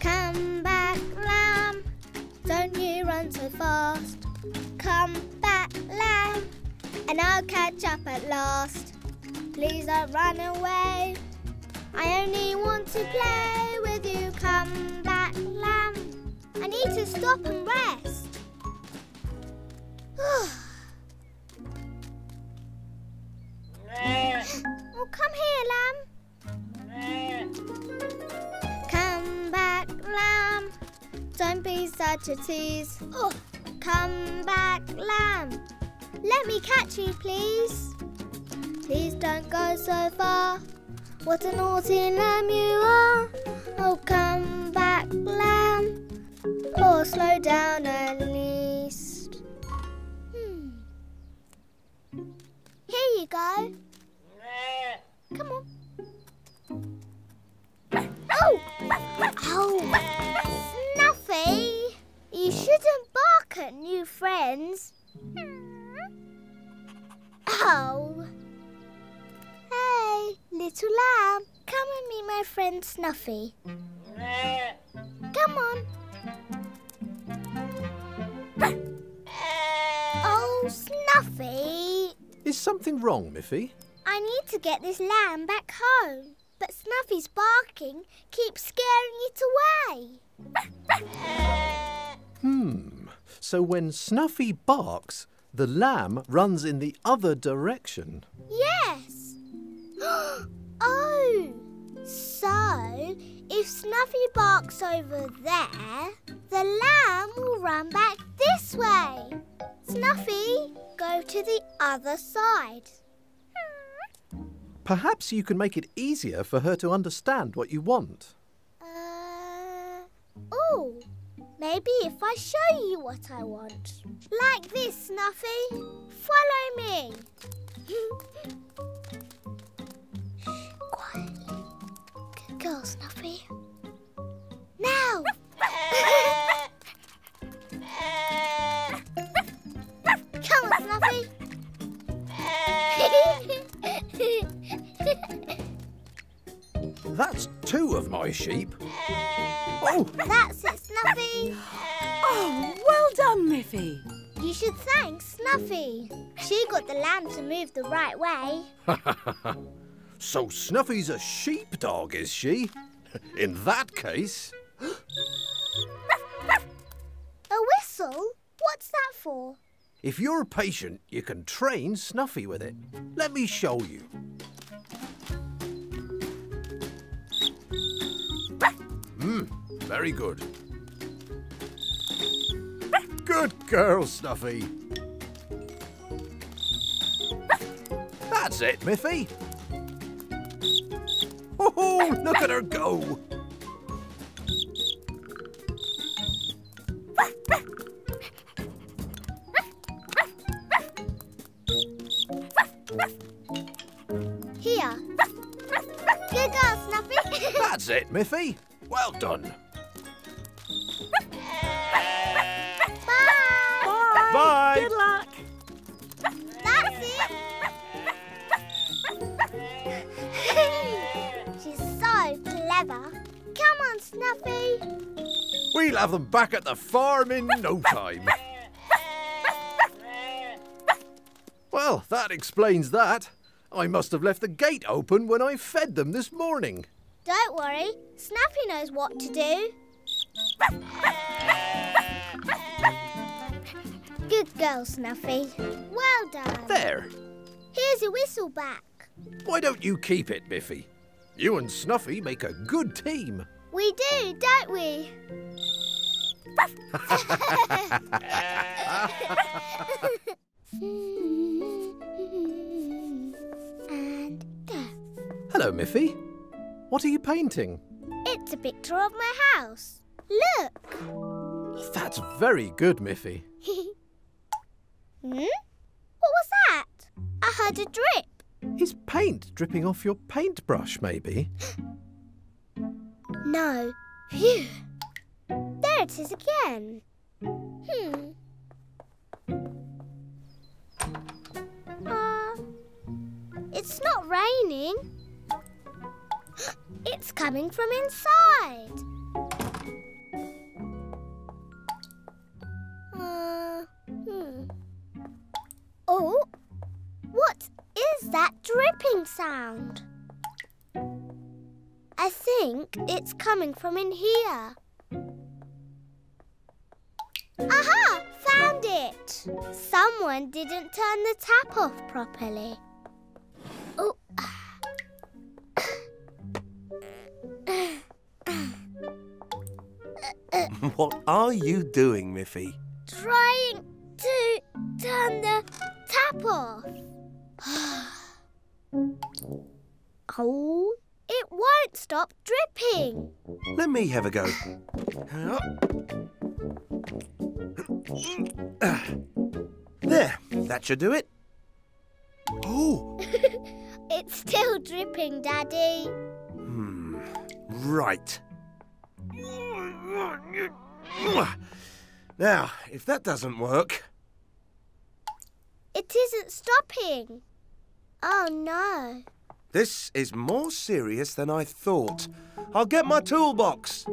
Come back, lamb. Don't you run so fast. Come back, lamb, and I'll catch up at last. Please don't run away. I only want to play with you. Come back, lamb. I need to stop and rest. Oh, come here, lamb. Come back, lamb. Don't be such a tease. Oh, come back, lamb. Let me catch you, please. Please don't go so far. What a naughty lamb you are. Oh, come back, lamb. Or slow down at least. Here you go. Come on. Oh! Oh! Snuffy! You shouldn't bark at new friends. Oh! Hey, little lamb. Come and meet my friend Snuffy. Come on. Oh, Snuffy! Is something wrong, Miffy? I need to get this lamb back home. But Snuffy's barking keeps scaring it away. So when Snuffy barks, the lamb runs in the other direction. Yes. Oh! So, if Snuffy barks over there, the lamb will run back this way. Snuffy, go to the other side. Perhaps you can make it easier for her to understand what you want. Oh, maybe if I show you what I want. Like this, Snuffy. Follow me. Quietly. Good girl, Snuffy. Now! Come on, Snuffy. That's two of my sheep. Oh. That's it, Snuffy. Oh, well done, Miffy. You should thank Snuffy. She got the lamb to move the right way. So Snuffy's a sheepdog, is she? In that case... A whistle? What's that for? If you're patient, you can train Snuffy with it. Let me show you. Very good. Good girl, Snuffy. That's it, Miffy. Oh, look at her go. Here. Good girl, Snuffy. That's it, Miffy. Well done. Bye. Bye. Good luck. That's it. She's so clever. Come on, Snuffy. We'll have them back at the farm in no time. Well, that explains that. I must have left the gate open when I fed them this morning. Don't worry. Snuffy knows what to do. Good girl, Snuffy. Well done. There. Here's your whistle back. Why don't you keep it, Miffy? You and Snuffy make a good team. We do, don't we? And there. Hello, Miffy. What are you painting? It's a picture of my house. Look! That's very good, Miffy. let it drip? Is paint dripping off your paintbrush, maybe? No. Phew. There it is again. It's not raining. It's coming from inside. Oh, what is that dripping sound? I think it's coming from in here. Aha! Found it! Someone didn't turn the tap off properly. Oh. What are you doing, Miffy? Trying to turn the tap off. Oh, it won't stop dripping. Let me have a go. There, that should do it. Oh! It's still dripping, Daddy. Right. Now, if that doesn't work... It isn't stopping. Oh, no. This is more serious than I thought. I'll get my toolbox.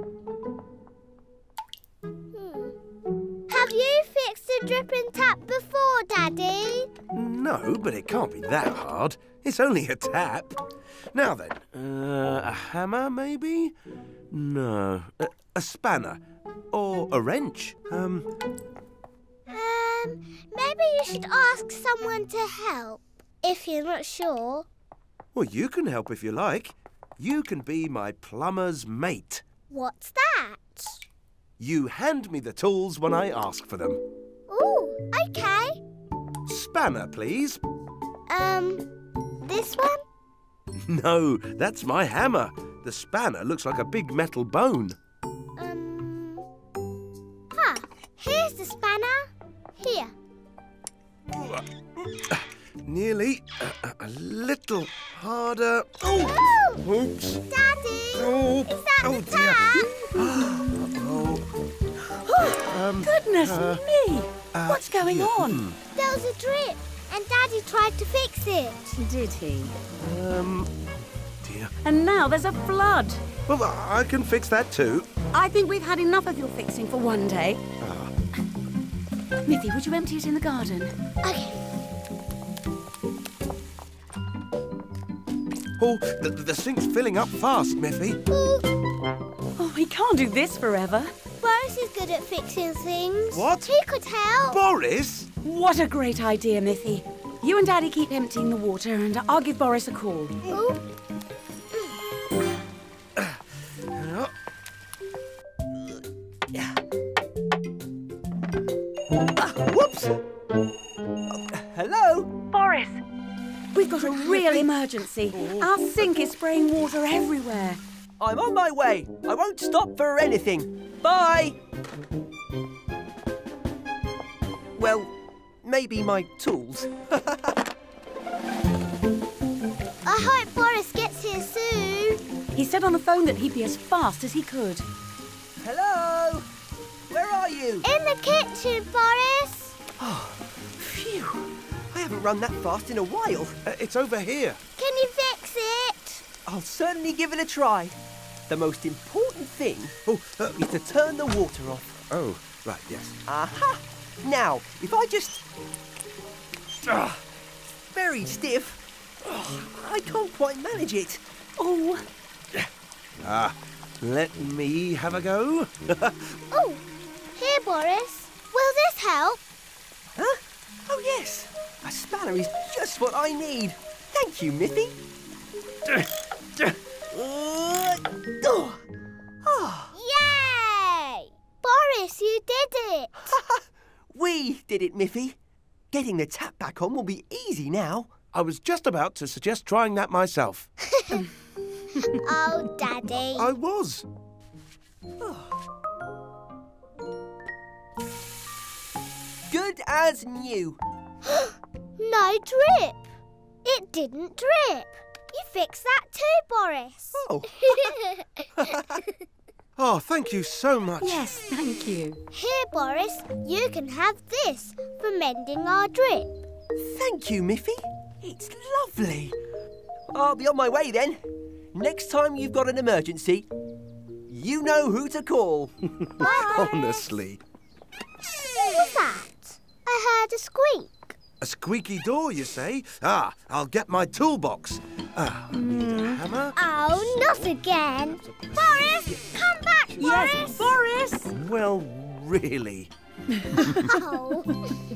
Have you fixed a dripping tap before, Daddy? No, but it can't be that hard. It's only a tap. Now then, a hammer maybe? No, a spanner or a wrench. Maybe you should ask someone to help if you're not sure. Well, you can help if you like. You can be my plumber's mate. What's that? You hand me the tools when I ask for them. Ooh, OK. Spanner, please. This one? No, that's my hammer. The spanner looks like a big metal bone. Here's the spanner. Here. Nearly. A little harder. Oh! Ooh. Oops. Daddy! Oh. Is that the tap? Goodness me! What's going on? There was a drip, and Daddy tried to fix it. Did he? Dear. And now there's a flood. Well, I can fix that too. I think we've had enough of your fixing for one day. Miffy, would you empty it in the garden? Okay. Oh, the sink's filling up fast, Miffy. Oh, we can't do this forever. Boris is good at fixing things. What? He could help. Boris? What a great idea, Miffy. You and Daddy keep emptying the water and I'll give Boris a call. Ooh. Whoops! Hello? Boris. We've got a real emergency. Our sink is spraying water everywhere. I'm on my way. I won't stop for anything. Bye! Well, maybe my tools. I hope Boris gets here soon. He said on the phone that he'd be as fast as he could. Hello? Where are you? In the kitchen, Boris. Oh, phew. I haven't run that fast in a while. It's over here. Can you fix it? I'll certainly give it a try. The most important thing is to turn the water off. Oh, right, yes. Aha! Now, if I just... very stiff. I can't quite manage it. Oh. Let me have a go. Oh, here, Boris. Will this help? Huh? Oh, yes. A spanner is just what I need. Thank you, Miffy. Yay! Boris, you did it! We did it, Miffy. Getting the tap back on will be easy now. I was just about to suggest trying that myself. Oh, Daddy. I was. Good as new. No drip. It didn't drip. You fixed that too, Boris. Oh. Oh, thank you so much. Yes, thank you. Here, Boris, you can have this for mending our drip. Thank you, Miffy. It's lovely. I'll be on my way then. Next time you've got an emergency, you know who to call. Bye. Honestly. What was that? I heard a squeak. A squeaky door, you say? Ah, I'll get my toolbox. I need a hammer. Oh, not again. Boris, come back, Boris. Yes, Boris. Well, really. Oh.